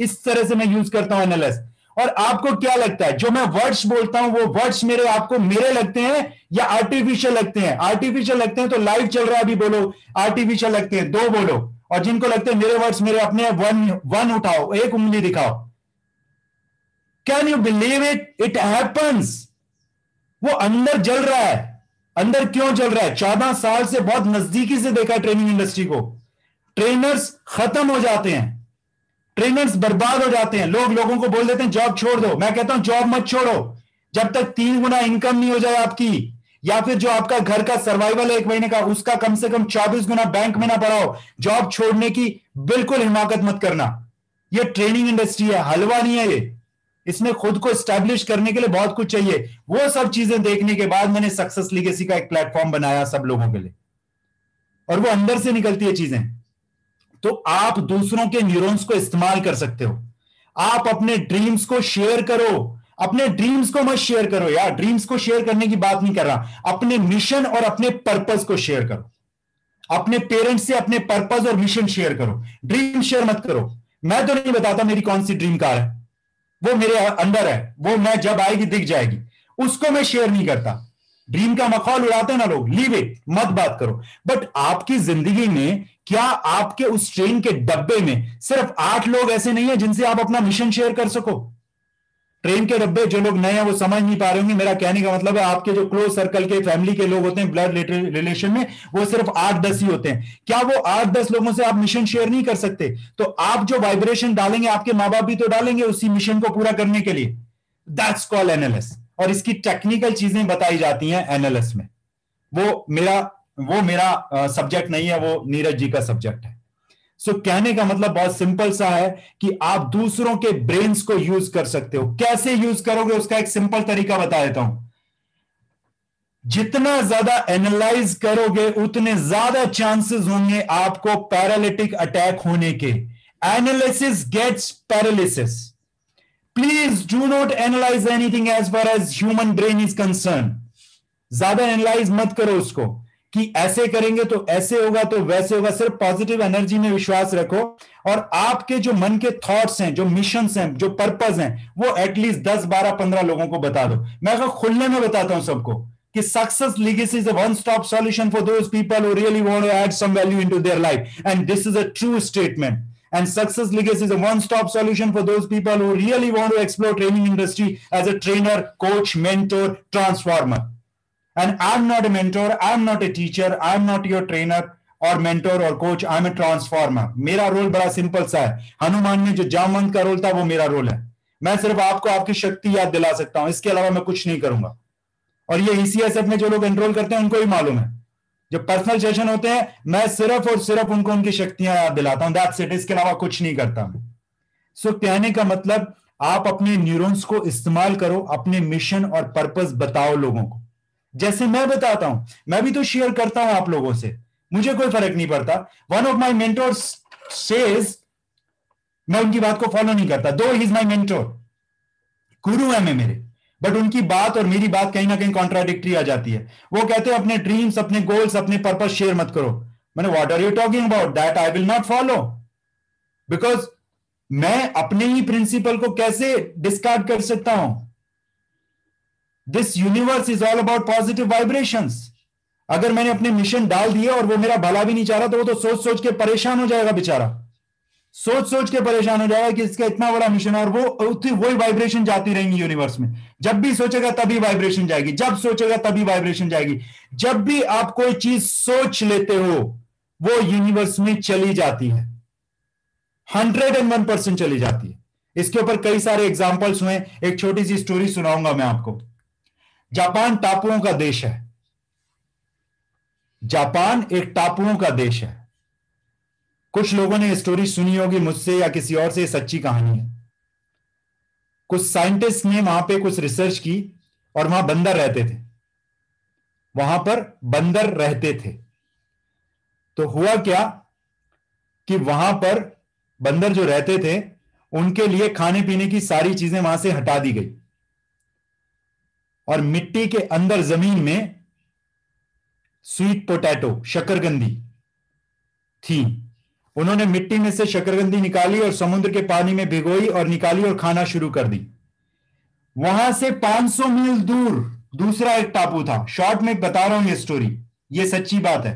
इस तरह से मैं यूज करता हूं एनएलएस। और आपको क्या लगता है जो मैं वर्ड्स बोलता हूं वो वर्ड्स मेरे आपको मेरे लगते हैं या आर्टिफिशियल लगते हैं? आर्टिफिशियल लगते हैं तो लाइव चल रहा है अभी बोलो आर्टिफिशियल लगते हैं, 2 बोलो, और जिनको लगते हैं मेरे वर्ड्स मेरे अपने, 1 उठाओ, 1 उंगली दिखाओ। Can you believe it? It happens. वो अंदर जल रहा है। अंदर क्यों जल रहा है? 14 साल से बहुत नजदीकी से देखा ट्रेनिंग इंडस्ट्री को। ट्रेनर्स खत्म हो जाते हैं, ट्रेनर्स बर्बाद हो जाते हैं। लोग लोगों को बोल देते हैं जॉब छोड़ दो। मैं कहता हूं जॉब मत छोड़ो जब तक 3 गुना इनकम नहीं हो जाए आपकी, या फिर जो आपका घर का सर्वाइवल है 1 महीने का उसका कम से कम 24 गुना बैंक में ना बढ़ाओ। जॉब छोड़ने की बिल्कुल हिमाकत मत करना। ये ट्रेनिंग इंडस्ट्री है, हलवा नहीं है ये। इसमें खुद को स्टैब्लिश करने के लिए बहुत कुछ चाहिए। वो सब चीजें देखने के बाद मैंने सक्सेस लीगेसी का एक प्लेटफॉर्म बनाया सब लोगों के लिए, और वो अंदर से निकलती है चीजें। तो आप दूसरों के न्यूरॉन्स को इस्तेमाल कर सकते हो। आप अपने ड्रीम्स को शेयर करो। अपने ड्रीम्स को मत शेयर करो यार, ड्रीम्स को शेयर करने की बात नहीं कर रहा। अपने मिशन और अपने पर्पस को शेयर करो। अपने पेरेंट्स से अपने पर्पस और मिशन शेयर करो, ड्रीम शेयर मत करो। मैं तो नहीं बताता मेरी कौन सी ड्रीम कार है, वो मेरे अंदर है, वो मैं जब आएगी दिख जाएगी, उसको मैं शेयर नहीं करता। ड्रीम का मखौल उड़ाते हैं ना लोग, लीव इट, मत बात करो। बट आपकी जिंदगी में क्या आपके उस ट्रेन के डब्बे में सिर्फ 8 लोग ऐसे नहीं है जिनसे आप अपना मिशन शेयर कर सको? ट्रेन के डब्बे जो लोग नए हैं वो समझ नहीं पा रहे होंगे। मेरा कहने का मतलब है आपके जो क्लोज सर्कल के फैमिली के लोग होते हैं ब्लड रिलेशन में, वो सिर्फ 8-10 ही होते हैं। क्या वो 8-10 लोगों से आप मिशन शेयर नहीं कर सकते? तो आप जो वाइब्रेशन डालेंगे आपके माँ बाप भी तो डालेंगे उसी मिशन को पूरा करने के लिए। दैट्स कॉल्ड एनएलएस, और इसकी टेक्निकल चीजें बताई जाती हैं एनएलएस में। वो मेरा सब्जेक्ट नहीं है, वो नीरज जी का सब्जेक्ट है। सो कहने का मतलब बहुत सिंपल सा है कि आप दूसरों के ब्रेन्स को यूज कर सकते हो। कैसे यूज करोगे उसका एक सिंपल तरीका बता देता हूं। जितना ज्यादा एनालाइज करोगे उतने ज्यादा चांसेस होंगे आपको पैरालिटिक अटैक होने के। Analysis gets paralysis. Please do not analyse anything as far as human brain is concern. ज्यादा एनालाइज मत करो उसको कि ऐसे करेंगे तो ऐसे होगा तो वैसे होगा। सिर्फ पॉजिटिव एनर्जी में विश्वास रखो, और आपके जो मन के थॉट्स हैं, जो मिशंस हैं, जो पर्पस हैं, वो एटलीस्ट 10-12-15 लोगों को बता दो। मैं खुले में बताता हूं सबको कि success legacy is a one stop solution for those people who really want to add some value into their life, and this is a true statement. And Success Legacy is a one-stop solution for those people who really want to explore training industry as a trainer, coach, mentor, transformer. And I'm not a mentor, I'm not a teacher, I'm not your trainer or mentor or coach, I'm a transformer. मेरा role बड़ा simple सा है। हनुमान में जो जामवंत का role था वो मेरा रोल है। मैं सिर्फ आपको आपकी शक्ति याद दिला सकता हूँ, इसके अलावा मैं कुछ नहीं करूंगा। और ये ECSF में जो लोग एनरोल करते हैं उनको भी मालूम है, जो पर्सनल सेशन होते हैं मैं सिर्फ और सिर्फ उनको उनकी शक्तियां याद दिलाता हूं। दैट्स इट, इसके अलावा कुछ नहीं करता मैं। सो कहने का मतलब आप अपने न्यूरॉन्स को इस्तेमाल करो, अपने मिशन और पर्पस बताओ लोगों को। जैसे मैं बताता हूं, मैं भी तो शेयर करता हूं आप लोगों से, मुझे कोई फर्क नहीं पड़ता। One of my mentors says, मैं उनकी बात को फॉलो नहीं करता, दो ही इज माई मेंटोर, गुरु है मैं मेरे, बट उनकी बात और मेरी बात कहीं ना कहीं कॉन्ट्राडिक्टरी आ जाती है। वो कहते हैं अपने ड्रीम्स, अपने गोल्स, अपने पर्पस शेयर मत करो। मैंने what are you talking about, that I will not follow, because मैं अपने ही प्रिंसिपल को कैसे डिस्कार्ड कर सकता हूं? This universe is all about positive vibrations. अगर मैंने अपने मिशन डाल दिए और वो मेरा भला भी नहीं चाह रहा तो वो तो सोच सोच के परेशान हो जाएगा बेचारा, सोच सोच के परेशान हो जाएगा कि इसका इतना बड़ा मिशन है और वही वाइब्रेशन जाती रहेंगी यूनिवर्स में। जब भी सोचेगा तभी वाइब्रेशन जाएगी, जब सोचेगा तभी वाइब्रेशन जाएगी। जब भी आप कोई चीज सोच लेते हो वो यूनिवर्स में चली जाती है, 101% चली जाती है। इसके ऊपर कई सारे एग्जाम्पल्स हुए। एक छोटी सी स्टोरी सुनाऊंगा मैं आपको। जापान टापुओं का देश है, जापान एक टापुओं का देश है। कुछ लोगों ने स्टोरी सुनी होगी मुझसे या किसी और से, सच्ची कहानी है। कुछ साइंटिस्ट ने वहां पे कुछ रिसर्च की और वहां बंदर रहते थे, वहां पर बंदर रहते थे। तो हुआ क्या कि वहां पर बंदर जो रहते थे उनके लिए खाने पीने की सारी चीजें वहां से हटा दी गई और मिट्टी के अंदर जमीन में स्वीट पोटैटो, शकरकंदी थी। उन्होंने मिट्टी में से शकरकंदी निकाली और समुद्र के पानी में भिगोई और निकाली और खाना शुरू कर दी। वहां से 500 मील दूर दूसरा एक टापू था। शॉर्ट में बता रहा हूं ये स्टोरी, ये सच्ची बात है।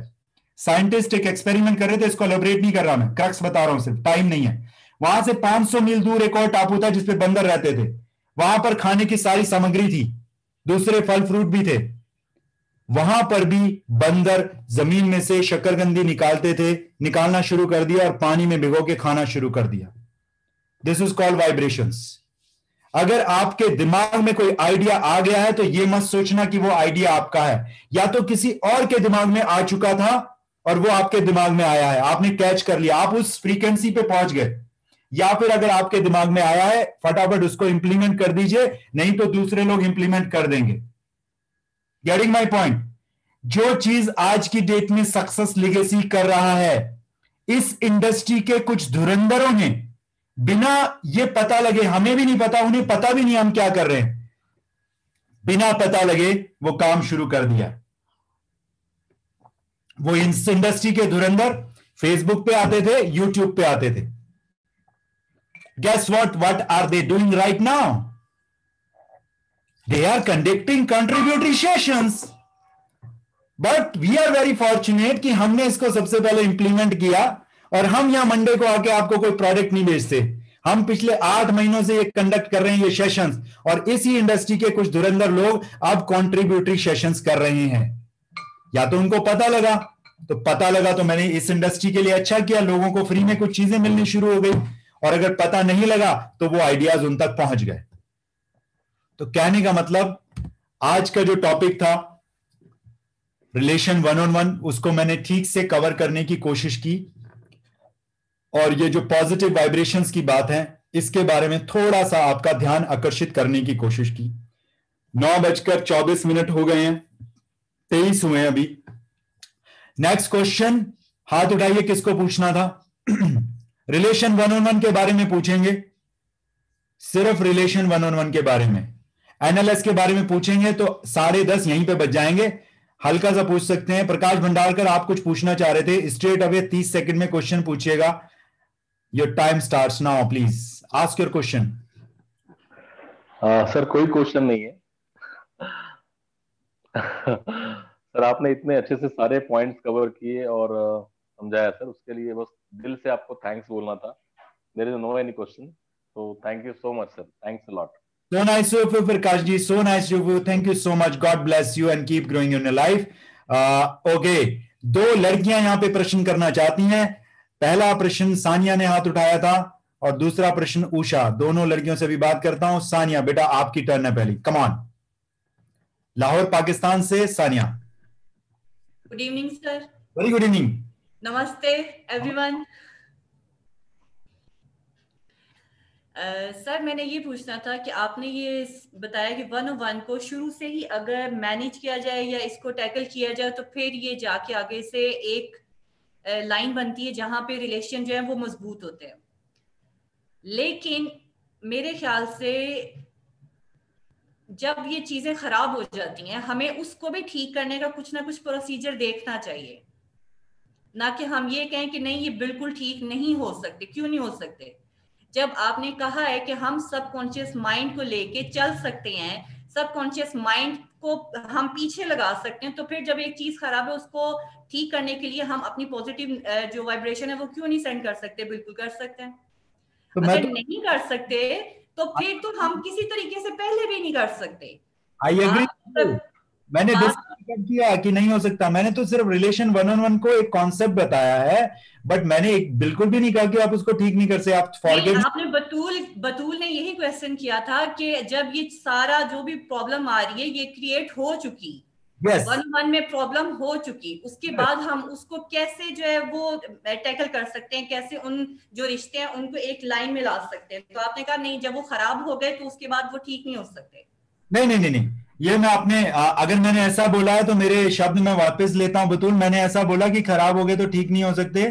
साइंटिस्ट एक एक्सपेरिमेंट कर रहे थे, इसको एलैबोरेट नहीं कर रहा मैं, क्रक्स बता रहा हूं, सिर्फ टाइम नहीं है। वहां से 500 मील दूर एक और टापू था जिसपे बंदर रहते थे। वहां पर खाने की सारी सामग्री थी, दूसरे फल फ्रूट भी थे। वहां पर भी बंदर जमीन में से शकरकंदी निकालते थे, निकालना शुरू कर दिया और पानी में भिगो के खाना शुरू कर दिया। This is called vibrations. अगर आपके दिमाग में कोई आइडिया आ गया है तो यह मत सोचना कि वो आइडिया आपका है, या तो किसी और के दिमाग में आ चुका था और वो आपके दिमाग में आया है, आपने कैच कर लिया, आप उस फ्रीक्वेंसी पे पहुंच गए। या फिर अगर आपके दिमाग में आया है फटाफट उसको इंप्लीमेंट कर दीजिए, नहीं तो दूसरे लोग इंप्लीमेंट कर देंगे। Getting my point? जो चीज आज की डेट में सक्सेस लेगेसी कर रहा है, इस इंडस्ट्री के कुछ धुरंधरों ने बिना ये पता लगे, हमें भी नहीं पता, उन्हें पता भी नहीं हम क्या कर रहे हैं, बिना पता लगे वो काम शुरू कर दिया। वो इस इंडस्ट्री के धुरंधर फेसबुक पे आते थे, यूट्यूब पे आते थे। Guess what are they doing right now? They are conducting contributory sessions. But we are very fortunate कि हमने इसको सबसे पहले implement किया और हम यहां मंडे को आके आपको कोई प्रोडक्ट नहीं बेचते। हम पिछले 8 महीनों से ये कंडक्ट कर रहे हैं ये सेशंस, और इसी इंडस्ट्री के कुछ धुरंधर लोग अब कॉन्ट्रीब्यूटरी सेशंस कर रहे हैं। या तो उनको पता लगा, तो पता लगा तो मैंने इस इंडस्ट्री के लिए अच्छा किया, लोगों को फ्री में कुछ चीजें मिलनी शुरू हो गई, और अगर पता नहीं लगा तो वो आइडियाज उन तक पहुंच गए। तो कहने का मतलब आज का जो टॉपिक था रिलेशन 1-on-1, उसको मैंने ठीक से कवर करने की कोशिश की, और ये जो पॉजिटिव वाइब्रेशंस की बात है इसके बारे में थोड़ा सा आपका ध्यान आकर्षित करने की कोशिश की। 9:24 हो गए हैं, 23 हुए हैं अभी। नेक्स्ट क्वेश्चन, हाथ उठाइए किसको पूछना था। रिलेशन 1-on-1 के बारे में पूछेंगे, सिर्फ रिलेशन 1-on-1 के बारे में। एनएलएस के बारे में पूछेंगे तो 10:30 यहीं पे बच जाएंगे। हल्का सा पूछ सकते हैं। प्रकाश भंडारकर आप कुछ पूछना चाह रहे थे, स्ट्रेट अवे 30 सेकंड में क्वेश्चन पूछिएगा। Your time starts now, please ask your question. Sir कोई क्वेश्चन नहीं है। सर आपने इतने अच्छे से सारे पॉइंट्स कवर किए और समझाया सर, उसके लिए बस दिल से आपको थैंक्स बोलना था। There is no any question, so thank you so much sir, thanks a lot. So nice of you Prakash ji, so nice of you, thank you so much. God bless you and keep growing in your life. Okay, 2 लड़कियां यहाँ पे प्रश्न करना चाहती हैं। पहला प्रश्न सानिया ने हाथ उठाया था और दूसरा प्रश्न उषा। दोनों लड़कियों से भी बात करता हूं। सानिया बेटा आपकी टर्न है पहली, कम ऑन। लाहौर पाकिस्तान से Sania. Good evening sir. Very good evening. नमस्ते एवरीवन। सर मैंने ये पूछना था कि आपने ये बताया कि 1-on-1 को शुरू से ही अगर मैनेज किया जाए या इसको टैकल किया जाए तो फिर ये जाके आगे से एक लाइन बनती है जहां पे रिलेशन जो है वो मजबूत होते हैं। लेकिन मेरे ख्याल से जब ये चीजें खराब हो जाती हैं हमें उसको भी ठीक करने का कुछ ना कुछ प्रोसीजर देखना चाहिए, ना कि हम ये कहें कि नहीं ये बिल्कुल ठीक नहीं हो सकते। क्यों नहीं हो सकते? जब आपने कहा है कि हम सबकॉन्शियस माइंड को लेके चल सकते हैं, सबकॉन्शियस माइंड को हम पीछे लगा सकते हैं, तो फिर जब एक चीज खराब है उसको ठीक करने के लिए हम अपनी पॉजिटिव जो वाइब्रेशन है वो क्यों नहीं सेंड कर सकते? बिल्कुल कर सकते हैं। तो अगर नहीं कर सकते तो फिर तो हम किसी तरीके से पहले भी नहीं कर सकते। I agree. मैंने किया कि नहीं हो सकता, मैंने तो सिर्फ रिलेशन 1-on-1 को एक कॉन्सेप्ट बताया है, बट मैंने बिल्कुल भी नहीं कहा कि आप उसको ठीक नहीं कर सकते। आप फॉरगेट, आपने बतूल ने यही क्वेश्चन किया था कि जब ये सारा जो भी प्रॉब्लम आ रही है ये क्रिएट हो चुकी, 1-on-1 में प्रॉब्लम हो चुकी, उसके बाद हम उसको कैसे जो है वो टैकल कर सकते हैं, कैसे उन जो रिश्ते हैं उनको एक लाइन में ला सकते हैं। तो आपने कहा नहीं, जब वो खराब हो गए तो उसके बाद वो ठीक नहीं हो सकते। नहीं, ये मैं आपने, अगर मैंने ऐसा बोला है तो मेरे शब्द मैं वापस लेता हूं बतूल। मैंने ऐसा बोला कि खराब हो गए तो ठीक नहीं हो सकते,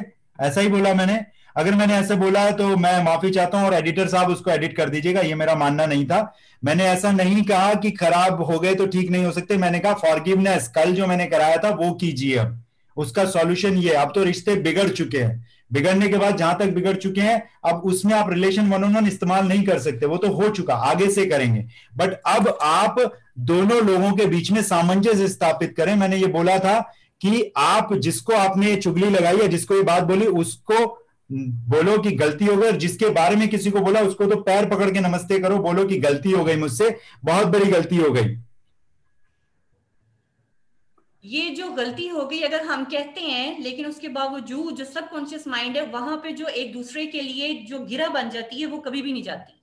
ऐसा ही बोला मैंने। अगर मैंने ऐसा बोला है तो मैं माफी चाहता हूं और एडिटर साहब उसको एडिट कर दीजिएगा, ये मेरा मानना नहीं था। मैंने ऐसा नहीं कहा कि खराब हो गए तो ठीक नहीं हो सकते, मैंने कहा फॉरगिवनेस कल जो मैंने कराया था वो कीजिए, अब उसका सॉल्यूशन ये। अब तो रिश्ते बिगड़ चुके हैं, बिगड़ने के बाद जहां तक बिगड़ चुके हैं, अब उसमें आप रिलेशन 1-on-1 इस्तेमाल नहीं कर सकते, वो तो हो चुका, आगे से करेंगे। बट अब आप दोनों लोगों के बीच में सामंजस्य स्थापित करें। मैंने ये बोला था कि आप जिसको आपने चुगली लगाई है, जिसको ये बात बोली, उसको बोलो कि गलती हो गई, और जिसके बारे में किसी को बोला उसको तो पैर पकड़ के नमस्ते करो, बोलो कि गलती हो गई मुझसे, बहुत बड़ी गलती हो गई। ये जो गलती हो गई अगर हम कहते हैं, लेकिन उसके बावजूद जो सबकॉन्शियस माइंड है वहां पे जो एक दूसरे के लिए जो गिरा बन जाती है वो कभी भी नहीं जाती,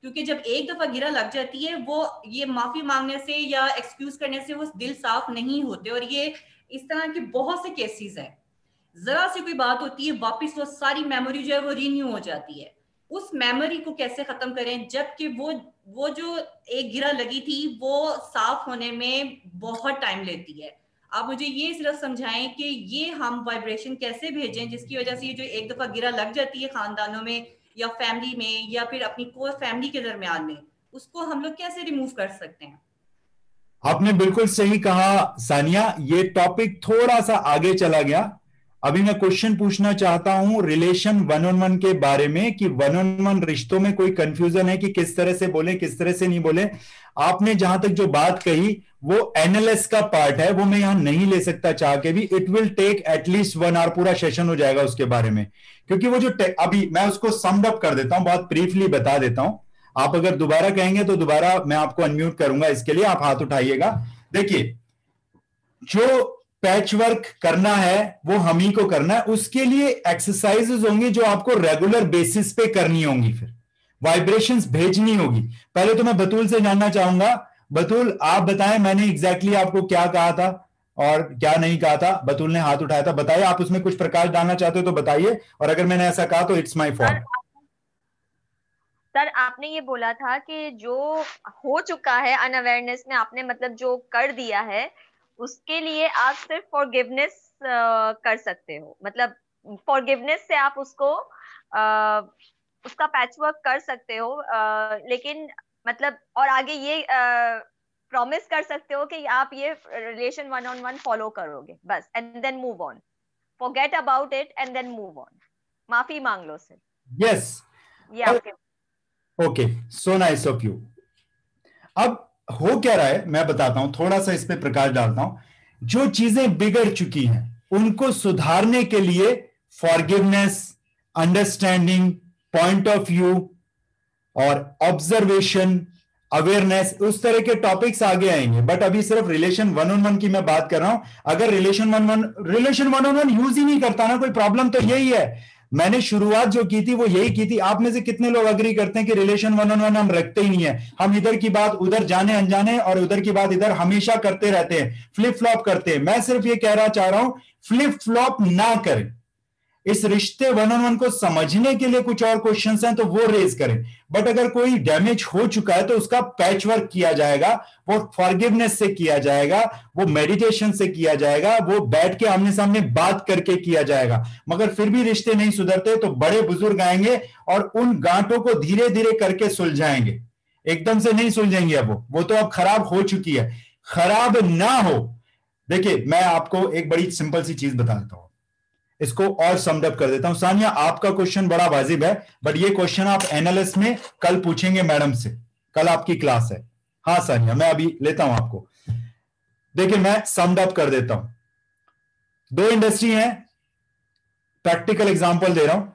क्योंकि जब एक दफा गिरा लग जाती है वो ये माफी मांगने से या एक्सक्यूज करने से वो दिल साफ नहीं होते। और ये इस तरह के बहुत से केसेस हैं, जरा सी कोई बात होती है वापस वो सारी मेमोरी जो है वो रिन्यू हो जाती है। उस मेमोरी को कैसे खत्म करें, जबकि वो जो एक गिरा लगी थी वो साफ होने में बहुत टाइम लेती है। आप मुझे ये सिर्फ समझाएं कि ये हम वाइब्रेशन कैसे भेजें जिसकी वजह से ये जो एक दफा गिरा लग जाती है खानदानों में या फैमिली में या फिर अपनी कोर फैमिली के दरमियान में, उसको हम लोग कैसे रिमूव कर सकते हैं। आपने बिल्कुल सही कहा सानिया, ये टॉपिक थोड़ा सा आगे चला गया। अभी मैं क्वेश्चन पूछना चाहता हूं रिलेशन 1-on-1 के बारे में, कि 1-on-1 रिश्तों में कोई कंफ्यूजन है कि किस तरह से बोले किस तरह से नहीं बोले। आपने जहां तक जो बात कही वो एनालिसिस का पार्ट है, वो मैं यहां नहीं ले सकता चाह के भी। It will take at least 1 hour, पूरा सेशन हो जाएगा उसके बारे में, क्योंकि वो जो अभी मैं उसको समड अप कर देता हूं, बहुत ब्रीफली बता देता हूं। आप अगर दोबारा कहेंगे तो दोबारा मैं आपको अनम्यूट करूंगा, इसके लिए आप हाथ उठाइएगा। देखिए, जो पैचवर्क करना है वो हम ही को करना है, उसके लिए एक्सरसाइजेज होंगी जो आपको रेगुलर बेसिस पे करनी होंगी, फिर वाइब्रेशंस भेजनी होगी। पहले तो मैं बतूल से जानना चाहूंगा, बतूल आप बताएं मैंने एग्जैक्टली आपको क्या कहा था और क्या नहीं कहा था। बतूल ने हाथ उठाया था, बताइए आप उसमें कुछ प्रकाश डालना चाहते हो तो बताइए, और अगर मैंने ऐसा कहा तो इट्स माय फॉल्ट। सर आपने ये बोला था कि जो हो चुका है अनअवेयरनेस में, आपने मतलब जो कर दिया है उसके लिए आप सिर्फ फॉरगिवनेस कर सकते हो, मतलब फॉरगिवनेस से आप उसको उसका पैचवर्क कर सकते हो, लेकिन मतलब और आगे ये प्रॉमिस कर सकते हो कि आप ये रिलेशन 1-on-1 फॉलो करोगे बस, and then move on, forget about it and then move on, माफी मांग लो sir. Yes, okay, so nice of you. अब हो क्या रहा है मैं बताता हूं, थोड़ा सा इस पे प्रकाश डालता हूं। जो चीजें बिगड़ चुकी हैं उनको सुधारने के लिए forgiveness, understanding, point of view और ऑब्जर्वेशन, अवेयरनेस, उस तरह के टॉपिक्स आगे आएंगे। बट अभी सिर्फ रिलेशन 1-on-1 की मैं बात कर रहा हूं। अगर relation one on one use ही नहीं करता ना कोई, प्रॉब्लम तो यही है। मैंने शुरुआत जो की थी वो यही की थी। आप में से कितने लोग अग्री करते हैं कि रिलेशन 1-on-1 हम रखते ही नहीं है, हम इधर की बात उधर जाने अनजाने और उधर की बात इधर हमेशा करते रहते हैं, फ्लिप फ्लॉप करते हैं। मैं सिर्फ ये कहना चाह रहा हूं फ्लिप फ्लॉप ना करें। इस रिश्ते 1-on-1 को समझने के लिए कुछ और क्वेश्चंस हैं तो वो रेज करें, बट अगर कोई डैमेज हो चुका है तो उसका पैचवर्क किया जाएगा, वो फॉरगिवनेस से किया जाएगा, वो मेडिटेशन से किया जाएगा, वो बैठ के आमने सामने बात करके किया जाएगा। मगर फिर भी रिश्ते नहीं सुधरते तो बड़े बुजुर्ग आएंगे और उन गांठों को धीरे धीरे करके सुलझाएंगे, एकदम से नहीं सुलझेंगे। अब वो तो अब खराब हो चुकी है, खराब ना हो। देखिए, मैं आपको एक बड़ी सिंपल सी चीज बता देता हूं, इसको और समड अप कर देता हूं। सानिया आपका क्वेश्चन बड़ा वाजिब है, बट ये क्वेश्चन आप एनालिस्ट में कल पूछेंगे मैडम से, कल आपकी क्लास है। हाँ सानिया, मैं अभी लेता हूं आपको। देखिए मैं समड अप कर देता हूं। दो इंडस्ट्री हैं, प्रैक्टिकल एग्जांपल दे रहा हूं।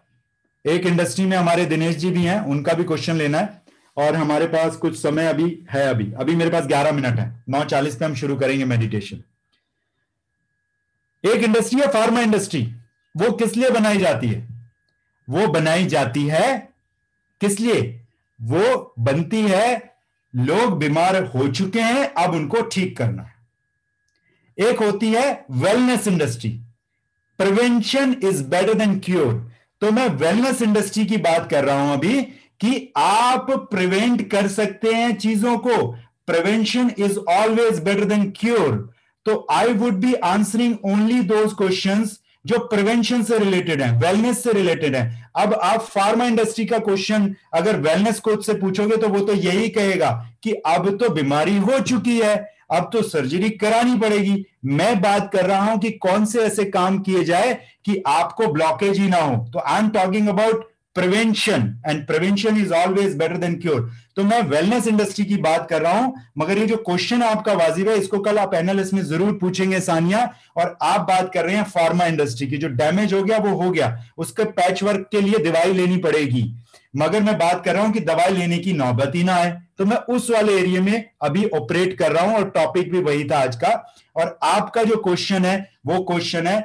एक इंडस्ट्री में हमारे दिनेश जी भी हैं, उनका भी क्वेश्चन लेना है और हमारे पास कुछ समय अभी है। अभी मेरे पास 11 मिनट है, 9:40 पे हम शुरू करेंगे मेडिटेशन। एक इंडस्ट्री है फार्मा इंडस्ट्री। वो किस लिए बनाई जाती है? वो बनाई जाती है किस लिए? वो बनती है, लोग बीमार हो चुके हैं, अब उनको ठीक करना है। एक होती है wellness industry, prevention is better than cure. तो मैं वेलनेस इंडस्ट्री की बात कर रहा हूं अभी कि आप प्रिवेंट कर सकते हैं चीजों को। Prevention is always better than cure. तो I would be answering only those questions जो प्रिवेंशन से रिलेटेड है, वेलनेस से रिलेटेड है। अब आप फार्मा इंडस्ट्री का क्वेश्चन अगर वेलनेस कोच से पूछोगे तो वो तो यही कहेगा कि अब तो बीमारी हो चुकी है, अब तो सर्जरी करानी पड़ेगी। मैं बात कर रहा हूं कि कौन से ऐसे काम किए जाए कि आपको ब्लॉकेज ही ना हो। तो I am talking about prevention and prevention is always better than cure. तो मैं वेलनेस इंडस्ट्री की बात कर रहा हूं, मगर ये जो क्वेश्चन आपका वाजिब है इसको कल आप एनालिस्ट में जरूर पूछेंगे सानिया। और आप बात कर रहे हैं फार्मा इंडस्ट्री की, जो डैमेज हो गया वो हो गया, उसके पैच वर्क के लिए दवाई लेनी पड़ेगी। मगर मैं बात कर रहा हूं कि दवाई लेने की नौबत ही ना आए, तो मैं उस वाले एरिया में अभी ऑपरेट कर रहा हूं और टॉपिक भी वही था आज का। और आपका जो क्वेश्चन है वो क्वेश्चन है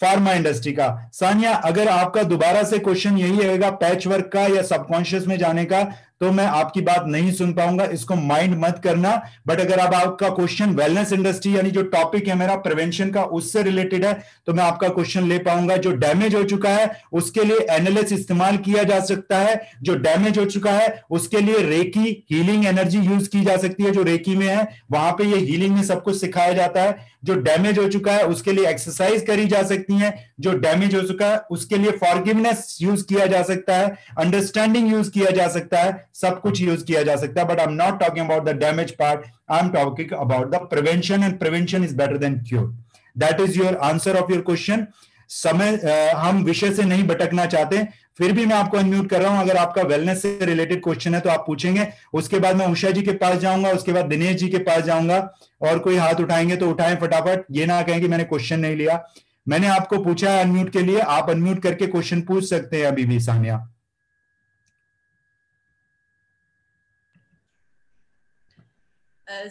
फार्मा इंडस्ट्री का। सानिया, अगर आपका दोबारा से क्वेश्चन यही रहेगा पैच वर्क का या सबकॉन्शियस में जाने का, तो मैं आपकी बात नहीं सुन पाऊंगा, इसको माइंड मत करना। बट अगर अब आपका क्वेश्चन वेलनेस इंडस्ट्री यानी जो टॉपिक है मेरा प्रिवेंशन का उससे रिलेटेड है, तो मैं आपका क्वेश्चन ले पाऊंगा। जो डैमेज हो चुका है उसके लिए एनालिसिस इस्तेमाल किया जा सकता है, जो डैमेज हो चुका है उसके लिए रेकी हीलिंग एनर्जी यूज की जा सकती है, जो रेकी में है वहां पर यह हीलिंग में सब कुछ सिखाया जाता है। जो डैमेज हो चुका है उसके लिए एक्सरसाइज करी जा सकती है, जो डैमेज हो चुका है उसके लिए फॉरगिवनेस यूज किया जा सकता है, अंडरस्टैंडिंग यूज किया जा सकता है, सब कुछ यूज किया जा सकता है। But I am not talking about the damage part, I am talking about the prevention and prevention is better than cure. That is your answer of your question. समय हम विषय से नहीं भटकना चाहते, फिर भी मैं आपको अनम्यूट कर रहा हूं। अगर आपका वेलनेस से रिलेटेड क्वेश्चन है तो आप पूछेंगे, उसके बाद मैं उषा जी के पास जाऊंगा, उसके बाद दिनेश जी के पास जाऊंगा। और कोई हाथ उठाएंगे तो उठाएं फटाफट, ये ना कहें कि मैंने क्वेश्चन नहीं लिया। मैंने आपको पूछा है अनम्यूट के लिए, आप अनम्यूट करके क्वेश्चन पूछ सकते हैं अभी भी सानिया।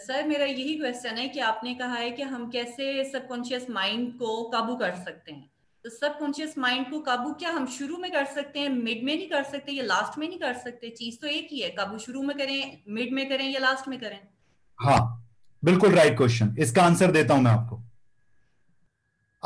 सर मेरा यही क्वेश्चन है कि आपने कहा है कि हम कैसे सबकॉन्शियस माइंड को काबू कर सकते हैं। तो सबकॉन्शियस माइंड को काबू क्या हम शुरू में कर सकते हैं, मिड में नहीं कर सकते या लास्ट में नहीं कर सकते? चीज तो एक ही है, काबू शुरू में करें, मिड में करें या लास्ट में करें। हाँ बिल्कुल राइट क्वेश्चन। इसका आंसर देता हूं मैं आपको।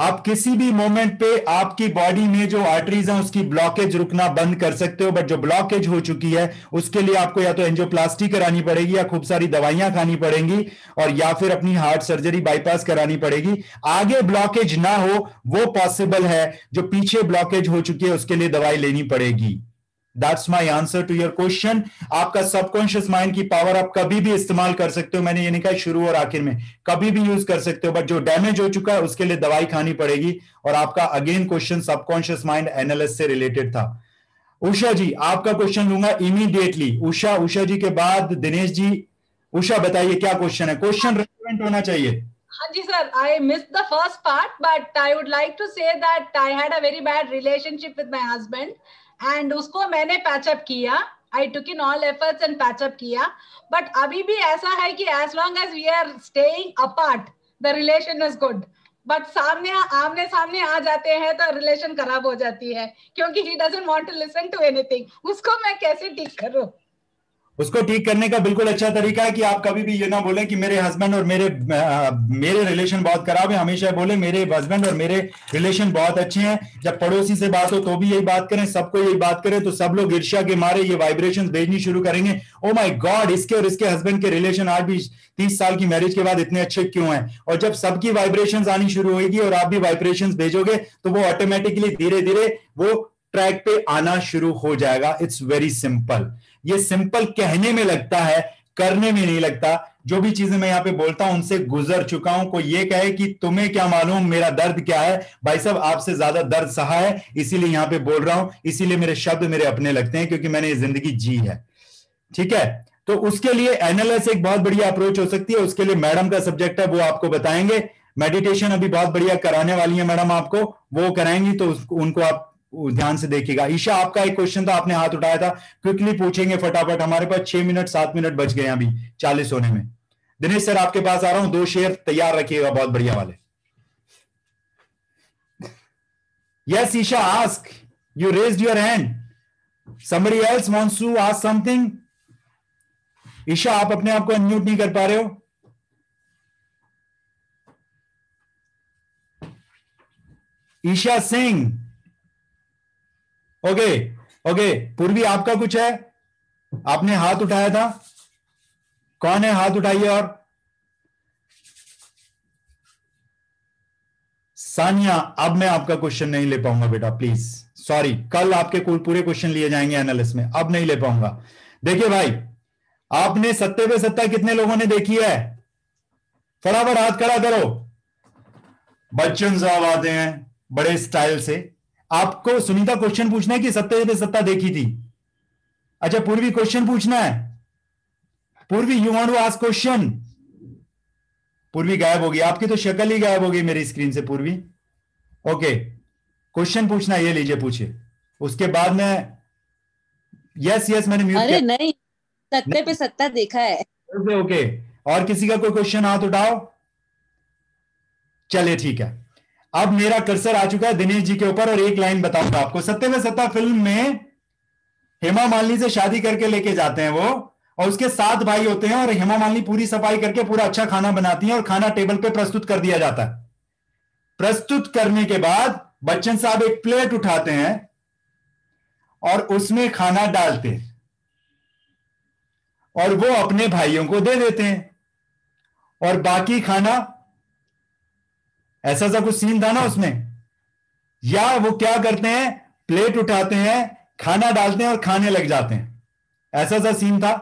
आप किसी भी मोमेंट पे आपकी बॉडी में जो आर्टरीज हैं उसकी ब्लॉकेज रुकना बंद कर सकते हो। बट जो ब्लॉकेज हो चुकी है उसके लिए आपको या तो एंजियोप्लास्टी करानी पड़ेगी या खूब सारी दवाइयां खानी पड़ेंगी और या फिर अपनी हार्ट सर्जरी बाईपास करानी पड़ेगी। आगे ब्लॉकेज ना हो वो पॉसिबल है, जो पीछे ब्लॉकेज हो चुकी है उसके लिए दवाई लेनी पड़ेगी। That's my answer to your question. आपका सबकॉन्शियस माइंड की पावर आप कभी भी इस्तेमाल कर सकते हो, मैंने ये नहीं कहा शुरू और आखिर में, कभी भी यूज कर सकते हो। बट जो डैमेज हो चुका है उसके लिए दवाई खानी पड़ेगी। और आपका again question subconscious mind analysis से रिलेटेड था। उषा जी आपका क्वेश्चन लूंगा इमीडिएटली। उषा, उषा जी के बाद दिनेश जी। उषा बताइए क्या क्वेश्चन है, क्वेश्चन रेलेवेंट होना चाहिए। हाँ जी sir, I missed the first part, but I would like to say that I had a very bad relationship with my husband. And उसको मैंने पैचअप किया, I took in all efforts and patch up किया। But अभी भी ऐसा है कि as long as we are staying apart the relation is good, but सामने आमने सामने आ जाते हैं तो रिलेशन खराब हो जाती है क्योंकि he doesn't want to listen to anything। उसको मैं कैसे ठीक करूं? उसको ठीक करने का बिल्कुल अच्छा तरीका है कि आप कभी भी ये ना बोलें कि मेरे हस्बैंड और मेरे रिलेशन बहुत खराब है। हमेशा बोले मेरे हस्बैंड और मेरे रिलेशन बहुत अच्छे हैं। जब पड़ोसी से बात हो तो भी यही बात करें, सबको यही बात करें, तो सब लोग ईर्ष्या के मारे ये वाइब्रेशंस भेजनी शुरू करेंगे। ओ माय गॉड, इसके और इसके हस्बैंड के रिलेशन आज भी 30 साल की मैरिज के बाद इतने अच्छे क्यों हैं? और जब सबकी वाइब्रेशंस आनी शुरू होगी और आप भी वाइब्रेशंस भेजोगे तो वो ऑटोमेटिकली धीरे धीरे वो ट्रैक पे आना शुरू हो जाएगा। It's very simple. ये सिंपल कहने में लगता है, करने में नहीं लगता। जो भी चीजें मैं यहाँ पे बोलता हूं उनसे गुजर चुका हूं। कोई ये कहे कि तुम्हें क्या मालूम मेरा दर्द क्या है, भाई साहब आपसे ज्यादा दर्द सहा है, इसीलिए यहाँ पे बोल रहा हूं, इसीलिए मेरे शब्द मेरे अपने लगते हैं क्योंकि मैंने ये जिंदगी जी है। ठीक है, तो उसके लिए एनएलएस एक बहुत बढ़िया अप्रोच हो सकती है। उसके लिए मैडम का सब्जेक्ट है, वो आपको बताएंगे। मेडिटेशन अभी बहुत बढ़िया कराने वाली है मैडम, आपको वो कराएंगी, तो उनको आप ध्यान से देखिएगा। ईशा, आपका एक क्वेश्चन था, आपने हाथ उठाया था, क्विकली पूछेंगे फटाफट, हमारे पास 6 मिनट 7 मिनट बच गए अभी 40 होने में। दिनेश सर आपके पास आ रहा हूं, 2 शेर तैयार रखिएगा बहुत बढ़िया वाले। Yes Isha, ask, you raised your hand, somebody else wants to ask something. Isha आप अपने आप को अनम्यूट नहीं कर पा रहे हो। ईशा सिंह, okay okay. पूर्वी आपका कुछ है, आपने हाथ उठाया था, कौन है हाथ उठाइए। और सानिया, अब मैं आपका क्वेश्चन नहीं ले पाऊंगा बेटा, प्लीज सॉरी, कल आपके पूरे क्वेश्चन लिए जाएंगे एनालिस्ट में, अब नहीं ले पाऊंगा। देखिए भाई, आपने 70 पे 70 कितने लोगों ने देखी है, फटाफट हाथ खड़ा करो। बच्चन साहब आते हैं बड़े स्टाइल से। आपको सुनीता क्वेश्चन पूछना है कि 70 पे 70 देखी थी। अच्छा पूर्वी क्वेश्चन पूछना है, Purvi you want to ask question. Purvi गायब होगी, आपकी तो शक्ल ही गायब होगी मेरी स्क्रीन से। पूर्वी ओके, क्वेश्चन पूछना ये लीजिए पूछिए, उसके बाद में यस यस मैंने म्यूट किया। अरे नहीं, 70 पे 70 देखा है। ओके ओके, और किसी का कोई क्वेश्चन हाथ उठाओ। चलिए ठीक है, अब मेरा कर्सर आ चुका है दिनेश जी के ऊपर, और एक लाइन बताऊंगा आपको। 70 पे 70 फिल्म में हेमा मालिनी से शादी करके लेके जाते हैं वो, और उसके 7 भाई होते हैं, और हेमा मालिनी पूरी सफाई करके पूरा अच्छा खाना बनाती है, और खाना टेबल पे प्रस्तुत कर दिया जाता है। प्रस्तुत करने के बाद बच्चन साहब एक प्लेट उठाते हैं और उसमें खाना डालते हैं, और वो अपने भाइयों को दे देते हैं, और बाकी खाना, ऐसा सा कुछ सीन था ना उसमें। या वो क्या करते हैं, प्लेट उठाते हैं, खाना डालते हैं और खाने लग जाते हैं, ऐसा सा सीन था।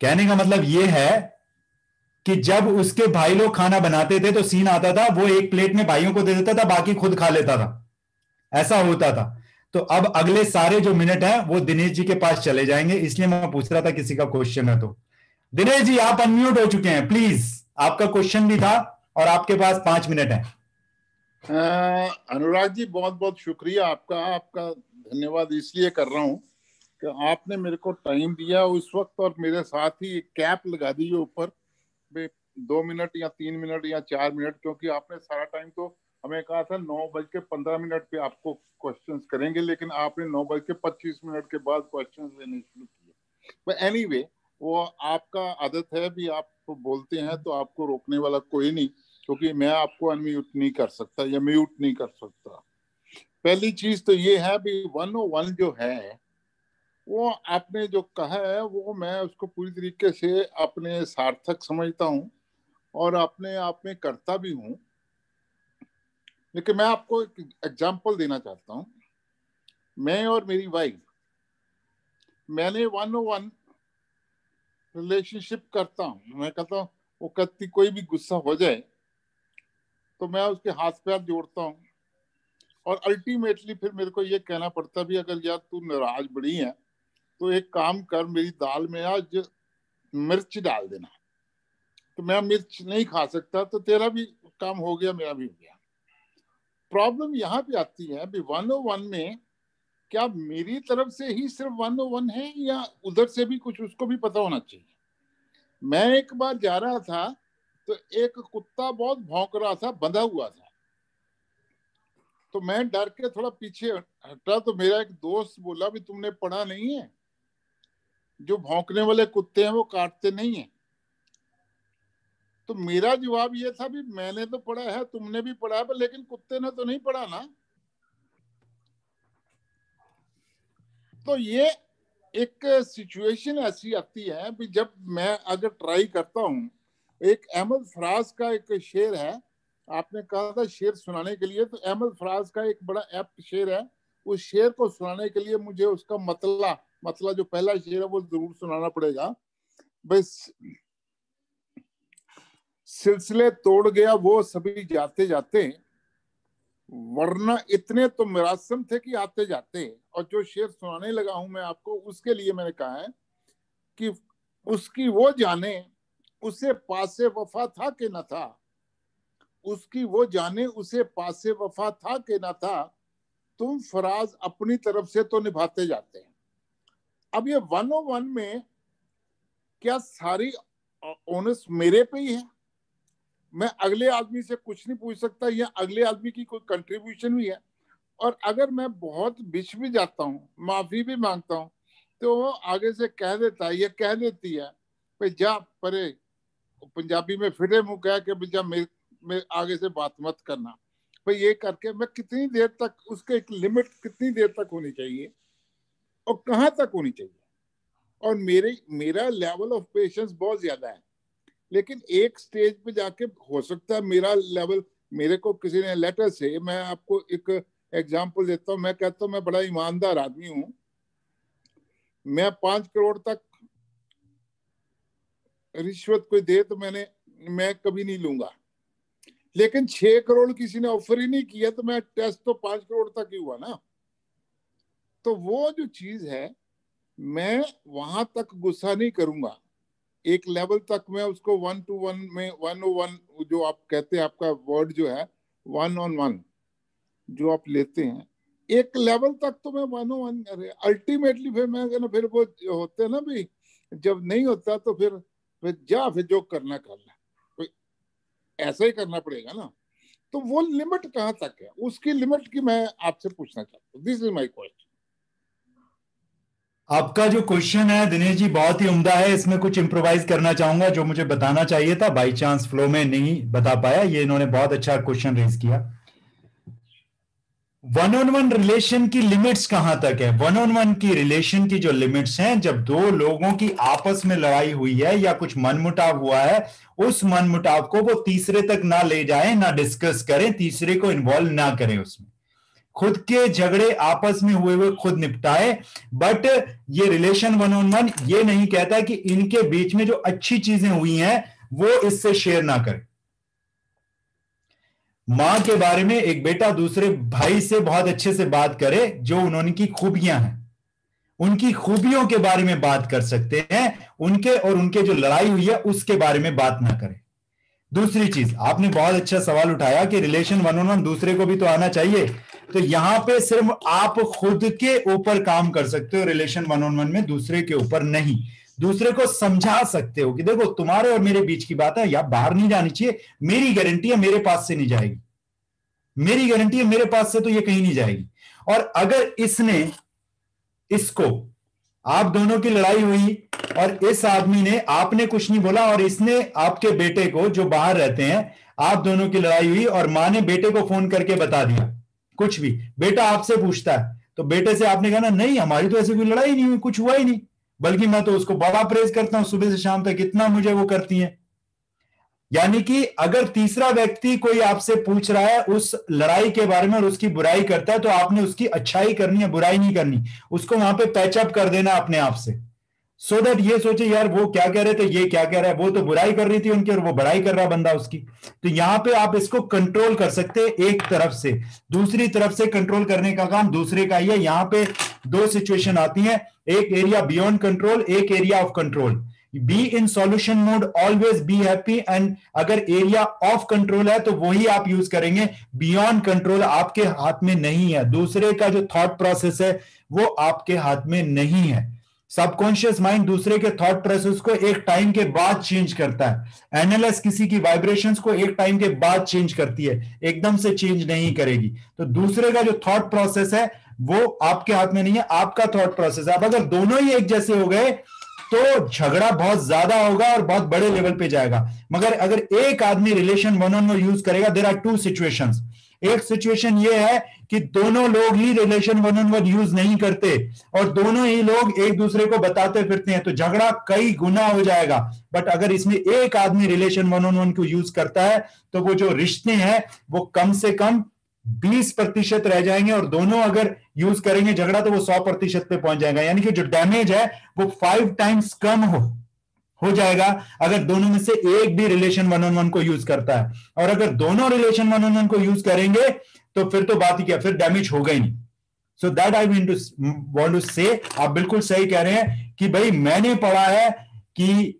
कहने का मतलब ये है कि जब उसके भाई लोग खाना बनाते थे तो सीन आता था, वो एक प्लेट में भाइयों को दे देता था, बाकी खुद खा लेता था, ऐसा होता था। तो अब अगले सारे जो मिनट हैं वो दिनेश जी के पास चले जाएंगे, इसलिए मैं पूछ रहा था किसी का क्वेश्चन है तो। दिनेश जी आप अनम्यूट हो चुके हैं, प्लीज आपका क्वेश्चन भी था, और आपके पास 5 मिनट है। अनुराग जी बहुत बहुत शुक्रिया आपका, आपका धन्यवाद इसलिए कर रहा हूँ कि आपने मेरे को टाइम दिया उस वक्त, और मेरे साथ ही कैप लगा दी ऊपर 2 मिनट या 3 मिनट या 4 मिनट, क्योंकि आपने सारा टाइम तो हमें कहा था 9:15 पे आपको क्वेश्चंस करेंगे, लेकिन आपने 9:25 के बाद क्वेश्चंस लेने शुरू किए। बट एनीवे, वो आपका आदत है भी, आप तो बोलते हैं तो आपको रोकने वाला कोई नहीं, क्योंकि मैं आपको अनम्यूट नहीं कर सकता या म्यूट नहीं कर सकता। पहली चीज तो ये है भी 101 जो है वो आपने जो कहा है वो मैं उसको पूरी तरीके से अपने सार्थक समझता हूँ और अपने आप में करता भी हूँ, लेकिन मैं आपको एक एग्जाम्पल देना चाहता हूँ। मैं और मेरी वाइफ, मैंने 101 रिलेशनशिप करता हूँ, मैं कहता हूँ, वो कहती कोई भी गुस्सा हो जाए तो मैं उसके हाथ पैर जोड़ता हूँ, और अल्टीमेटली फिर मेरे को ये कहना पड़ता भी, अगर यार तू नाराज बड़ी है तो एक काम कर, मेरी दाल में आज मिर्च डाल देना। तो मैं मिर्च नहीं खा सकता, तो तेरा भी काम हो गया मेरा भी हो गया। प्रॉब्लम यहाँ पे आती है भी 101 में क्या मेरी तरफ से ही सिर्फ 101 है या उधर से भी कुछ, उसको भी पता होना चाहिए। मैं एक बार जा रहा था तो एक कुत्ता बहुत भौंक रहा था, बंधा हुआ था, तो मैं डर के थोड़ा पीछे हटा, तो मेरा एक दोस्त बोला भी तुमने पढ़ा नहीं है, जो भौंकने वाले कुत्ते हैं वो काटते नहीं है। तो मेरा जवाब ये था भी मैंने तो पढ़ा है, तुमने भी पढ़ा है, पर लेकिन कुत्ते ने तो नहीं पढ़ा ना। तो ये एक सिचुएशन ऐसी आती है भी जब मैं अगर ट्राई करता हूँ। एक अहमद फराज का एक शेर है, आपने कहा था शेर सुनाने के लिए, तो अहमद फराज का एक बड़ा एप्ट शेर है, उस शेर को सुनाने के लिए मुझे उसका मतला जो पहला शेर है वो जरूर सुनाना पड़ेगा। बस सिलसिले तोड़ गया वो सभी जाते जाते, वरना इतने तो मिरासम थे कि आते जाते। और जो शेर सुनाने लगा हूं मैं आपको, उसके लिए मैंने कहा है कि उसकी वो जाने उसे पासे वफा था कि न था, उसकी वो जाने उसे पासे वफा था कि न था, तुम फराज अपनी तरफ से तो निभाते जाते हैं। अब ये 101 में क्या सारी ओनस मेरे पे ही है? मैं अगले आदमी से कुछ नहीं पूछ सकता या अगले आदमी की कोई कंट्रीब्यूशन भी है? और अगर मैं बहुत बिछ भी जाता हूँ, माफी भी मांगता हूँ, तो आगे से कह देता है या कह देती है भाई जा परे, पंजाबी में फिरे मुँह कह के भैया मेरे आगे से बात मत करना। भाई ये करके मैं कितनी देर तक, उसके एक लिमिट कितनी देर तक होनी चाहिए और कहाँ तक होनी चाहिए? और मेरा लेवल ऑफ पेशेंस बहुत ज्यादा है, लेकिन एक स्टेज पे जाके हो सकता है मेरा लेवल, मेरे को किसी ने लेटर से, मैं आपको एक एग्जांपल देता हूँ, मैं कहता हूँ मैं बड़ा ईमानदार आदमी हूँ, मैं 5 करोड़ तक रिश्वत कोई दे तो मैं कभी नहीं लूंगा, लेकिन 6 करोड़ किसी ने ऑफर ही नहीं किया तो मैं टेस्ट तो 5 करोड़ तक ही हुआ ना। तो वो जो चीज है मैं वहां तक गुस्सा नहीं करूंगा, एक लेवल तक मैं उसको 1 to 1 में, 101 जो आप कहते हैं, आपका वर्ड जो है 1 on 1 जो आप लेते हैं, एक लेवल तक तो मैं 1 on 1 करे। अल्टीमेटली फिर मैं फिर वो होते ना भी, जब नहीं होता तो फिर जा, फिर जो करना करना, ऐसा ही करना पड़ेगा ना। तो वो लिमिट कहाँ तक है, उसकी लिमिट की मैं आपसे पूछना चाहता हूँ। This is my question. आपका जो क्वेश्चन है दिनेश जी बहुत ही उम्दा है, इसमें कुछ इम्प्रोवाइज करना चाहूंगा जो मुझे बताना चाहिए था, बाय चांस फ्लो में नहीं बता पाया। ये इन्होंने बहुत अच्छा क्वेश्चन रेज किया। 1 on 1 रिलेशन की लिमिट्स कहां तक है? 1 on 1 की रिलेशन की जो लिमिट्स हैं, जब 2 लोगों की आपस में लड़ाई हुई है या कुछ मनमुटाव हुआ है, उस मनमुटाव को वो तीसरे तक ना ले जाए, ना डिस्कस करें, तीसरे को इन्वॉल्व ना करें उसमें, खुद के झगड़े आपस में हुए हुए खुद निपटाए। बट ये रिलेशन 1 on 1 ये नहीं कहता कि इनके बीच में जो अच्छी चीजें हुई हैं वो इससे शेयर ना करें। मां के बारे में एक बेटा दूसरे भाई से बहुत अच्छे से बात करे, जो उन्होंने की खूबियां हैं उनकी खूबियों के बारे में बात कर सकते हैं, उनके और उनके जो लड़ाई हुई है उसके बारे में बात ना करें। दूसरी चीज, आपने बहुत अच्छा सवाल उठाया कि रिलेशन 1 on 1 दूसरे को भी तो आना चाहिए, तो यहां पे सिर्फ आप खुद के ऊपर काम कर सकते हो रिलेशन 1 on 1 में, दूसरे के ऊपर नहीं। दूसरे को समझा सकते हो कि देखो तुम्हारे और मेरे बीच की बात है, या बाहर नहीं जानी चाहिए, मेरी गारंटी है मेरे पास से नहीं जाएगी, मेरी गारंटी है मेरे पास से तो ये कहीं नहीं जाएगी। और अगर इसने, इसको, आप दोनों की लड़ाई हुई और इस आदमी ने, आपने कुछ नहीं बोला और इसने आपके बेटे को, जो बाहर रहते हैं, आप दोनों की लड़ाई हुई और मां ने बेटे को फोन करके बता दिया कुछ भी, बेटा आपसे पूछता है तो बेटे से आपने कहना नहीं हमारी तो ऐसी कोई लड़ाई नहीं हुई, कुछ हुआ ही नहीं, बल्कि मैं तो उसको बड़ा प्रेज करता हूं, सुबह से शाम तक इतना मुझे वो करती है। यानी कि अगर तीसरा व्यक्ति कोई आपसे पूछ रहा है उस लड़ाई के बारे में और उसकी बुराई करता है, तो आपने उसकी अच्छाई करनी है, बुराई नहीं करनी। उसको वहां पे पैच अप कर देना अपने आप से, सो दैट ये सोचे यार वो क्या कह रहे थे, ये क्या कह रहा है, वो तो बुराई कर रही थी उनकी और वो बड़ाई कर रहा बंदा उसकी। तो यहाँ पे आप इसको कंट्रोल कर सकते हैं एक तरफ से, दूसरी तरफ से कंट्रोल करने का काम दूसरे का ही है। यहाँ पे 2 सिचुएशन आती हैं, एक एरिया बियॉन्ड कंट्रोल, एक area of control. Be in solution mode, always be happy. And अगर एरिया ऑफ कंट्रोल है तो वही आप यूज करेंगे, बियॉन्ड कंट्रोल आपके हाथ में नहीं है, दूसरे का जो थॉट प्रोसेस है वो आपके हाथ में नहीं है। सबकॉन्शियस माइंड दूसरे के थॉट प्रोसेस को एक टाइम के बाद चेंज करता है, एनएलएस किसी की वाइब्रेशंस को एक टाइम के बाद चेंज करती है, एकदम से चेंज नहीं करेगी। तो दूसरे का जो थॉट प्रोसेस है वो आपके हाथ में नहीं है, आपका थॉट प्रोसेस। आप अगर दोनों ही एक जैसे हो गए तो झगड़ा बहुत ज्यादा होगा और बहुत बड़े लेवल पे जाएगा। मगर अगर एक आदमी रिलेशन 1 on 1 यूज करेगा, देयर आर 2 सिचुएशंस। एक सिचुएशन ये है कि दोनों लोग ही रिलेशन 1 on 1 यूज नहीं करते और दोनों ही लोग एक दूसरे को बताते फिरते हैं, तो झगड़ा कई गुना हो जाएगा। बट अगर इसमें एक आदमी रिलेशन 1 on 1 को यूज करता है तो वो जो रिश्ते हैं वो कम से कम 20% रह जाएंगे, और दोनों अगर यूज करेंगे झगड़ा तो वो 100% पे पहुंच जाएगा। यानी कि जो डैमेज है वो 5 टाइम्स कम हो जाएगा अगर दोनों में से एक भी रिलेशन 1 on 1 को यूज करता है। और अगर दोनों रिलेशन 1 on 1 को यूज करेंगे तो फिर तो बात ही क्या, फिर डैमेज होगा ही नहीं। So that I want to say, आप बिल्कुल सही कह रहे हैं कि भाई मैंने पढ़ा है कि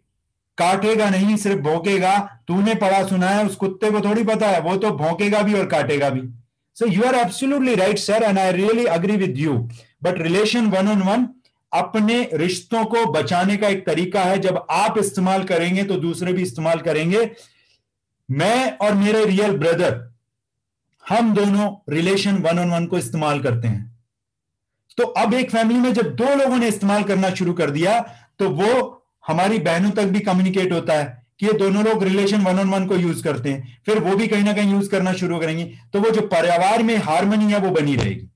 काटेगा नहीं सिर्फ भौंकेगा। तूने पढ़ा सुना है, उस कुत्ते को थोड़ी पता है, वो तो भौंकेगा भी और काटेगा भी। So you are absolutely right sir and I really agree with you. But relation one on one अपने रिश्तों को बचाने का एक तरीका है। जब आप इस्तेमाल करेंगे तो दूसरे भी इस्तेमाल करेंगे। मैं और मेरे रियल ब्रदर, हम दोनों रिलेशन वन ऑन वन को इस्तेमाल करते हैं। तो अब एक फैमिली में जब दो लोगों ने इस्तेमाल करना शुरू कर दिया तो वो हमारी बहनों तक भी कम्युनिकेट होता है कि ये दोनों लोग रिलेशन वन ऑन वन को यूज करते हैं। फिर वो भी कहीं ना कहीं यूज करना शुरू करेंगे तो वो जो परिवार में हार्मनी है वो बनी रहेगी।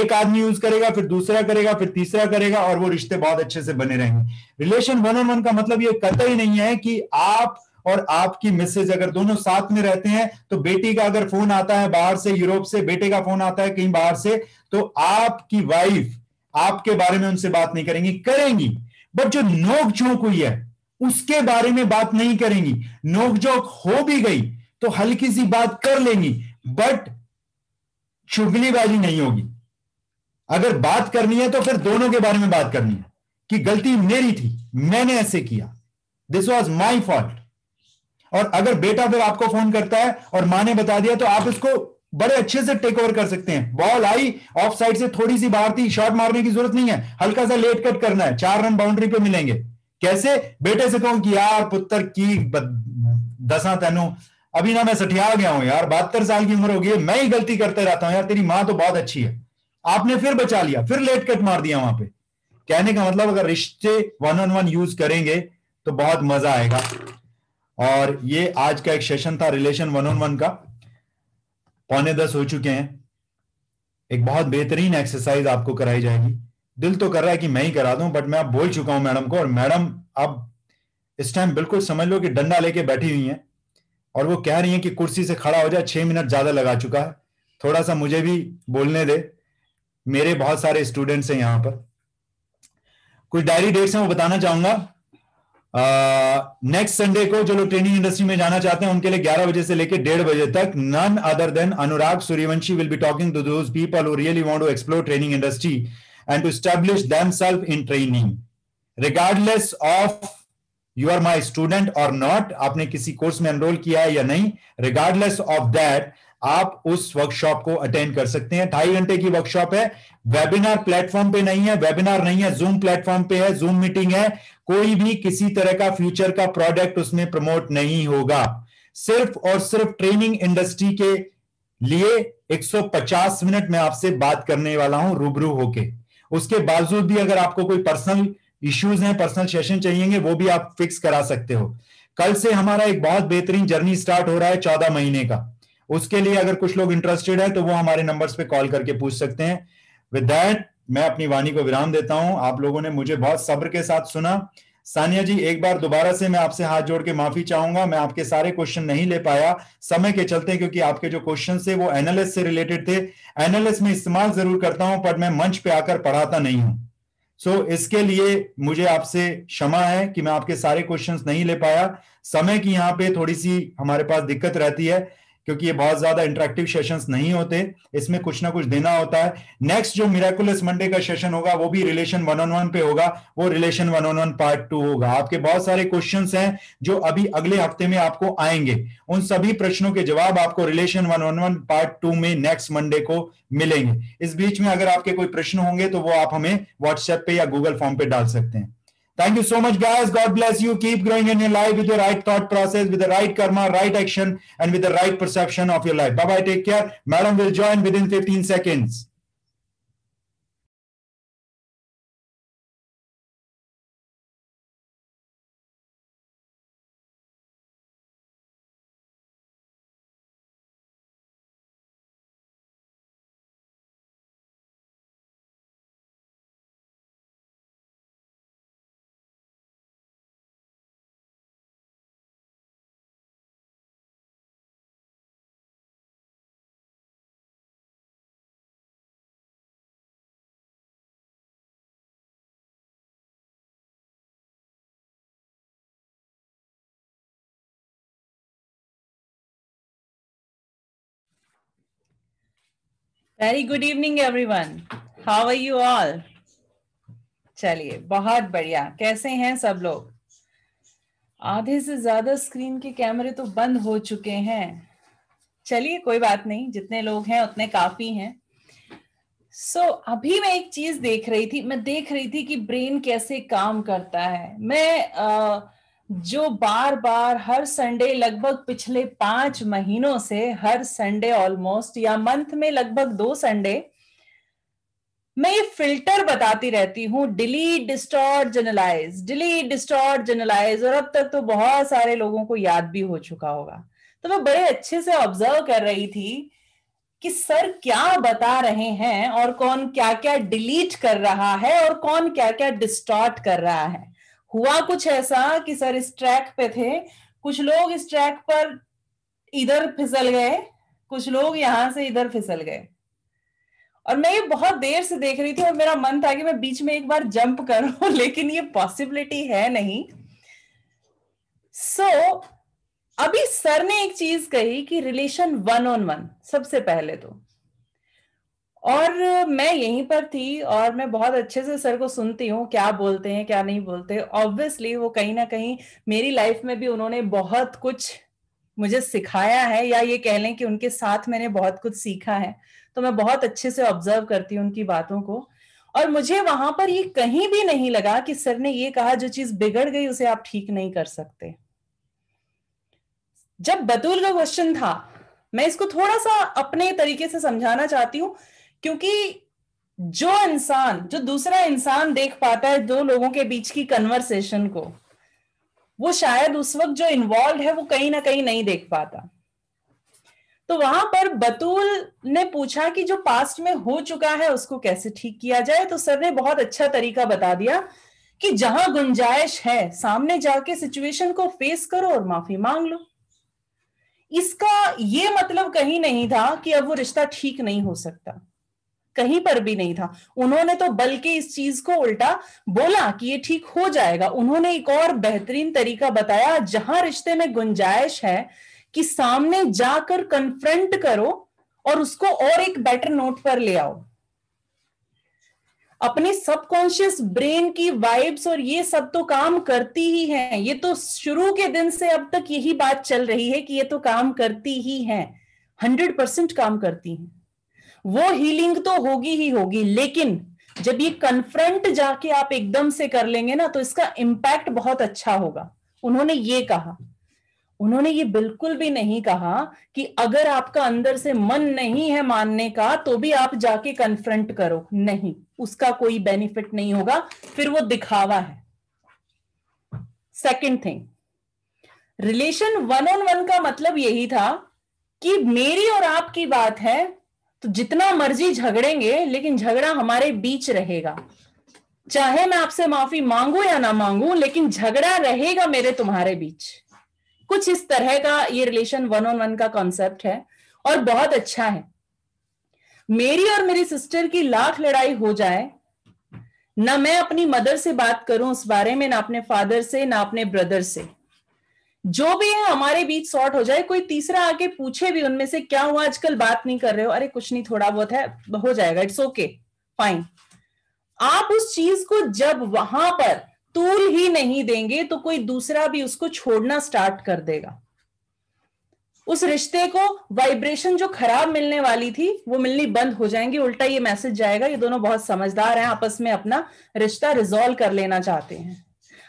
एक आदमी यूज करेगा, फिर दूसरा करेगा, फिर तीसरा करेगा और वो रिश्ते बहुत अच्छे से बने रहेंगे। रिलेशन वन ऑन वन का मतलब ये कतई नहीं है कि आप और आपकी मिसेज अगर दोनों साथ में रहते हैं तो बेटी का अगर फोन आता है बाहर से, यूरोप से बेटे का फोन आता है कहीं बाहर से, तो आपकी वाइफ आपके बारे में उनसे बात नहीं करेंगी, करेंगी बट जो नोकझोंक हुई है उसके बारे में बात नहीं करेंगी। नोकझोंक हो भी गई तो हल्की सी बात कर लेंगी बट चुगलीबाजी नहीं होगी। अगर बात करनी है तो फिर दोनों के बारे में बात करनी है कि गलती मेरी थी, मैंने ऐसे किया, दिस वॉज माई फॉल्ट। और अगर बेटा फिर आपको फोन करता है और मां ने बता दिया तो आप उसको बड़े अच्छे से टेक ओवर कर सकते हैं। बॉल आई, ऑफ साइड से थोड़ी सी बाहर थी, शॉट मारने की जरूरत नहीं है, हल्का सा लेट कट करना है, 4 रन बाउंड्री पे मिलेंगे। कैसे? बेटे से कहूं कि यार पुत्र की दसा तनु, अभी ना मैं सठिया गया हूं यार, 72 साल की उम्र हो गई है, मैं ही गलती करते रहता हूं यार, तेरी मां तो बहुत अच्छी है, आपने फिर बचा लिया, फिर लेट कट मार दिया वहां पे। कहने का मतलब अगर रिश्ते वन ऑन वन यूज करेंगे तो बहुत मजा आएगा। और ये आज का एक सेशन था रिलेशन वन ऑन वन का। 9:15 हो चुके हैं। एक बहुत बेहतरीन एक्सरसाइज आपको कराई जाएगी। दिल तो कर रहा है कि मैं ही करा दूं बट मैं अब बोल चुका हूं मैडम को, और मैडम अब इस टाइम बिल्कुल समझ लो कि डंडा लेके बैठी हुई हैं और वो कह रही हैं कि कुर्सी से खड़ा हो जाए, 6 मिनट ज्यादा लगा चुका है, थोड़ा सा मुझे भी बोलने दे। मेरे बहुत सारे स्टूडेंट्स हैं यहाँ पर। कुछ डायरी डेट्स हैं वो बताना चाहूंगा। नेक्स्ट संडे को जो लोग ट्रेनिंग इंडस्ट्री में जाना चाहते हैं उनके लिए 11 बजे से लेकर 1:30 बजे तक none other than Anurag Suryavanshi will be talking to those people who really want to explore training industry and to establish themselves in training regardless of you are my student और नॉट। आपने किसी कोर्स में एनरोल किया है या नहीं, regardless of that आप उस वर्कशॉप को अटेंड कर सकते हैं। 2.5 घंटे की वर्कशॉप है। वेबिनार प्लेटफॉर्म पे नहीं है, वेबिनार नहीं है, जूम प्लेटफॉर्म पे है, जूम मीटिंग है। कोई भी किसी तरह का फ्यूचर का प्रोडक्ट उसमें प्रमोट नहीं होगा। सिर्फ और सिर्फ ट्रेनिंग इंडस्ट्री के लिए 150 मिनट में आपसे बात करने वाला हूं रूबरू होके। उसके बावजूद भी अगर आपको कोई पर्सनल इश्यूज हैं, पर्सनल सेशन चाहिए, वो भी आप फिक्स करा सकते हो। कल से हमारा एक बहुत बेहतरीन जर्नी स्टार्ट हो रहा है 14 महीने का। उसके लिए अगर कुछ लोग इंटरेस्टेड है तो वो हमारे नंबर्स पे कॉल करके पूछ सकते हैं। विद दैट मैं अपनी वाणी को विराम देता हूं। आप लोगों ने मुझे बहुत सब्र के साथ सुना। सानिया जी, एक बार दोबारा से मैं आपसे हाथ जोड़ के माफी चाहूंगा, मैं आपके सारे क्वेश्चन नहीं ले पाया समय के चलते, क्योंकि आपके जो क्वेश्चन थे वो एनालिसिस से रिलेटेड थे। एनालिसिस में इस्तेमाल जरूर करता हूं पर मैं मंच पे आकर पढ़ाता नहीं हूं। सो इसके लिए मुझे आपसे क्षमा है कि मैं आपके सारे क्वेश्चन नहीं ले पाया। समय की यहाँ पे थोड़ी सी हमारे पास दिक्कत रहती है क्योंकि ये बहुत ज्यादा इंटरेक्टिव सेशंस नहीं होते, इसमें कुछ ना कुछ देना होता है। नेक्स्ट जो मिरेकुलस मंडे का सेशन होगा वो भी रिलेशन वन ऑन वन पे होगा, वो relation one on one part 2 होगा। आपके बहुत सारे क्वेश्चंस हैं जो अभी अगले हफ्ते में आपको आएंगे, उन सभी प्रश्नों के जवाब आपको relation one on one part 2 में नेक्स्ट मंडे को मिलेंगे। इस बीच में अगर आपके कोई प्रश्न होंगे तो वो आप हमें व्हाट्सएप पे या गूगल फॉर्म पे डाल सकते हैं। Thank you so much, guys. God bless you. Keep growing in your life with your right thought process, with the right karma, right action, and with the right perception of your life. Bye-bye. Take care. Madam will join within 15 seconds. Very good evening everyone, how are you all. चलिए, बहुत बढ़िया। कैसे हैं सब लोग? आधे से ज्यादा स्क्रीन के कैमरे तो बंद हो चुके हैं. चलिए कोई बात नहीं, जितने लोग हैं उतने काफी हैं. सो अभी मैं एक चीज देख रही थी कि ब्रेन कैसे काम करता है. मैं जो बार बार हर संडे लगभग पिछले 5 महीनों से हर संडे ऑलमोस्ट या मंथ में लगभग 2 संडे मैं ये फिल्टर बताती रहती हूँ, delete distort generalise, delete distort generalise. और अब तक तो बहुत सारे लोगों को याद भी हो चुका होगा. तो मैं बड़े अच्छे से ऑब्जर्व कर रही थी कि सर क्या बता रहे हैं और कौन क्या क्या डिलीट कर रहा है और कौन क्या क्या डिस्टॉर्ट कर रहा है. हुआ कुछ ऐसा कि सर इस ट्रैक पे थे, कुछ लोग इस ट्रैक पर इधर फिसल गए, कुछ लोग यहां से इधर फिसल गए. और मैं ये बहुत देर से देख रही थी और मेरा मन था कि मैं बीच में एक बार जंप करूं, लेकिन ये पॉसिबिलिटी है नहीं. सो अभी सर ने एक चीज कही कि रिलेशन 1-on-1 सबसे पहले तो, और मैं यहीं पर थी और मैं बहुत अच्छे से सर को सुनती हूँ क्या बोलते हैं क्या नहीं बोलते. ऑब्वियसली वो कहीं ना कहीं मेरी लाइफ में भी उन्होंने बहुत कुछ मुझे सिखाया है, या ये कह लें कि उनके साथ मैंने बहुत कुछ सीखा है. तो मैं बहुत अच्छे से ऑब्जर्व करती हूँ उनकी बातों को, और मुझे वहां पर ये कहीं भी नहीं लगा कि सर ने ये कहा जो चीज बिगड़ गई उसे आप ठीक नहीं कर सकते. जब बतूल का क्वेश्चन था, मैं इसको थोड़ा सा अपने तरीके से समझाना चाहती हूँ, क्योंकि जो दूसरा इंसान देख पाता है 2 लोगों के बीच की कन्वर्सेशन को, वो शायद उस वक्त जो इन्वॉल्व है वो कहीं ना कहीं नहीं देख पाता. तो वहां पर बतूल ने पूछा कि जो पास्ट में हो चुका है उसको कैसे ठीक किया जाए. तो सर ने बहुत अच्छा तरीका बता दिया कि जहां गुंजाइश है सामने जाके सिचुएशन को फेस करो और माफी मांग लो. इसका ये मतलब कहीं नहीं था कि अब वो रिश्ता ठीक नहीं हो सकता, कहीं पर भी नहीं था. उन्होंने तो बल्कि इस चीज को उल्टा बोला कि ये ठीक हो जाएगा. उन्होंने एक और बेहतरीन तरीका बताया, जहां रिश्ते में गुंजाइश है कि सामने जाकर कन्फ्रंट करो और उसको और एक बेटर नोट पर ले आओ. अपने सबकॉन्शियस ब्रेन की वाइब्स और ये सब तो काम करती ही हैं. ये तो शुरू के दिन से अब तक यही बात चल रही है कि ये तो काम करती ही हैं, 100% काम करती हैं. वो हीलिंग तो होगी ही होगी, लेकिन जब ये कन्फ्रंट जाके आप एकदम से कर लेंगे ना तो इसका इम्पैक्ट बहुत अच्छा होगा. उन्होंने ये कहा, उन्होंने ये बिल्कुल भी नहीं कहा कि अगर आपका अंदर से मन नहीं है मानने का तो भी आप जाके कन्फ्रंट करो. नहीं, उसका कोई बेनिफिट नहीं होगा, फिर वो दिखावा है. सेकंड थिंग, रिलेशन 1-on-1 का मतलब यही था कि मेरी और आपकी बात है तो जितना मर्जी झगड़ेंगे लेकिन झगड़ा हमारे बीच रहेगा. चाहे मैं आपसे माफी मांगू या ना मांगू लेकिन झगड़ा रहेगा मेरे तुम्हारे बीच. कुछ इस तरह का ये रिलेशन 1-on-1 का कॉन्सेप्ट है और बहुत अच्छा है. मेरी और मेरी सिस्टर की लाख लड़ाई हो जाए, ना मैं अपनी मदर से बात करूं उस बारे में, ना अपने फादर से, ना अपने ब्रदर से, जो भी है हमारे बीच सॉर्ट हो जाए. कोई तीसरा आके पूछे भी उनमें से क्या हुआ आजकल बात नहीं कर रहे हो, अरे कुछ नहीं थोड़ा बहुत है, हो जाएगा, इट्स ओके, फाइन. आप उस चीज को जब वहां पर तूल ही नहीं देंगे तो कोई दूसरा भी उसको छोड़ना स्टार्ट कर देगा. उस रिश्ते को वाइब्रेशन जो खराब मिलने वाली थी वो मिलनी बंद हो जाएंगी. उल्टा ये मैसेज जाएगा ये दोनों बहुत समझदार हैं, आपस में अपना रिश्ता रिजॉल्व कर लेना चाहते हैं.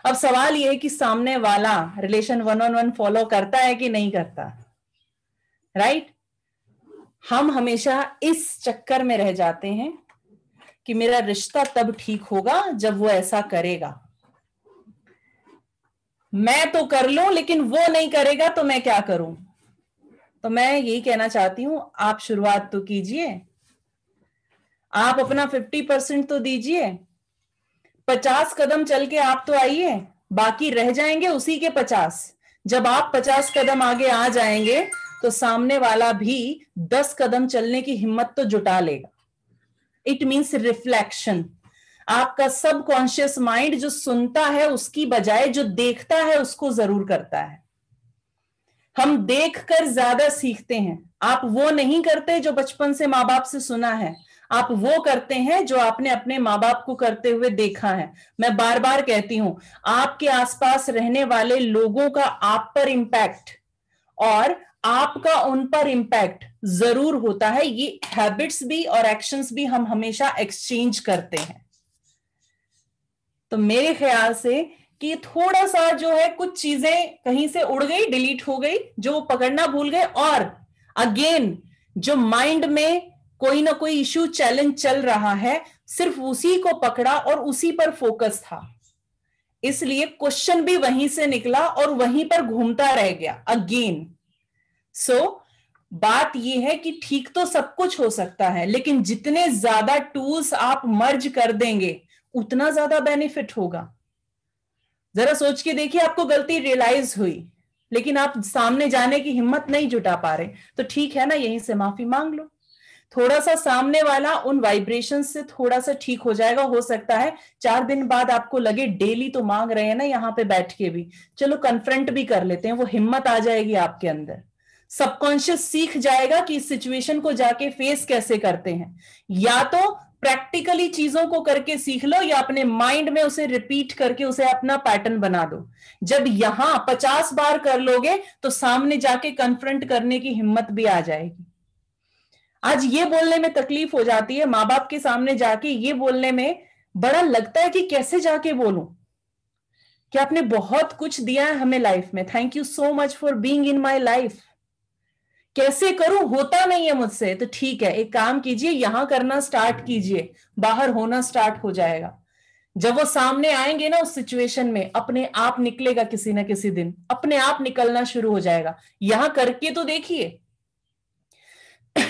अब सवाल यह है कि सामने वाला रिलेशन 1-on-1 फॉलो करता है कि नहीं करता, राइट? हम हमेशा इस चक्कर में रह जाते हैं कि मेरा रिश्ता तब ठीक होगा जब वो ऐसा करेगा. मैं तो कर लूं लेकिन वो नहीं करेगा तो मैं क्या करूं? तो मैं यही कहना चाहती हूं, आप शुरुआत तो कीजिए, आप अपना 50% तो दीजिए. 50 कदम चल के आप तो आइए, बाकी रह जाएंगे उसी के 50. जब आप 50 कदम आगे आ जाएंगे तो सामने वाला भी 10 कदम चलने की हिम्मत तो जुटा लेगा. It means reflection. आपका सबकॉन्शियस माइंड जो सुनता है उसकी बजाय जो देखता है उसको जरूर करता है. हम देखकर ज्यादा सीखते हैं. आप वो नहीं करते जो बचपन से माँ बाप से सुना है, आप वो करते हैं जो आपने अपने माँ बाप को करते हुए देखा है। मैं बार बार कहती हूं, आपके आसपास रहने वाले लोगों का आप पर इम्पैक्ट और आपका उन पर इम्पैक्ट जरूर होता है। ये हैबिट्स भी और एक्शंस भी हम हमेशा एक्सचेंज करते हैं। तो मेरे ख्याल से कि थोड़ा सा जो है कुछ चीजें कहीं से उड़ गई, डिलीट हो गई, जो पकड़ना भूल गए, और अगेन जो माइंड में कोई ना कोई इश्यू चैलेंज चल रहा है, सिर्फ उसी को पकड़ा और उसी पर फोकस था, इसलिए क्वेश्चन भी वहीं से निकला और वहीं पर घूमता रह गया अगेन। सो बात यह है कि ठीक तो सब कुछ हो सकता है, लेकिन जितने ज्यादा टूल्स आप मर्ज कर देंगे उतना ज्यादा बेनिफिट होगा। जरा सोच के देखिए, आपको गलती रियलाइज हुई लेकिन आप सामने जाने की हिम्मत नहीं जुटा पा रहे, तो ठीक है ना, यहीं से माफी मांग लो। थोड़ा सा सामने वाला उन वाइब्रेशन से थोड़ा सा ठीक हो जाएगा। हो सकता है 4 दिन बाद आपको लगे डेली तो मांग रहे हैं ना यहाँ पे बैठ के भी, चलो कन्फ्रंट भी कर लेते हैं, वो हिम्मत आ जाएगी आपके अंदर। सबकॉन्शियस सीख जाएगा कि इस सिचुएशन को जाके फेस कैसे करते हैं। या तो प्रैक्टिकली चीजों को करके सीख लो या अपने माइंड में उसे रिपीट करके उसे अपना पैटर्न बना दो। जब यहां 50 बार कर लोगे तो सामने जाके कन्फ्रंट करने की हिम्मत भी आ जाएगी। आज ये बोलने में तकलीफ हो जाती है, माँ बाप के सामने जाके ये बोलने में बड़ा लगता है कि कैसे जाके बोलूं कि आपने बहुत कुछ दिया है हमें लाइफ में, thank you so much for being in my life, कैसे करूं, होता नहीं है मुझसे। तो ठीक है, एक काम कीजिए, यहां करना स्टार्ट कीजिए, बाहर होना स्टार्ट हो जाएगा। जब वो सामने आएंगे ना उस सिचुएशन में, अपने आप निकलेगा, किसी ना किसी दिन अपने आप निकलना शुरू हो जाएगा। यहां करके तो देखिए।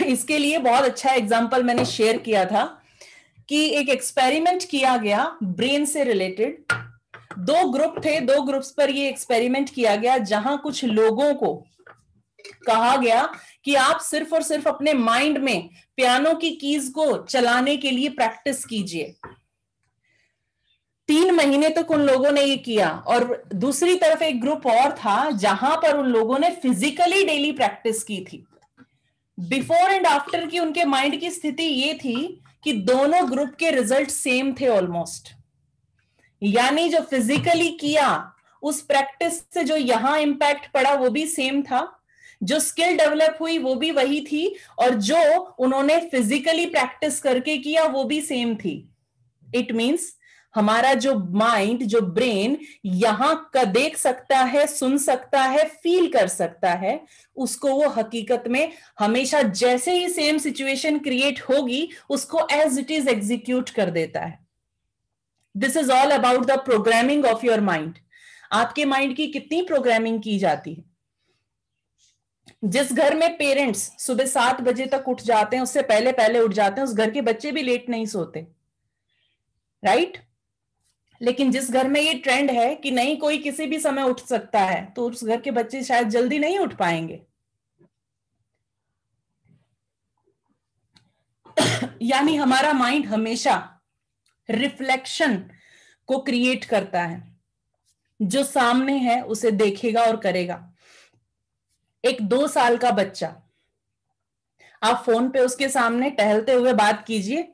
इसके लिए बहुत अच्छा एग्जाम्पल मैंने शेयर किया था कि एक एक्सपेरिमेंट किया गया ब्रेन से रिलेटेड। 2 ग्रुप थे, 2 ग्रुप्स पर यह एक्सपेरिमेंट किया गया, जहां कुछ लोगों को कहा गया कि आप सिर्फ और सिर्फ अपने माइंड में पियानो की कीज को चलाने के लिए प्रैक्टिस कीजिए। 3 महीने तक उन लोगों ने ये किया, और दूसरी तरफ एक ग्रुप और था जहां पर उन लोगों ने फिजिकली डेली प्रैक्टिस की थी। बिफोर एंड आफ्टर की उनके माइंड की स्थिति ये थी कि दोनों ग्रुप के रिजल्ट सेम थे ऑलमोस्ट। यानी जो फिजिकली किया उस प्रैक्टिस से जो यहां इंपैक्ट पड़ा वो भी सेम था, जो स्किल डेवलप हुई वो भी वही थी, और जो उन्होंने फिजिकली प्रैक्टिस करके किया वो भी सेम थी। इट मींस हमारा जो माइंड, जो ब्रेन यहां का देख सकता है, सुन सकता है, फील कर सकता है, उसको वो हकीकत में हमेशा जैसे ही सेम सिचुएशन क्रिएट होगी उसको एज इट इज एग्जीक्यूट कर देता है। This is all about the programming of your mind. आपके माइंड की कितनी प्रोग्रामिंग की जाती है। जिस घर में पेरेंट्स सुबह 7 बजे तक उठ जाते हैं, उससे पहले पहले उठ जाते हैं, उस घर के बच्चे भी लेट नहीं सोते, राइट? लेकिन जिस घर में ये ट्रेंड है कि नहीं कोई किसी भी समय उठ सकता है, तो उस घर के बच्चे शायद जल्दी नहीं उठ पाएंगे। यानी हमारा माइंड हमेशा रिफ्लेक्शन को क्रिएट करता है, जो सामने है उसे देखेगा और करेगा। एक 2 साल का बच्चा, आप फोन पे उसके सामने टहलते हुए बात कीजिए,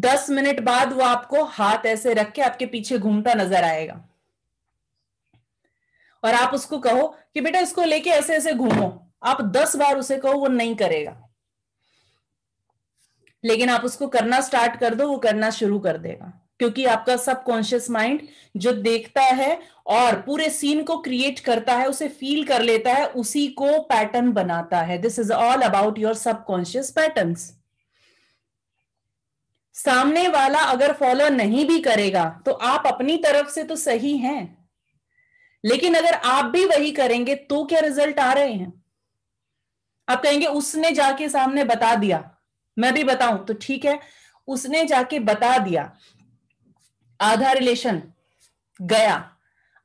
10 मिनट बाद वो आपको हाथ ऐसे रख के आपके पीछे घूमता नजर आएगा, और आप उसको कहो कि बेटा इसको लेके ऐसे ऐसे घूमो, आप 10 बार उसे कहो वो नहीं करेगा, लेकिन आप उसको करना स्टार्ट कर दो, वो करना शुरू कर देगा। क्योंकि आपका सबकॉन्शियस माइंड जो देखता है और पूरे सीन को क्रिएट करता है, उसे फील कर लेता है, उसी को पैटर्न बनाता है। This is all about your subconscious patterns. सामने वाला अगर फॉलो नहीं भी करेगा तो आप अपनी तरफ से तो सही हैं, लेकिन अगर आप भी वही करेंगे तो क्या रिजल्ट आ रहे हैं? आप कहेंगे उसने जाके सामने बता दिया, मैं भी बताऊं, तो ठीक है, उसने जाके बता दिया, आधा रिलेशन गया,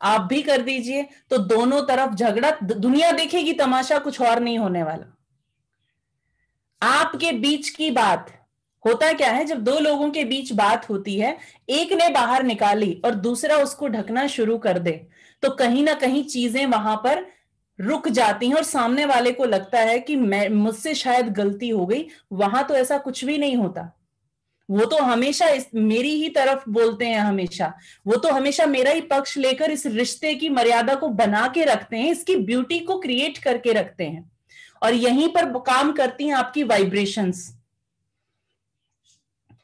आप भी कर दीजिए, तो दोनों तरफ झगड़ा, दुनिया देखेगी तमाशा, कुछ और नहीं होने वाला। आपके बीच की बात, होता क्या है जब 2 लोगों के बीच बात होती है, एक ने बाहर निकाली और दूसरा उसको ढकना शुरू कर दे, तो कहीं ना कहीं चीजें वहां पर रुक जाती हैं और सामने वाले को लगता है कि मैं मुझसे शायद गलती हो गई। वहां तो ऐसा कुछ भी नहीं होता, वो तो हमेशा मेरी ही तरफ बोलते हैं, हमेशा वो तो हमेशा मेरा ही पक्ष लेकर इस रिश्ते की मर्यादा को बना के रखते हैं, इसकी ब्यूटी को क्रिएट करके रखते हैं। और यहीं पर काम करती हैं आपकी वाइब्रेशंस,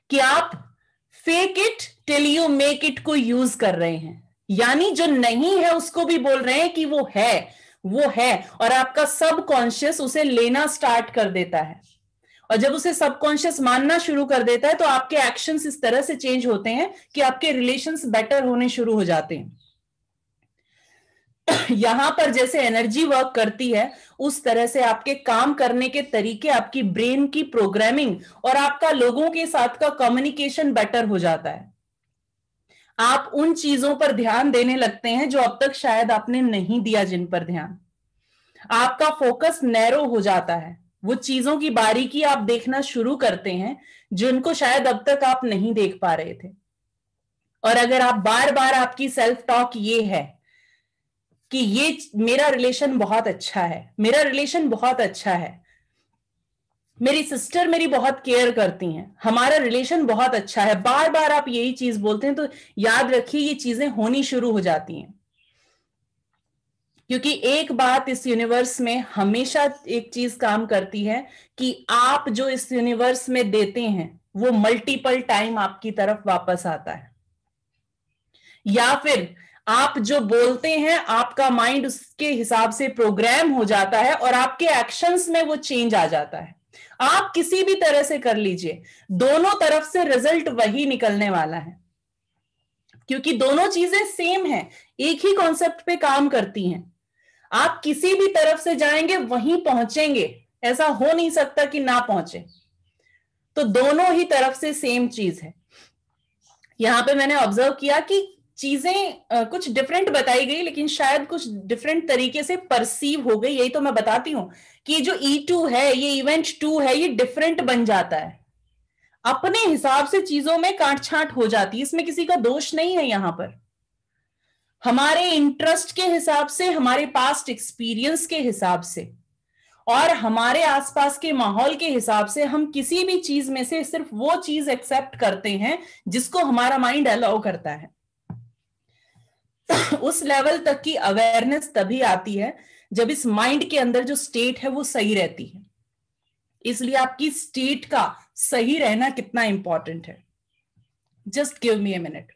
कि आप fake it till you make it को यूज कर रहे हैं, यानी जो नहीं है उसको भी बोल रहे हैं कि वो है, वो है। और आपका सबकॉन्शियस उसे लेना स्टार्ट कर देता है, और जब उसे सबकॉन्शियस मानना शुरू कर देता है तो आपके एक्शंस इस तरह से चेंज होते हैं कि आपके रिलेशंस बेटर होने शुरू हो जाते हैं। यहां पर जैसे एनर्जी वर्क करती है उस तरह से आपके काम करने के तरीके, आपकी ब्रेन की प्रोग्रामिंग और आपका लोगों के साथ का कम्युनिकेशन बेटर हो जाता है। आप उन चीजों पर ध्यान देने लगते हैं जो अब तक शायद आपने नहीं दिया, जिन पर ध्यान, आपका फोकस नैरो हो जाता है, वो चीजों की बारीकी आप देखना शुरू करते हैं जिनको शायद अब तक आप नहीं देख पा रहे थे। और अगर आप बार बार आपकी सेल्फ टॉक ये है कि ये मेरा रिलेशन बहुत अच्छा है, मेरा रिलेशन बहुत अच्छा है, मेरी सिस्टर मेरी बहुत केयर करती हैं, हमारा रिलेशन बहुत अच्छा है, बार बार आप यही चीज बोलते हैं, तो याद रखिए ये चीजें होनी शुरू हो जाती हैं। क्योंकि एक बात इस यूनिवर्स में हमेशा एक चीज काम करती है कि आप जो इस यूनिवर्स में देते हैं वो मल्टीपल टाइम आपकी तरफ वापस आता है, या फिर आप जो बोलते हैं आपका माइंड उसके हिसाब से प्रोग्राम हो जाता है और आपके एक्शंस में वो चेंज आ जाता है। आप किसी भी तरह से कर लीजिए, दोनों तरफ से रिजल्ट वही निकलने वाला है, क्योंकि दोनों चीजें सेम हैं, एक ही कॉन्सेप्ट पे काम करती हैं। आप किसी भी तरफ से जाएंगे वहीं पहुंचेंगे, ऐसा हो नहीं सकता कि ना पहुंचे, तो दोनों ही तरफ से सेम चीज है। यहां पे मैंने ऑब्जर्व किया कि चीजें कुछ डिफरेंट बताई गई लेकिन शायद कुछ डिफरेंट तरीके से परसीव हो गई। यही तो मैं बताती हूं कि जो E2 है, ये इवेंट 2 है, ये डिफरेंट बन जाता है, अपने हिसाब से चीजों में काट छांट हो जाती है, इसमें किसी का दोष नहीं है। यहां पर हमारे इंटरेस्ट के हिसाब से, हमारे पास्ट एक्सपीरियंस के हिसाब से और हमारे आसपास के माहौल के हिसाब से हम किसी भी चीज में से सिर्फ वो चीज एक्सेप्ट करते हैं जिसको हमारा माइंड अलाउ करता है। उस लेवल तक की अवेयरनेस तभी आती है जब इस माइंड के अंदर जो स्टेट है वो सही रहती है। इसलिए आपकी स्टेट का सही रहना कितना इंपॉर्टेंट है। Just give me a minute.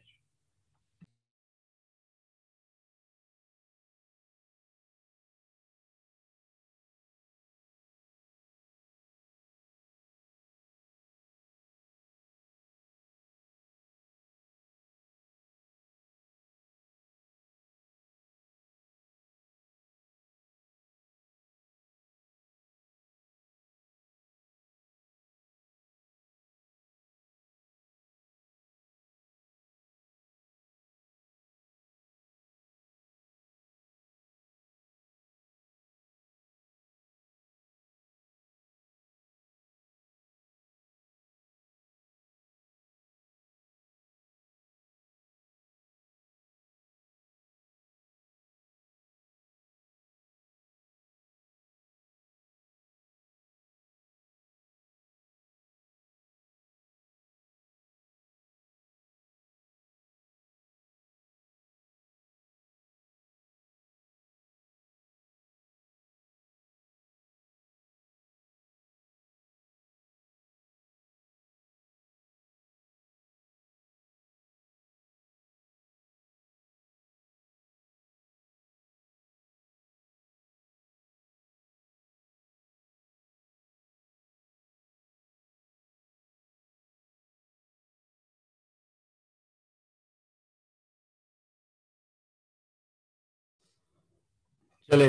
चले,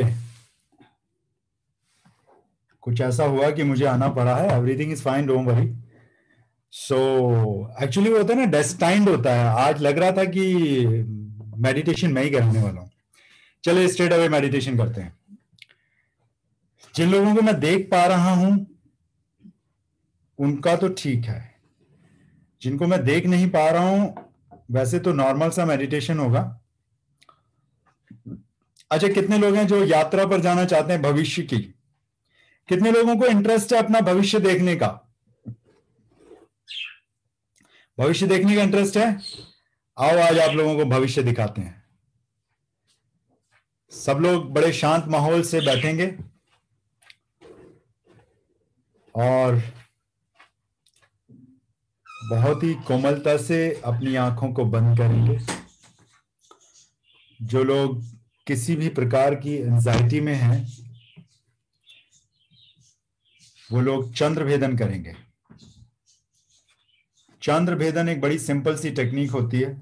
कुछ ऐसा हुआ कि मुझे आना पड़ा है। Everything is fine, don't worry. So actually वो होता है ना, डेस्टाइंड होता है। आज लग रहा था कि मेडिटेशन मैं ही करने वाला हूँ। चले स्ट्रेट अवे मेडिटेशन करते हैं। जिन लोगों को मैं देख पा रहा हूं उनका तो ठीक है, जिनको मैं देख नहीं पा रहा हूं वैसे तो नॉर्मल सा मेडिटेशन होगा। अच्छा, कितने लोग हैं जो यात्रा पर जाना चाहते हैं भविष्य की? कितने लोगों को इंटरेस्ट है अपना भविष्य देखने का? भविष्य देखने का इंटरेस्ट है? आओ आज आप लोगों को भविष्य दिखाते हैं। सब लोग बड़े शांत माहौल से बैठेंगे और बहुत ही कोमलता से अपनी आंखों को बंद करेंगे। जो लोग किसी भी प्रकार की एंजाइटी में हैं, वो लोग चंद्र भेदन करेंगे। चंद्र भेदन एक बड़ी सिंपल सी टेक्निक होती है।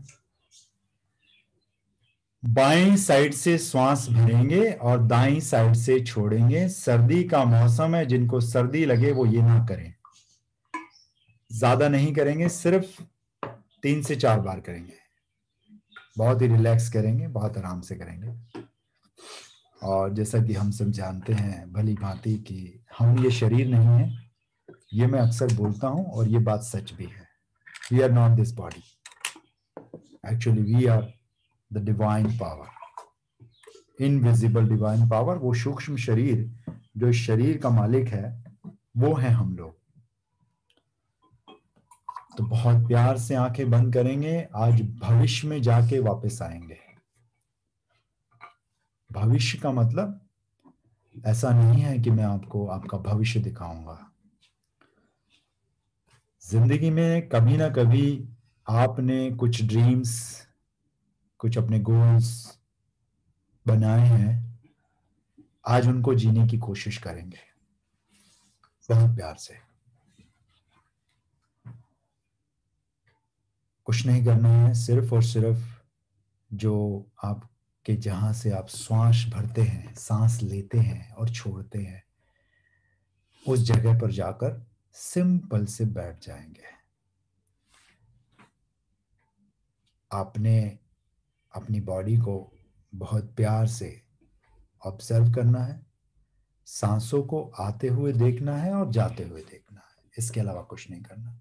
बाईं साइड से श्वास भरेंगे और दाईं साइड से छोड़ेंगे। सर्दी का मौसम है, जिनको सर्दी लगे वो ये ना करें। ज्यादा नहीं करेंगे, सिर्फ 3 से 4 बार करेंगे। बहुत ही रिलैक्स करेंगे, बहुत आराम से करेंगे। और जैसा कि हम सब जानते हैं भली भांति कि हम ये शरीर नहीं है, ये मैं अक्सर बोलता हूं और ये बात सच भी है। We are not this body, actually we are the divine power, invisible divine power. वो सूक्ष्म शरीर जो शरीर का मालिक है वो है हम लोग। तो बहुत प्यार से आंखें बंद करेंगे। आज भविष्य में जाके वापस आएंगे। भविष्य का मतलब ऐसा नहीं है कि मैं आपको आपका भविष्य दिखाऊंगा। जिंदगी में कभी ना कभी आपने कुछ ड्रीम्स, कुछ अपने गोल्स बनाए हैं, आज उनको जीने की कोशिश करेंगे बहुत प्यार से। कुछ नहीं करना है, सिर्फ और सिर्फ जो आपके जहां से आप श्वास भरते हैं, सांस लेते हैं और छोड़ते हैं, उस जगह पर जाकर सिंपल से बैठ जाएंगे। आपने अपनी बॉडी को बहुत प्यार से ऑब्जर्व करना है, सांसों को आते हुए देखना है और जाते हुए देखना है, इसके अलावा कुछ नहीं करना।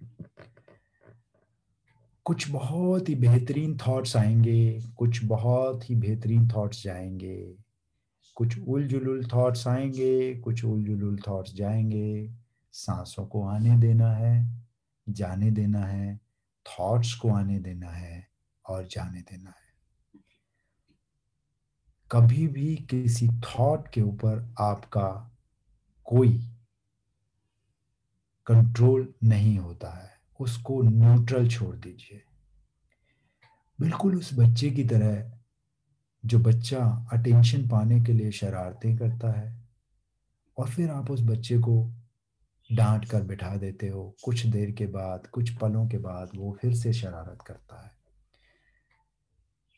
कुछ बहुत ही बेहतरीन थॉट्स आएंगे, कुछ बहुत ही बेहतरीन थॉट्स जाएंगे, कुछ उलझुल थॉट्स आएंगे, कुछ उलझुल थॉट्स जाएंगे। सांसों को आने देना है, जाने देना है, थॉट्स को आने देना है और जाने देना है। कभी भी किसी थॉट के ऊपर आपका कोई कंट्रोल नहीं होता है, उसको न्यूट्रल छोड़ दीजिए। बिल्कुल उस बच्चे की तरह जो बच्चा अटेंशन पाने के लिए शरारतें करता है और फिर आप उस बच्चे को डांट कर बिठा देते हो। कुछ देर के बाद, कुछ पलों के बाद वो फिर से शरारत करता है।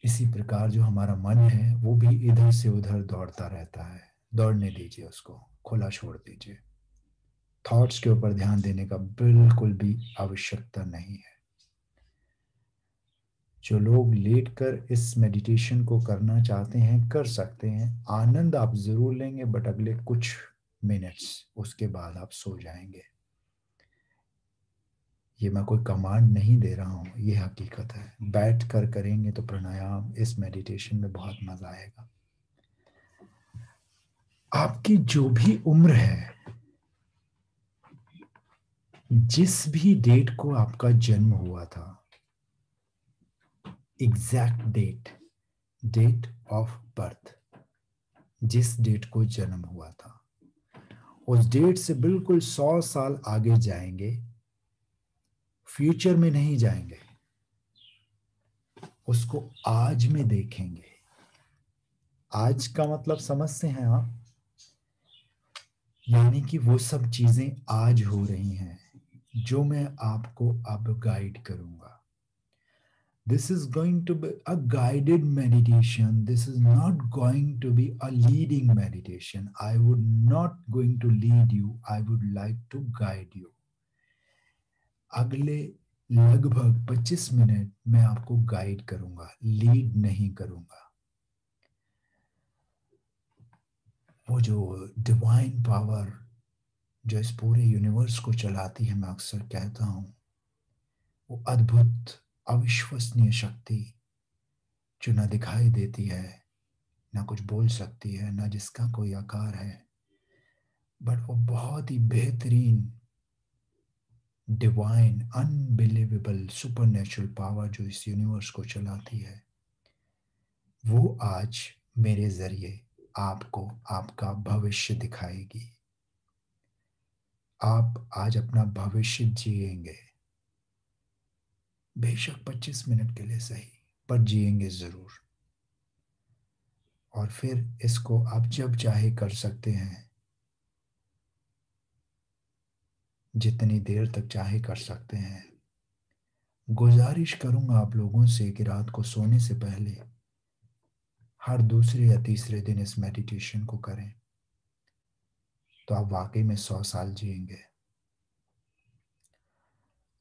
इसी प्रकार जो हमारा मन है वो भी इधर से उधर दौड़ता रहता है। दौड़ने दीजिए उसको, खुला छोड़ दीजिए। थॉट्स के ऊपर ध्यान देने का बिल्कुल भी आवश्यकता नहीं है। जो लोग लेटकर इस मेडिटेशन को करना चाहते हैं कर सकते हैं। आनंद आप जरूर लेंगे, बट अगले कुछ मिनट्स, उसके बाद आप सो जाएंगे। ये मैं कोई कमांड नहीं दे रहा हूँ, ये हकीकत है। बैठ कर करेंगे तो प्राणायाम, इस मेडिटेशन में बहुत मजा आएगा। आपकी जो भी उम्र है, जिस भी डेट को आपका जन्म हुआ था, exact date, date of birth, जिस डेट को जन्म हुआ था, उस डेट से बिल्कुल 100 साल आगे जाएंगे। फ्यूचर में नहीं जाएंगे, उसको आज में देखेंगे। आज का मतलब समझते हैं आप, यानी कि वो सब चीजें आज हो रही हैं जो मैं आपको अब गाइड करूंगा। This is going to be a guided meditation, this is not going to be a leading meditation. I would not going to lead you, I would like to guide you. अगले लगभग 25 minute मैं आपको guide करूंगा, lead नहीं करूंगा। वो जो divine power जो इस पूरे यूनिवर्स को चलाती है, मैं अक्सर कहता हूं, वो अद्भुत अविश्वसनीय शक्ति जो ना दिखाई देती है, ना कुछ बोल सकती है, ना जिसका कोई आकार है, बट वो बहुत ही बेहतरीन डिवाइन अनबिलीवेबल सुपरनेचुरल पावर जो इस यूनिवर्स को चलाती है, वो आज मेरे जरिए आपको आपका भविष्य दिखाएगी। आप आज अपना भविष्य जिएंगे, बेशक 25 मिनट के लिए सही, पर जिएंगे जरूर। और फिर इसको आप जब चाहे कर सकते हैं, जितनी देर तक चाहे कर सकते हैं। गुजारिश करूंगा आप लोगों से कि रात को सोने से पहले हर दूसरे या तीसरे दिन इस मेडिटेशन को करें, तो आप वाकई में 100 साल जिएंगे।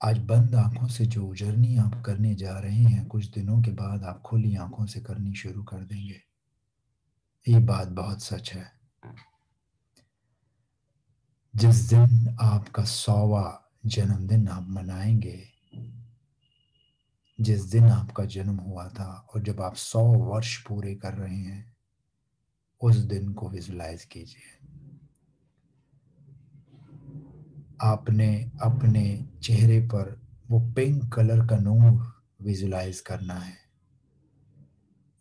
आज बंद आंखों से जो उजरनी आप करने जा रहे हैं, कुछ दिनों के बाद आप खुली आंखों से करनी शुरू कर देंगे। ये बात बहुत सच है। जिस दिन आपका 100वां जन्मदिन आप मनाएंगे, जिस दिन आपका जन्म हुआ था और जब आप 100 वर्ष पूरे कर रहे हैं, उस दिन को विजुलाइज कीजिए। आपने अपने चेहरे पर वो पिंक कलर का नूर विजुलाइज करना है।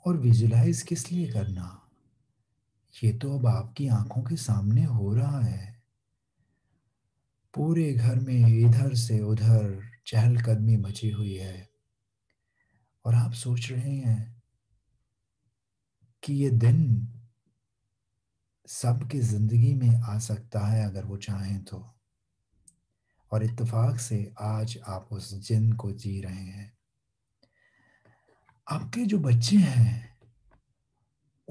और विजुलाइज किस लिए करना, ये तो अब आपकी आंखों के सामने हो रहा है। पूरे घर में इधर से उधर चहलकदमी मची हुई है और आप सोच रहे हैं कि ये दिन सबकी जिंदगी में आ सकता है अगर वो चाहें तो। और इत्तेफाक से आज आप उस दिन को जी रहे हैं। आपके जो बच्चे हैं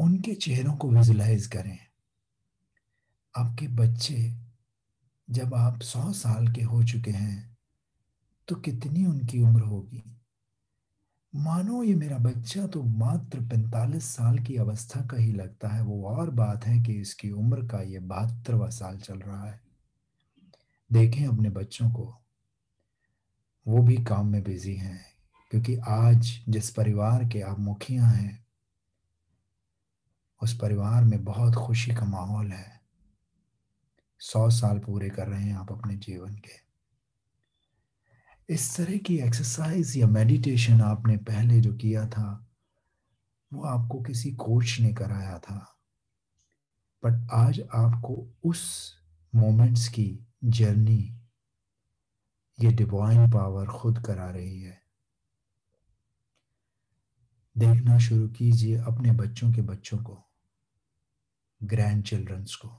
उनके चेहरों को विजुलाइज करें। आपके बच्चे जब आप 100 साल के हो चुके हैं तो कितनी उनकी उम्र होगी। मानो ये मेरा बच्चा तो मात्र 45 साल की अवस्था का ही लगता है, वो और बात है कि इसकी उम्र का ये 72वां साल चल रहा है। देखें अपने बच्चों को, वो भी काम में बिजी हैं, क्योंकि आज जिस परिवार के आप मुखिया हैं उस परिवार में बहुत खुशी का माहौल है। 100 साल पूरे कर रहे हैं आप अपने जीवन के। इस तरह की एक्सरसाइज या मेडिटेशन आपने पहले जो किया था वो आपको किसी कोच ने कराया था, बट आज आपको उस मोमेंट्स की जर्नी ये डिवाइन पावर खुद करा रही है। देखना शुरू कीजिए अपने बच्चों के बच्चों को, ग्रैंड चिल्ड्रंस को।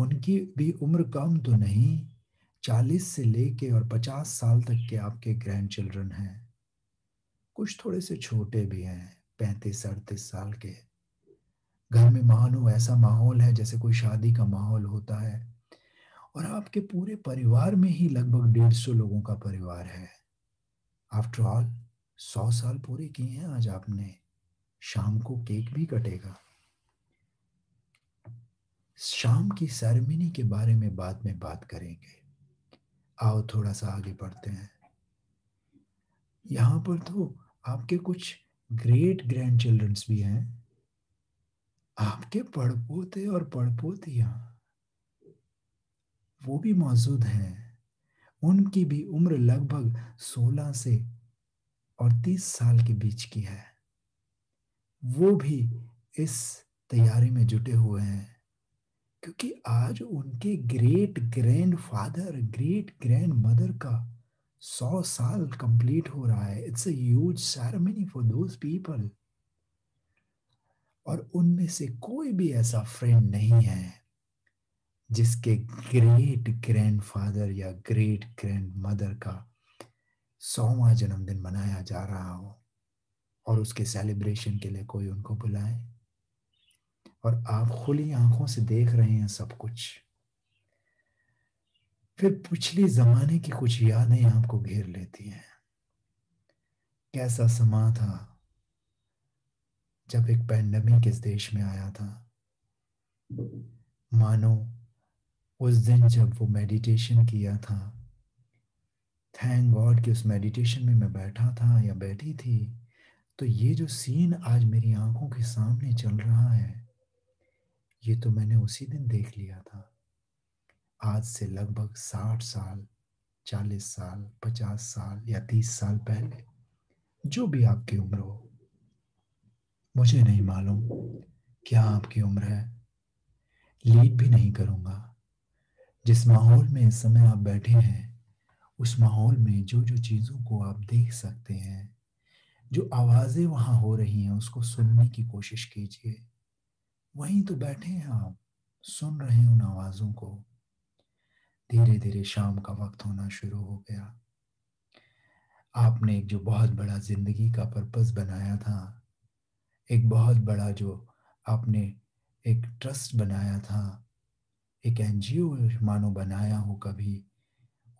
उनकी भी उम्र कम तो नहीं, 40 से लेके और 50 साल तक के आपके ग्रैंड चिल्ड्रन हैं। कुछ थोड़े से छोटे भी हैं, 35-38 साल के। घर में मानो ऐसा माहौल है जैसे कोई शादी का माहौल होता है, और आपके पूरे परिवार में ही लगभग 150 लोगों का परिवार है। आफ्टर ऑल 100 साल पूरे किए हैं आज आपने। शाम को केक भी कटेगा। शाम की सेरेमनी के बारे में बाद में बात करेंगे। आओ थोड़ा सा आगे बढ़ते हैं। यहाँ पर तो आपके कुछ ग्रेट ग्रैंड चिल्ड्रंस भी हैं, आपके पड़पोते और पड़पोतियाँ वो भी मौजूद हैं। उनकी भी उम्र लगभग 16 से और 30 साल के बीच की है। वो भी इस तैयारी में जुटे हुए हैं, क्योंकि आज उनके ग्रेट ग्रैंडफादर ग्रेट ग्रैंडमदर का 100 साल कंप्लीट हो रहा है। It's a huge ceremony for those people. और उनमें से कोई भी ऐसा फ्रेंड नहीं है जिसके ग्रेट ग्रैंडफादर या ग्रेट ग्रैंडमदर का 100वां जन्मदिन मनाया जा रहा हो और उसके सेलिब्रेशन के लिए कोई उनको बुलाए। और आप खुली आंखों से देख रहे हैं सब कुछ। फिर पिछले जमाने की कुछ यादें आपको घेर लेती हैं। कैसा समा था जब एक पैंडेमिक इस देश में आया था। मानो उस दिन जब वो मेडिटेशन किया था, थैंक गॉड कि उस मेडिटेशन में मैं बैठा था या बैठी थी, तो ये जो सीन आज मेरी आंखों के सामने चल रहा है, ये तो मैंने उसी दिन देख लिया था, आज से लगभग 60 साल, 40 साल, 50 साल या 30 साल पहले, जो भी आपकी उम्र हो। मुझे नहीं मालूम क्या आपकी उम्र है, लीड भी नहीं करूँगा। जिस माहौल में इस समय आप बैठे हैं, उस माहौल में जो जो चीज़ों को आप देख सकते हैं, जो आवाज़ें वहाँ हो रही हैं, उसको सुनने की कोशिश कीजिए। वहीं तो बैठे हैं आप, सुन रहे हैं उन आवाज़ों को। धीरे धीरे शाम का वक्त होना शुरू हो गया। आपने एक जो बहुत बड़ा ज़िंदगी का पर्पस बनाया था, एक बहुत बड़ा जो आपने एक ट्रस्ट बनाया था, एक एनजीओ मानो बनाया हो कभी,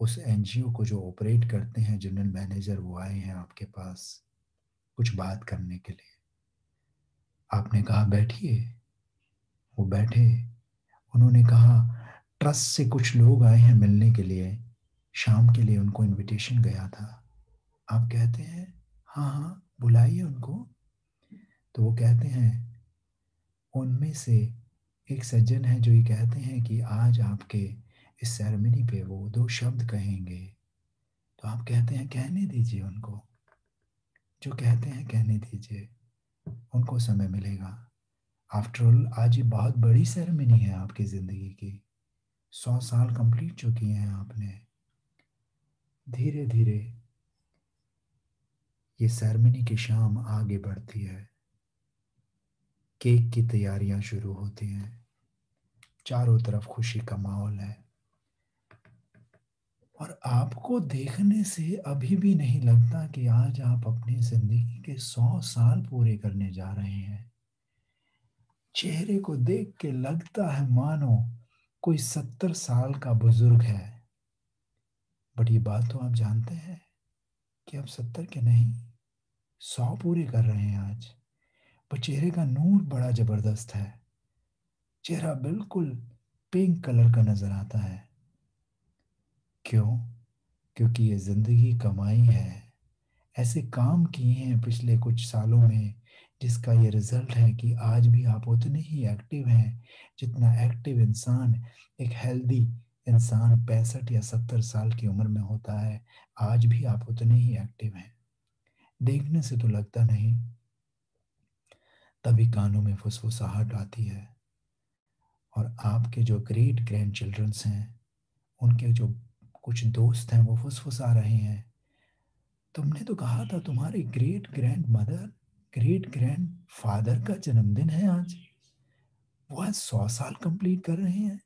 उस एनजीओ को जो ऑपरेट करते हैं जनरल मैनेजर, वो आए हैं आपके पास कुछ बात करने के लिए। आपने कहा बैठिए, वो बैठे। उन्होंने कहा ट्रस्ट से कुछ लोग आए हैं मिलने के लिए, शाम के लिए उनको इनविटेशन गया था। आप कहते हैं हाँ हाँ बुलाइए उनको। तो वो कहते हैं, उनमें से एक सज्जन है जो ये कहते हैं कि आज आपके इस सेरेमनी पे वो 2 शब्द कहेंगे। तो आप कहते हैं कहने दीजिए उनको, जो कहते हैं कहने दीजिए, उनको समय मिलेगा। आफ्टर ऑल आज ये बहुत बड़ी सेरेमनी है आपकी ज़िंदगी की, 100 साल कंप्लीट जो किए हैं आपने। धीरे धीरे ये सेरेमनी की शाम आगे बढ़ती है, केक की तैयारियां शुरू होती हैं, चारों तरफ खुशी का माहौल है। और आपको देखने से अभी भी नहीं लगता कि आज आप अपनी ज़िंदगी के 100 साल पूरे करने जा रहे हैं। चेहरे को देख के लगता है मानो कोई 70 साल का बुजुर्ग है। बट ये बात तो आप जानते हैं कि आप 70 के नहीं 100 पूरे कर रहे हैं आज। पर चेहरे का नूर बड़ा ज़बरदस्त है, चेहरा बिल्कुल पिंक कलर का नज़र आता है। क्यों? क्योंकि ये ज़िंदगी कमाई है, ऐसे काम किए हैं पिछले कुछ सालों में, जिसका ये रिज़ल्ट है कि आज भी आप उतने ही एक्टिव हैं जितना एक्टिव इंसान, एक हेल्दी इंसान 65 या 70 साल की उम्र में होता है। आज भी आप उतने ही एक्टिव हैं, देखने से तो लगता नहीं। तभी कानों में फुसफुसाहट आती है। और आपके जो ग्रेट ग्रैंड चिल्ड्रंस हैं, उनके जो कुछ दोस्त हैं, वो फुसफुसा रहे हैं, तुमने तो कहा था तुम्हारे great grand mother, great grand father का जन्मदिन है आज, वो आज 100 साल कंप्लीट कर रहे हैं।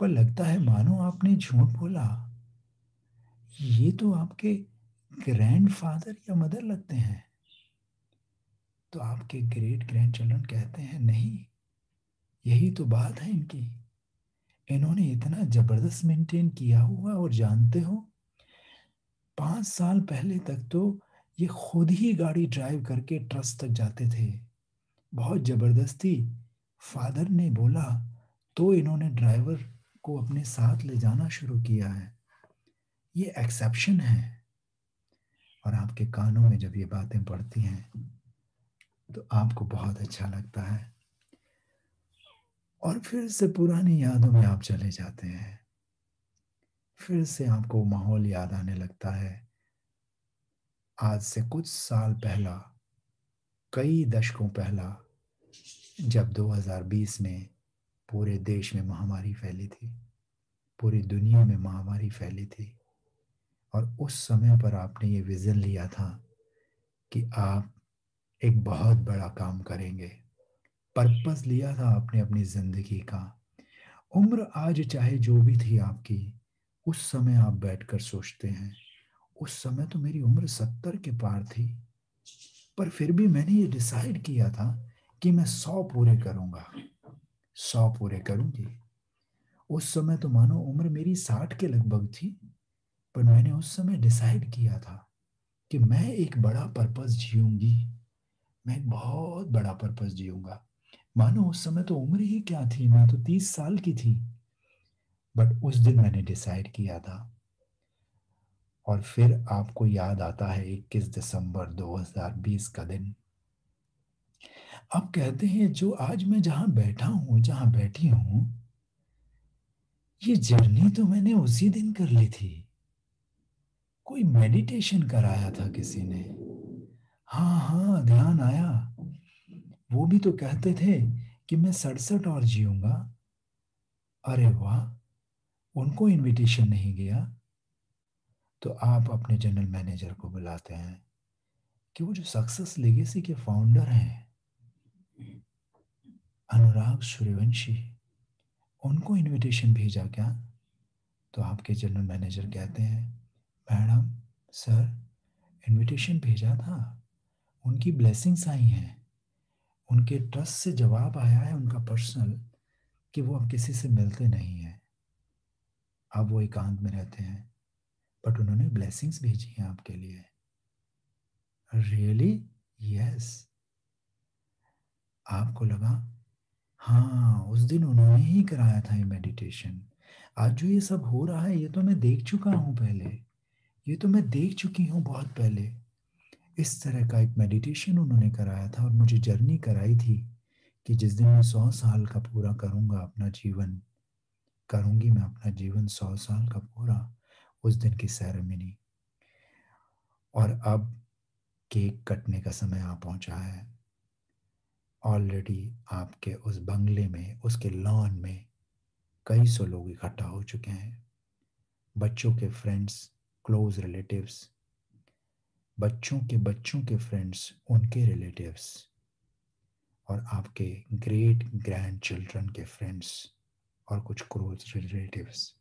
पर लगता है मानो आपने झूठ बोला, ये तो आपके ग्रैंड फादर या मदर लगते हैं। तो आपके ग्रेट ग्रैंड चिल्ड्रन कहते हैं नहीं, यही तो बात है इनकी, इन्होंने इतना ज़बरदस्त मेंटेन किया हुआ। और जानते हो 5 साल पहले तक तो ये खुद ही गाड़ी ड्राइव करके ट्रस्ट तक जाते थे, बहुत ज़बरदस्ती फादर ने बोला तो इन्होंने ड्राइवर को अपने साथ ले जाना शुरू किया है। ये एक्सेप्शन है। और आपके कानों में जब ये बातें पड़ती हैं तो आपको बहुत अच्छा लगता है और फिर से पुरानी यादों में आप चले जाते हैं। फिर से आपको माहौल याद आने लगता है। आज से कुछ साल पहला, कई दशकों पहला, जब 2020 में पूरे देश में महामारी फैली थी, पूरी दुनिया में महामारी फैली थी, और उस समय पर आपने ये विज़न लिया था कि आप एक बहुत बड़ा काम करेंगे। पर्पस लिया था आपने अपनी ज़िंदगी का। उम्र आज चाहे जो भी थी आपकी, उस समय आप बैठकर सोचते हैं, उस समय तो मेरी उम्र 70 के पार थी, पर फिर भी मैंने ये डिसाइड किया था कि मैं 100 पूरे करूँगा, 100 पूरे करूँगी। उस समय तो मानो उम्र मेरी 60 के लगभग थी, पर मैंने उस समय डिसाइड किया था कि मैं एक बड़ा पर्पस जीऊँगी, मैं एक बहुत बड़ा पर्पस जीऊँगा। मानो उस समय तो उम्र ही क्या थी, मैं तो 30 साल की थी, बट उस दिन मैंने डिसाइड किया था। और फिर आपको याद आता है 21 दिसंबर 2020 का दिन। आप कहते हैं जो आज मैं जहां बैठा हूं, जहां बैठी हूं, ये जर्नी तो मैंने उसी दिन कर ली थी। कोई मेडिटेशन कराया था किसी ने, हाँ ध्यान आया। वो भी तो कहते थे कि मैं 67 और जीऊंगा। अरे वाह, उनको इनविटेशन नहीं गया। तो आप अपने जनरल मैनेजर को बुलाते हैं कि वो जो सक्सेस लेगेसी के फाउंडर हैं अनुराग सूर्यवंशी, उनको इनविटेशन भेजा क्या? तो आपके जनरल मैनेजर कहते हैं मैडम सर, इनविटेशन भेजा था, उनकी ब्लेसिंग्स आई हैं, उनके ट्रस्ट से जवाब आया है उनका पर्सनल कि वो अब किसी से मिलते नहीं हैं, अब वो एकांत में रहते हैं, बट उन्होंने ब्लेसिंग्स भेजी हैं आपके लिए। रियली? यस। आपको लगा हाँ उस दिन उन्होंने ही कराया था ये मेडिटेशन। आज जो ये सब हो रहा है ये तो मैं देख चुका हूँ पहले, ये तो मैं देख चुकी हूँ बहुत पहले। इस तरह का एक मेडिटेशन उन्होंने कराया था और मुझे जर्नी कराई थी कि जिस दिन मैं 100 साल का पूरा करूँगा अपना जीवन, करूँगी मैं अपना जीवन 100 साल का पूरा, उस दिन की सेरेमनी। और अब केक कटने का समय आ पहुँचा है। ऑलरेडी आपके उस बंगले में, उसके लॉन में कई सौ लोग इकट्ठा हो चुके हैं, बच्चों के फ्रेंड्स, क्लोज रिलेटिव्स, बच्चों के फ्रेंड्स, उनके रिलेटिव्स और आपके ग्रेट ग्रैंड चिल्ड्रन के फ्रेंड्स और कुछ क्लोज रिलेटिव्स,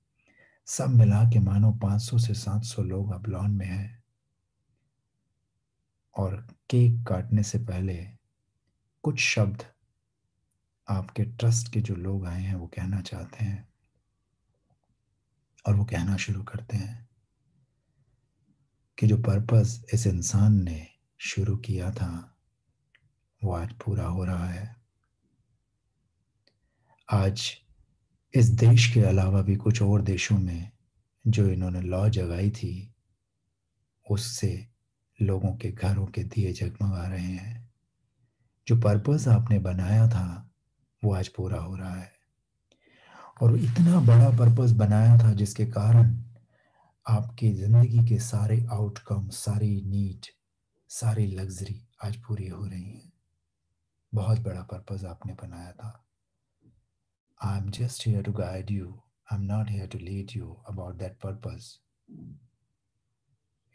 सब मिला के मानो 500 से 700 लोग अब लॉन में हैं। और केक काटने से पहले कुछ शब्द आपके ट्रस्ट के जो लोग आए हैं वो कहना चाहते हैं और वो कहना शुरू करते हैं कि जो पर्पस इस इंसान ने शुरू किया था वो आज पूरा हो रहा है। आज इस देश के अलावा भी कुछ और देशों में जो इन्होंने लौ जगाई थी उससे लोगों के घरों के दिए जगमगा रहे हैं। जो पर्पस आपने बनाया था वो आज पूरा हो रहा है। और इतना बड़ा पर्पस बनाया था जिसके कारण आपकी ज़िंदगी के सारे आउटकम, सारी नीड, सारी लग्जरी आज पूरी हो रही है। बहुत बड़ा पर्पस आपने बनाया था। I am just here to guide you, I am not here to lead you about that purpose.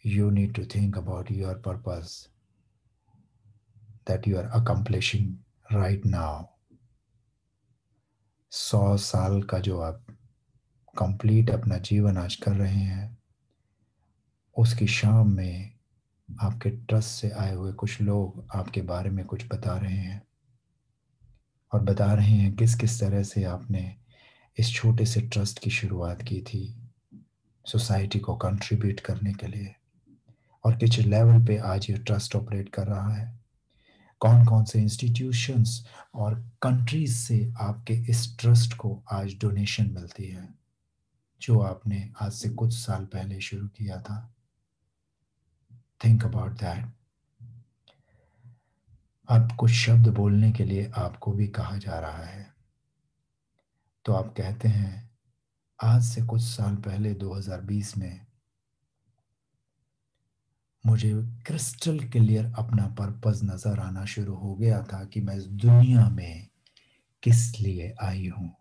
You need to think about your purpose that you are accomplishing right now. 100 साल का जो आप complete अपना जीवन आज कर रहे हैं, उसकी शाम में आपके ट्रस्ट से आए हुए कुछ लोग आपके बारे में कुछ बता रहे हैं और बता रहे हैं किस किस तरह से आपने इस छोटे से ट्रस्ट की शुरुआत की थी सोसाइटी को कंट्रीब्यूट करने के लिए और किस लेवल पे आज ये ट्रस्ट ऑपरेट कर रहा है। कौन कौन से इंस्टीट्यूशंस और कंट्रीज से आपके इस ट्रस्ट को आज डोनेशन मिलती है जो आपने आज से कुछ साल पहले शुरू किया था। Think about that. अब कुछ शब्द बोलने के लिए आपको भी कहा जा रहा है, तो आप कहते हैं आज से कुछ साल पहले 2020 में मुझे क्रिस्टल क्लियर अपना पर्पस नज़र आना शुरू हो गया था कि मैं इस दुनिया में किस लिए आई हूँ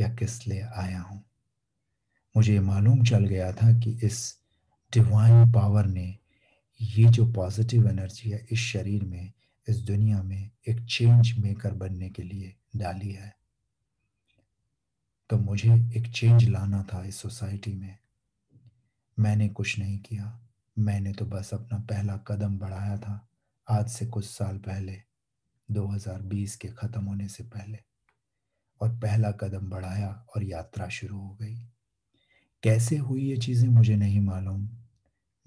या किस लिए आया हूँ। मुझे मालूम चल गया था कि इस डिवाइन पावर ने ये जो पॉजिटिव एनर्जी है इस शरीर में, इस दुनिया में एक चेंज मेकर बनने के लिए डाली है। तो मुझे एक चेंज लाना था इस सोसाइटी में। मैंने कुछ नहीं किया, मैंने तो बस अपना पहला कदम बढ़ाया था आज से कुछ साल पहले 2020 के ख़त्म होने से पहले, और पहला कदम बढ़ाया और यात्रा शुरू हो गई। कैसे हुई ये चीज़ें मुझे नहीं मालूम,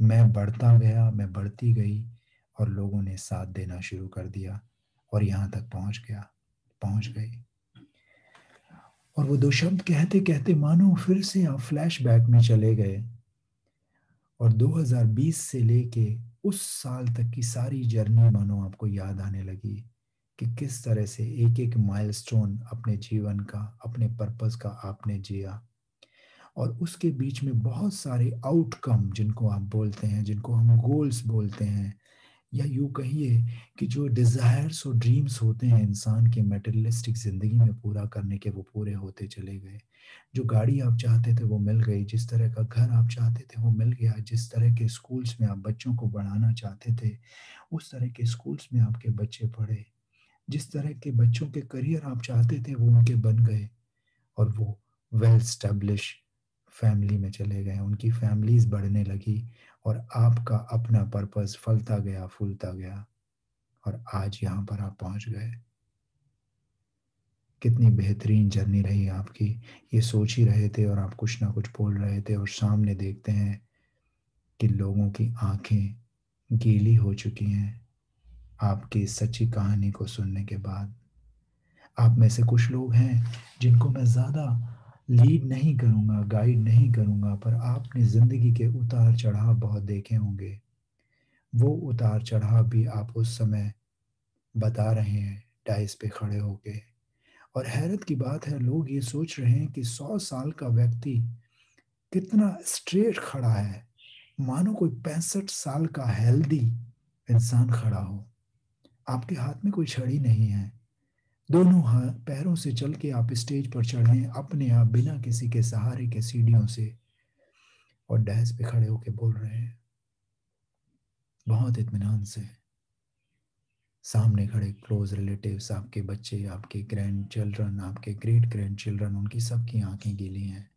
मैं बढ़ता गया, मैं बढ़ती गई और लोगों ने साथ देना शुरू कर दिया और यहाँ तक पहुँच गई। और वो दो शब्द कहते कहते मानो फिर से आप फ्लैशबैक में चले गए और 2020 से लेके उस साल तक की सारी जर्नी मानो आपको याद आने लगी कि किस तरह से एक एक माइलस्टोन अपने जीवन का, अपने पर्पस का आपने जिया। और उसके बीच में बहुत सारे आउटकम जिनको आप बोलते हैं, जिनको हम गोल्स बोलते हैं, या यूँ कहिए कि जो डिज़ायर्स और ड्रीम्स होते हैं इंसान के मटेरियलिस्टिक ज़िंदगी में पूरा करने के, वो पूरे होते चले गए। जो गाड़ी आप चाहते थे वो मिल गई, जिस तरह का घर आप चाहते थे वो मिल गया, जिस तरह के स्कूल्स में आप बच्चों को बढ़ाना चाहते थे उस तरह के स्कूल्स में आपके बच्चे पढ़े, जिस तरह के बच्चों के करियर आप चाहते थे वो उनके बन गए, और वो वेल एस्टेब्लिश फैमिली में चले गए, उनकी फैमिलीज बढ़ने लगी और आपका अपना पर्पस फलता गया, फूलता गया, और आज यहाँ पर आप पहुँच गए। कितनी बेहतरीन जर्नी रही आपकी। ये सोच ही रहे थे और आप कुछ ना कुछ बोल रहे थे, और सामने देखते हैं कि लोगों की आंखें गीली हो चुकी हैं आपकी सच्ची कहानी को सुनने के बाद। आप में से कुछ लोग हैं जिनको मैं ज़्यादा लीड नहीं करूँगा, गाइड नहीं करूँगा, पर आपने ज़िंदगी के उतार चढ़ाव बहुत देखे होंगे। वो उतार चढ़ाव भी आप उस समय बता रहे हैं डाइस पे खड़े होके। और हैरत की बात है, लोग ये सोच रहे हैं कि 100 साल का व्यक्ति कितना स्ट्रेट खड़ा है, मानो कोई 65 साल का हेल्दी इंसान खड़ा हो। आपके हाथ में कोई छड़ी नहीं है, दोनों पैरों से चल के आप स्टेज पर चढ़े अपने आप, बिना किसी के सहारे के सीढ़ियों से, और डैश पे खड़े होके बोल रहे हैं बहुत इत्मीनान से। सामने खड़े क्लोज रिलेटिव्स, आपके बच्चे, आपके ग्रैंड चिल्ड्रन, आपके ग्रेट ग्रैंड चिल्ड्रन, उनकी सबकी आंखें गीली हैं।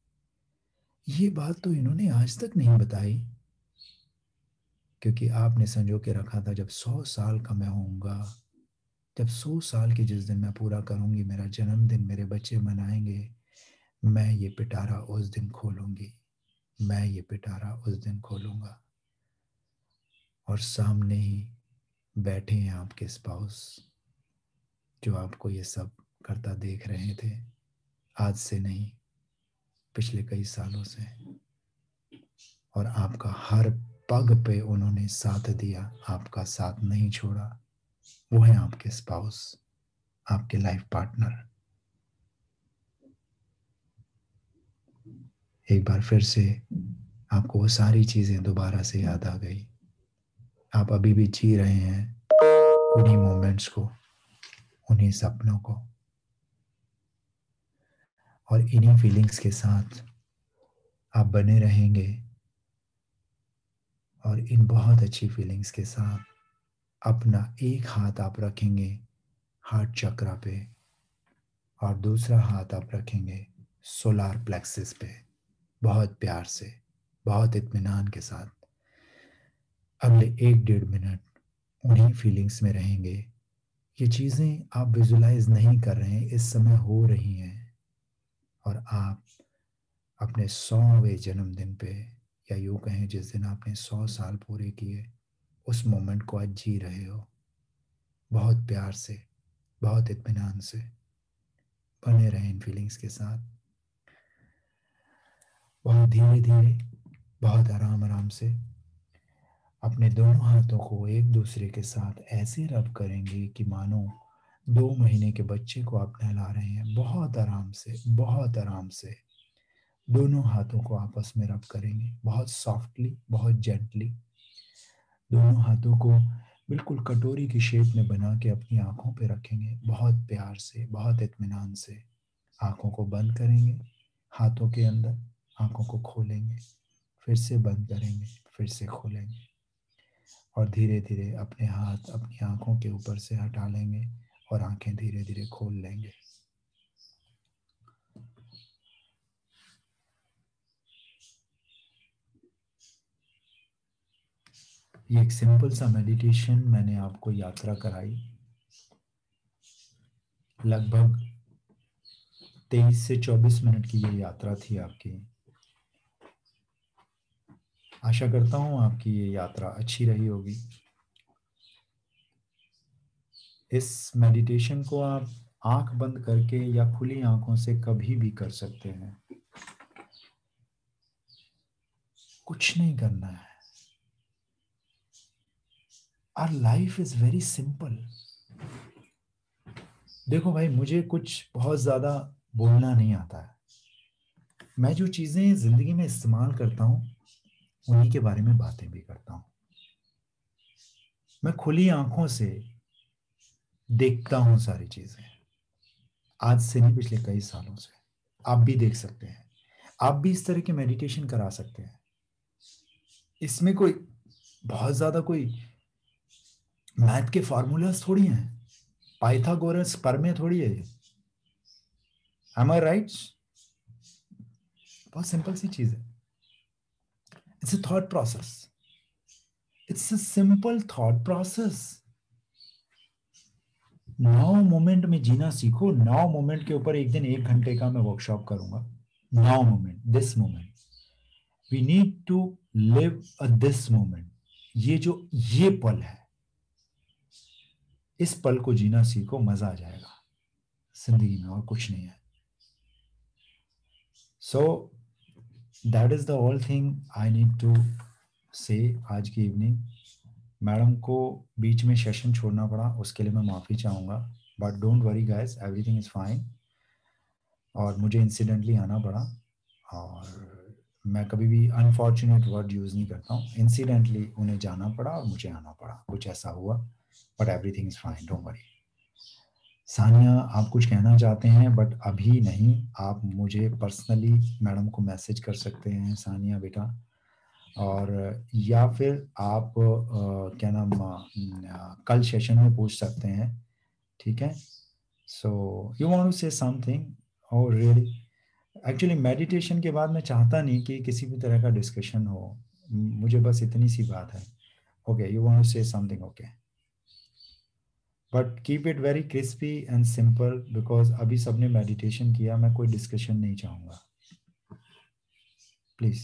ये बात तो इन्होंने आज तक नहीं बताई, क्योंकि आपने संजो के रखा था जब 100 साल का मैं होऊंगा, जब 100 साल के जिस दिन मैं पूरा करूंगी, मेरा जन्मदिन मेरे बच्चे मनाएंगे, मैं ये पिटारा उस दिन खोलूंगी, मैं ये पिटारा उस दिन खोलूंगा। और सामने ही बैठे हैं आपके स्पाउस, जो आपको ये सब करता देख रहे थे, आज से नहीं, पिछले कई सालों से। और आपका हर पग पे उन्होंने साथ दिया, आपका साथ नहीं छोड़ा। वो है आपके स्पाउस, आपके लाइफ पार्टनर। एक बार फिर से आपको वो सारी चीजें दोबारा से याद आ गई। आप अभी भी जी रहे हैं उन्हीं मोमेंट्स को, उन्हीं सपनों को, और इन्हीं फीलिंग्स के साथ आप बने रहेंगे। और इन बहुत अच्छी फीलिंग्स के साथ अपना एक हाथ आप रखेंगे हार्ट चक्रा पे, और दूसरा हाथ आप रखेंगे सोलार प्लेक्सस पे, बहुत प्यार से, बहुत इत्मीनान के साथ। अगले 1-1.5 मिनट उन्हीं फीलिंग्स में रहेंगे। ये चीज़ें आप विजुलाइज नहीं कर रहे हैं, इस समय हो रही हैं। और आप अपने 100वें जन्मदिन पे, या यूँ कहें जिस दिन आपने 100 साल पूरे किए, उस मोमेंट को आज जी रहे हो, बहुत प्यार से, बहुत इत्मीनान से। बने रहें इन फीलिंग्स के साथ, बहुत धीरे धीरे, बहुत आराम आराम से। अपने दोनों हाथों को एक दूसरे के साथ ऐसे रब करेंगे कि मानो 2 महीने के बच्चे को आप नहला रहे हैं। बहुत आराम से, बहुत आराम से दोनों हाथों को आपस में रब करेंगे, बहुत सॉफ्टली, बहुत जेंटली। दोनों हाथों को बिल्कुल कटोरी की शेप में बना के अपनी आँखों पे रखेंगे, बहुत प्यार से, बहुत इत्मीनान से। आँखों को बंद करेंगे, हाथों के अंदर, आँखों को खोलेंगे, फिर से बंद करेंगे, फिर से खोलेंगे, और धीरे धीरे अपने हाथ अपनी आँखों के ऊपर से हटा लेंगे और आँखें धीरे धीरे खोल लेंगे। ये एक सिंपल सा मेडिटेशन मैंने आपको यात्रा कराई, लगभग 23 से 24 मिनट की ये यात्रा थी आपकी। आशा करता हूँ आपकी ये यात्रा अच्छी रही होगी। इस मेडिटेशन को आप आंख बंद करके या खुली आंखों से कभी भी कर सकते हैं। कुछ नहीं करना है, our life is very simple. देखो भाई, मुझे कुछ बहुत ज़्यादा बोलना नहीं आता है, मैं जो चीज़ें ज़िंदगी में इस्तेमाल करता हूँ उन्हीं के बारे में बातें भी करता हूँ। मैं खुली आँखों से देखता हूँ सारी चीज़ें, आज से नहीं पिछले कई सालों से। आप भी देख सकते हैं, आप भी इस तरह के मेडिटेशन करा सकते हैं। इसमें कोई बहुत ज़्यादा कोई मैथ के फार्मूलाज थोड़ी हैं, पाइथागोरस परमे थोड़ी है ये। Am I right? बहुत सिंपल सी चीज़ है। It's a thought process. It's a simple thought process. Now moment में जीना सीखो। नाउ मोमेंट के ऊपर एक दिन 1 घंटे का मैं वर्कशॉप करूंगा। Now moment, this moment, we need to live a this moment. ये जो ये पल है, इस पल को जीना सीखो, मजा आ जाएगा जिंदगी में, और कुछ नहीं है। So that is the all thing I need to say आज की इवनिंग। मैडम को बीच में सेशन छोड़ना पड़ा, उसके लिए मैं माफ़ी चाहूँगा, but don't worry guys, everything is fine. और मुझे इंसिडेंटली आना पड़ा, और मैं कभी भी अनफॉर्चुनेट वर्ड यूज़ नहीं करता हूँ। इंसिडेंटली उन्हें जाना पड़ा और मुझे आना पड़ा, कुछ ऐसा हुआ, but everything is fine, don't worry. Sania, आप कुछ कहना चाहते हैं बट अभी नहीं। आप मुझे पर्सनली मैडम को मैसेज कर सकते हैं सानिया बेटा, और या फिर आप क्या नाम कल सेशन में पूछ सकते हैं, ठीक है। So you want to say something? और रियली एक्चुअली मेडिटेशन के बाद मैं चाहता नहीं कि किसी भी तरह का डिस्कशन हो, मुझे बस इतनी सी बात है। Okay, you want to say something? Okay, but keep it very crispy and simple, because अभी सबने मेडिटेशन किया, मैं कोई डिस्कशन नहीं चाहूँगा, प्लीज़।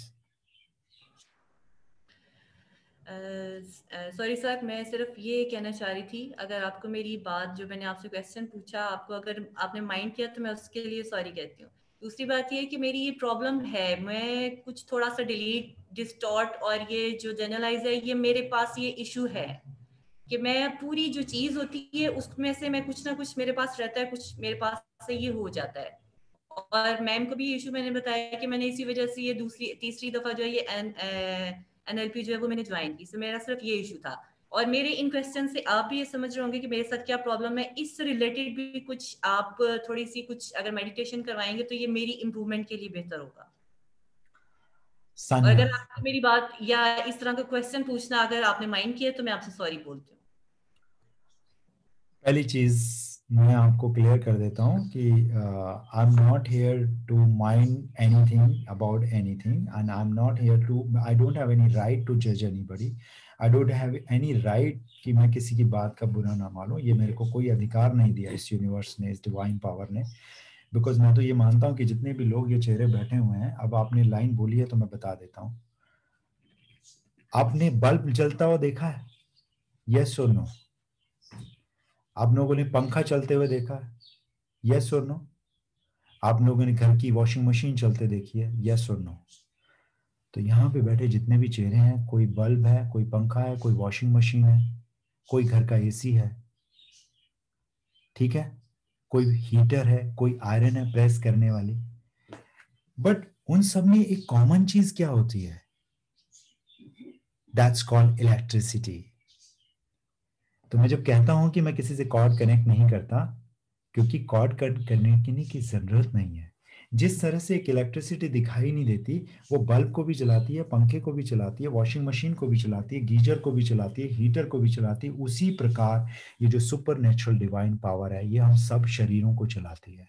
सॉरी सर, मैं सिर्फ ये कहना चाह रही थी, अगर आपको मेरी बात जो मैंने आपसे क्वेश्चन पूछा, आपको अगर आपने माइंड किया तो मैं उसके लिए सॉरी कहती हूँ। दूसरी बात ये है कि मेरी ये प्रॉब्लम है, मैं कुछ थोड़ा सा डिलीट डिस्टॉर्ट और ये जो जनरलाइज है, ये मेरे पास ये इशू है कि मैं पूरी जो चीज़ होती है उसमें से मैं कुछ ना कुछ मेरे पास रहता है, कुछ मेरे पास से ये हो जाता है। और मैम को भी ये इशू मैंने बताया कि मैंने इसी वजह से ये तीसरी दफ़ा जो है ये NLP जो है वो मैंने ज्वाइन की, तो मेरा सिर्फ ये इशू था। और मेरे इन क्वेश्चन से आप भी ये समझ रहे होंगे कि मेरे साथ क्या प्रॉब्लम है, इस रिलेटेड भी कुछ आप थोड़ी सी कुछ अगर मेडिटेशन करवाएंगे तो ये मेरी इम्प्रूवमेंट के लिए बेहतर होगा। और अगर आपको मेरी बात या इस तरह का क्वेश्चन पूछना अगर आपने माइंड किया तो मैं आपसे सॉरी बोलती हूँ। पहली चीज मैं आपको क्लियर कर देता हूँ कि I am not here to mind anything about anything, and I am not here to, I don't have any right to जज anybody, I don't have any right कि मैं किसी की बात का बुरा ना मानूँ। ये मेरे को कोई अधिकार नहीं दिया इस यूनिवर्स ने, इस डिवाइन पावर ने, बिकॉज मैं तो ये मानता हूँ कि जितने भी लोग ये चेहरे बैठे हुए हैं, अब आपने लाइन बोली है तो मैं बता देता हूँ, आपने बल्ब जलता हुआ देखा है, यस और नो? आप लोगों ने पंखा चलते हुए देखा है, यस और नो? आप लोगों ने घर की वॉशिंग मशीन चलते देखी है, यस और नो? तो यहाँ पे बैठे जितने भी चेहरे हैं, कोई बल्ब है, कोई पंखा है, कोई वॉशिंग मशीन है, कोई घर का एसी है, ठीक है, कोई हीटर है, कोई आयरन है प्रेस करने वाली, बट उन सब में एक कॉमन चीज क्या होती है? That's called electricity. तो मैं जब कहता हूं कि मैं किसी से कॉर्ड कनेक्ट नहीं करता, क्योंकि कॉर्ड कनेक्ट करने की जरूरत नहीं है। जिस तरह से एक इलेक्ट्रिसिटी दिखाई नहीं देती, वो बल्ब को भी जलाती है, पंखे को भी चलाती है, वॉशिंग मशीन को भी चलाती है, गीजर को भी चलाती है, हीटर को भी चलाती है, उसी प्रकार ये जो सुपर नेचुरल डिवाइन पावर है, ये हम सब शरीरों को चलाती है।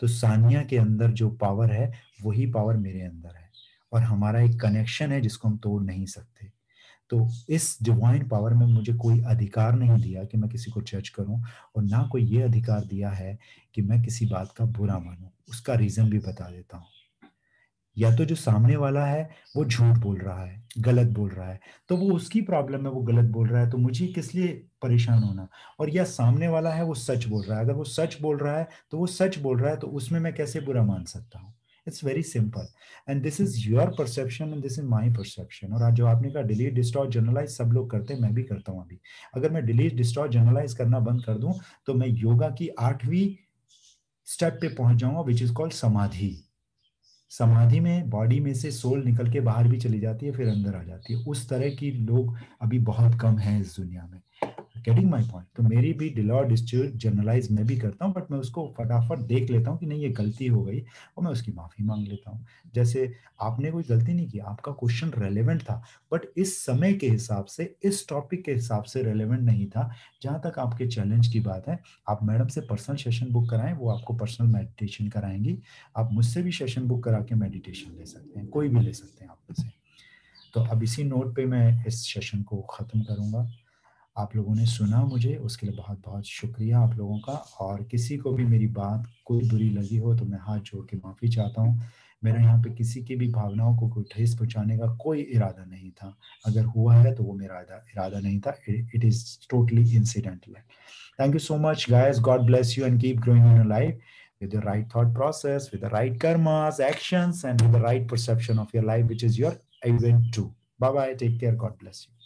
तो सानिया के अंदर जो पावर है, वही पावर मेरे अंदर है, और हमारा एक कनेक्शन है जिसको हम तोड़ नहीं सकते। तो इस डिवाइन पावर में मुझे कोई अधिकार नहीं दिया कि मैं किसी को जज करूं, और ना कोई ये अधिकार दिया है कि मैं किसी बात का बुरा मानूं। उसका रीज़न भी बता देता हूं, या तो जो सामने वाला है वो झूठ बोल रहा है, गलत बोल रहा है, तो वो उसकी प्रॉब्लम है, वो गलत बोल रहा है, तो मुझे किस लिए परेशान होना। और या सामने वाला है वो सच बोल रहा है, अगर वो सच बोल रहा है तो उसमें मैं कैसे बुरा मान सकता हूँ? It's very simple. And this is your perception and this is my perception. और आज जो आपने कहा delete, distort, generalize सब लोग करते हैं, मैं भी करता हूँ अभी। अगर मैं delete, distort, generalize करना बंद कर दूं, तो मैं योगा की 8वीं स्टेप पे पहुंच जाऊंगा, which is called समाधि। समाधि में बॉडी में से सोल निकल के बाहर भी चली जाती है, फिर अंदर आ जाती है। उस तरह की लोग अभी बहुत कम हैं इस दुनिया में। Getting my point? तो मेरी भी डिलॉट डिस्ट्यूट जर्नलाइज मैं भी करता हूँ, बट मैं उसको फटाफट देख लेता हूँ कि नहीं ये गलती हो गई और मैं उसकी माफ़ी मांग लेता हूँ। जैसे आपने कोई गलती नहीं की, आपका क्वेश्चन रेलेवेंट था, बट इस समय के हिसाब से, इस टॉपिक के हिसाब से रेलेवेंट नहीं था। जहाँ तक आपके चैलेंज की बात है, आप मैडम से पर्सनल सेशन बुक कराएं, वो आपको पर्सनल मेडिटेशन कराएंगी। आप मुझसे भी सेशन बुक करा के मेडिटेशन ले सकते हैं, कोई भी ले सकते हैं आप मुझसे। तो अब इसी नोट पर मैं इस सेशन को ख़त्म करूँगा। आप लोगों ने सुना मुझे, उसके लिए बहुत बहुत शुक्रिया आप लोगों का। और किसी को भी मेरी बात कोई बुरी लगी हो तो मैं हाथ जोड़ के माफ़ी चाहता हूँ। मेरा यहाँ पे किसी की भी भावनाओं को कोई ठेस पहुँचाने का कोई इरादा नहीं था। अगर हुआ है तो वो मेरा इरादा नहीं था। It is totally incidental. Thank you so much guys. God bless you and keep growing in your life with the right thought process, with the right karmas, actions and with the right perception of your life, which is your event too. Bye bye. Take care. God bless you.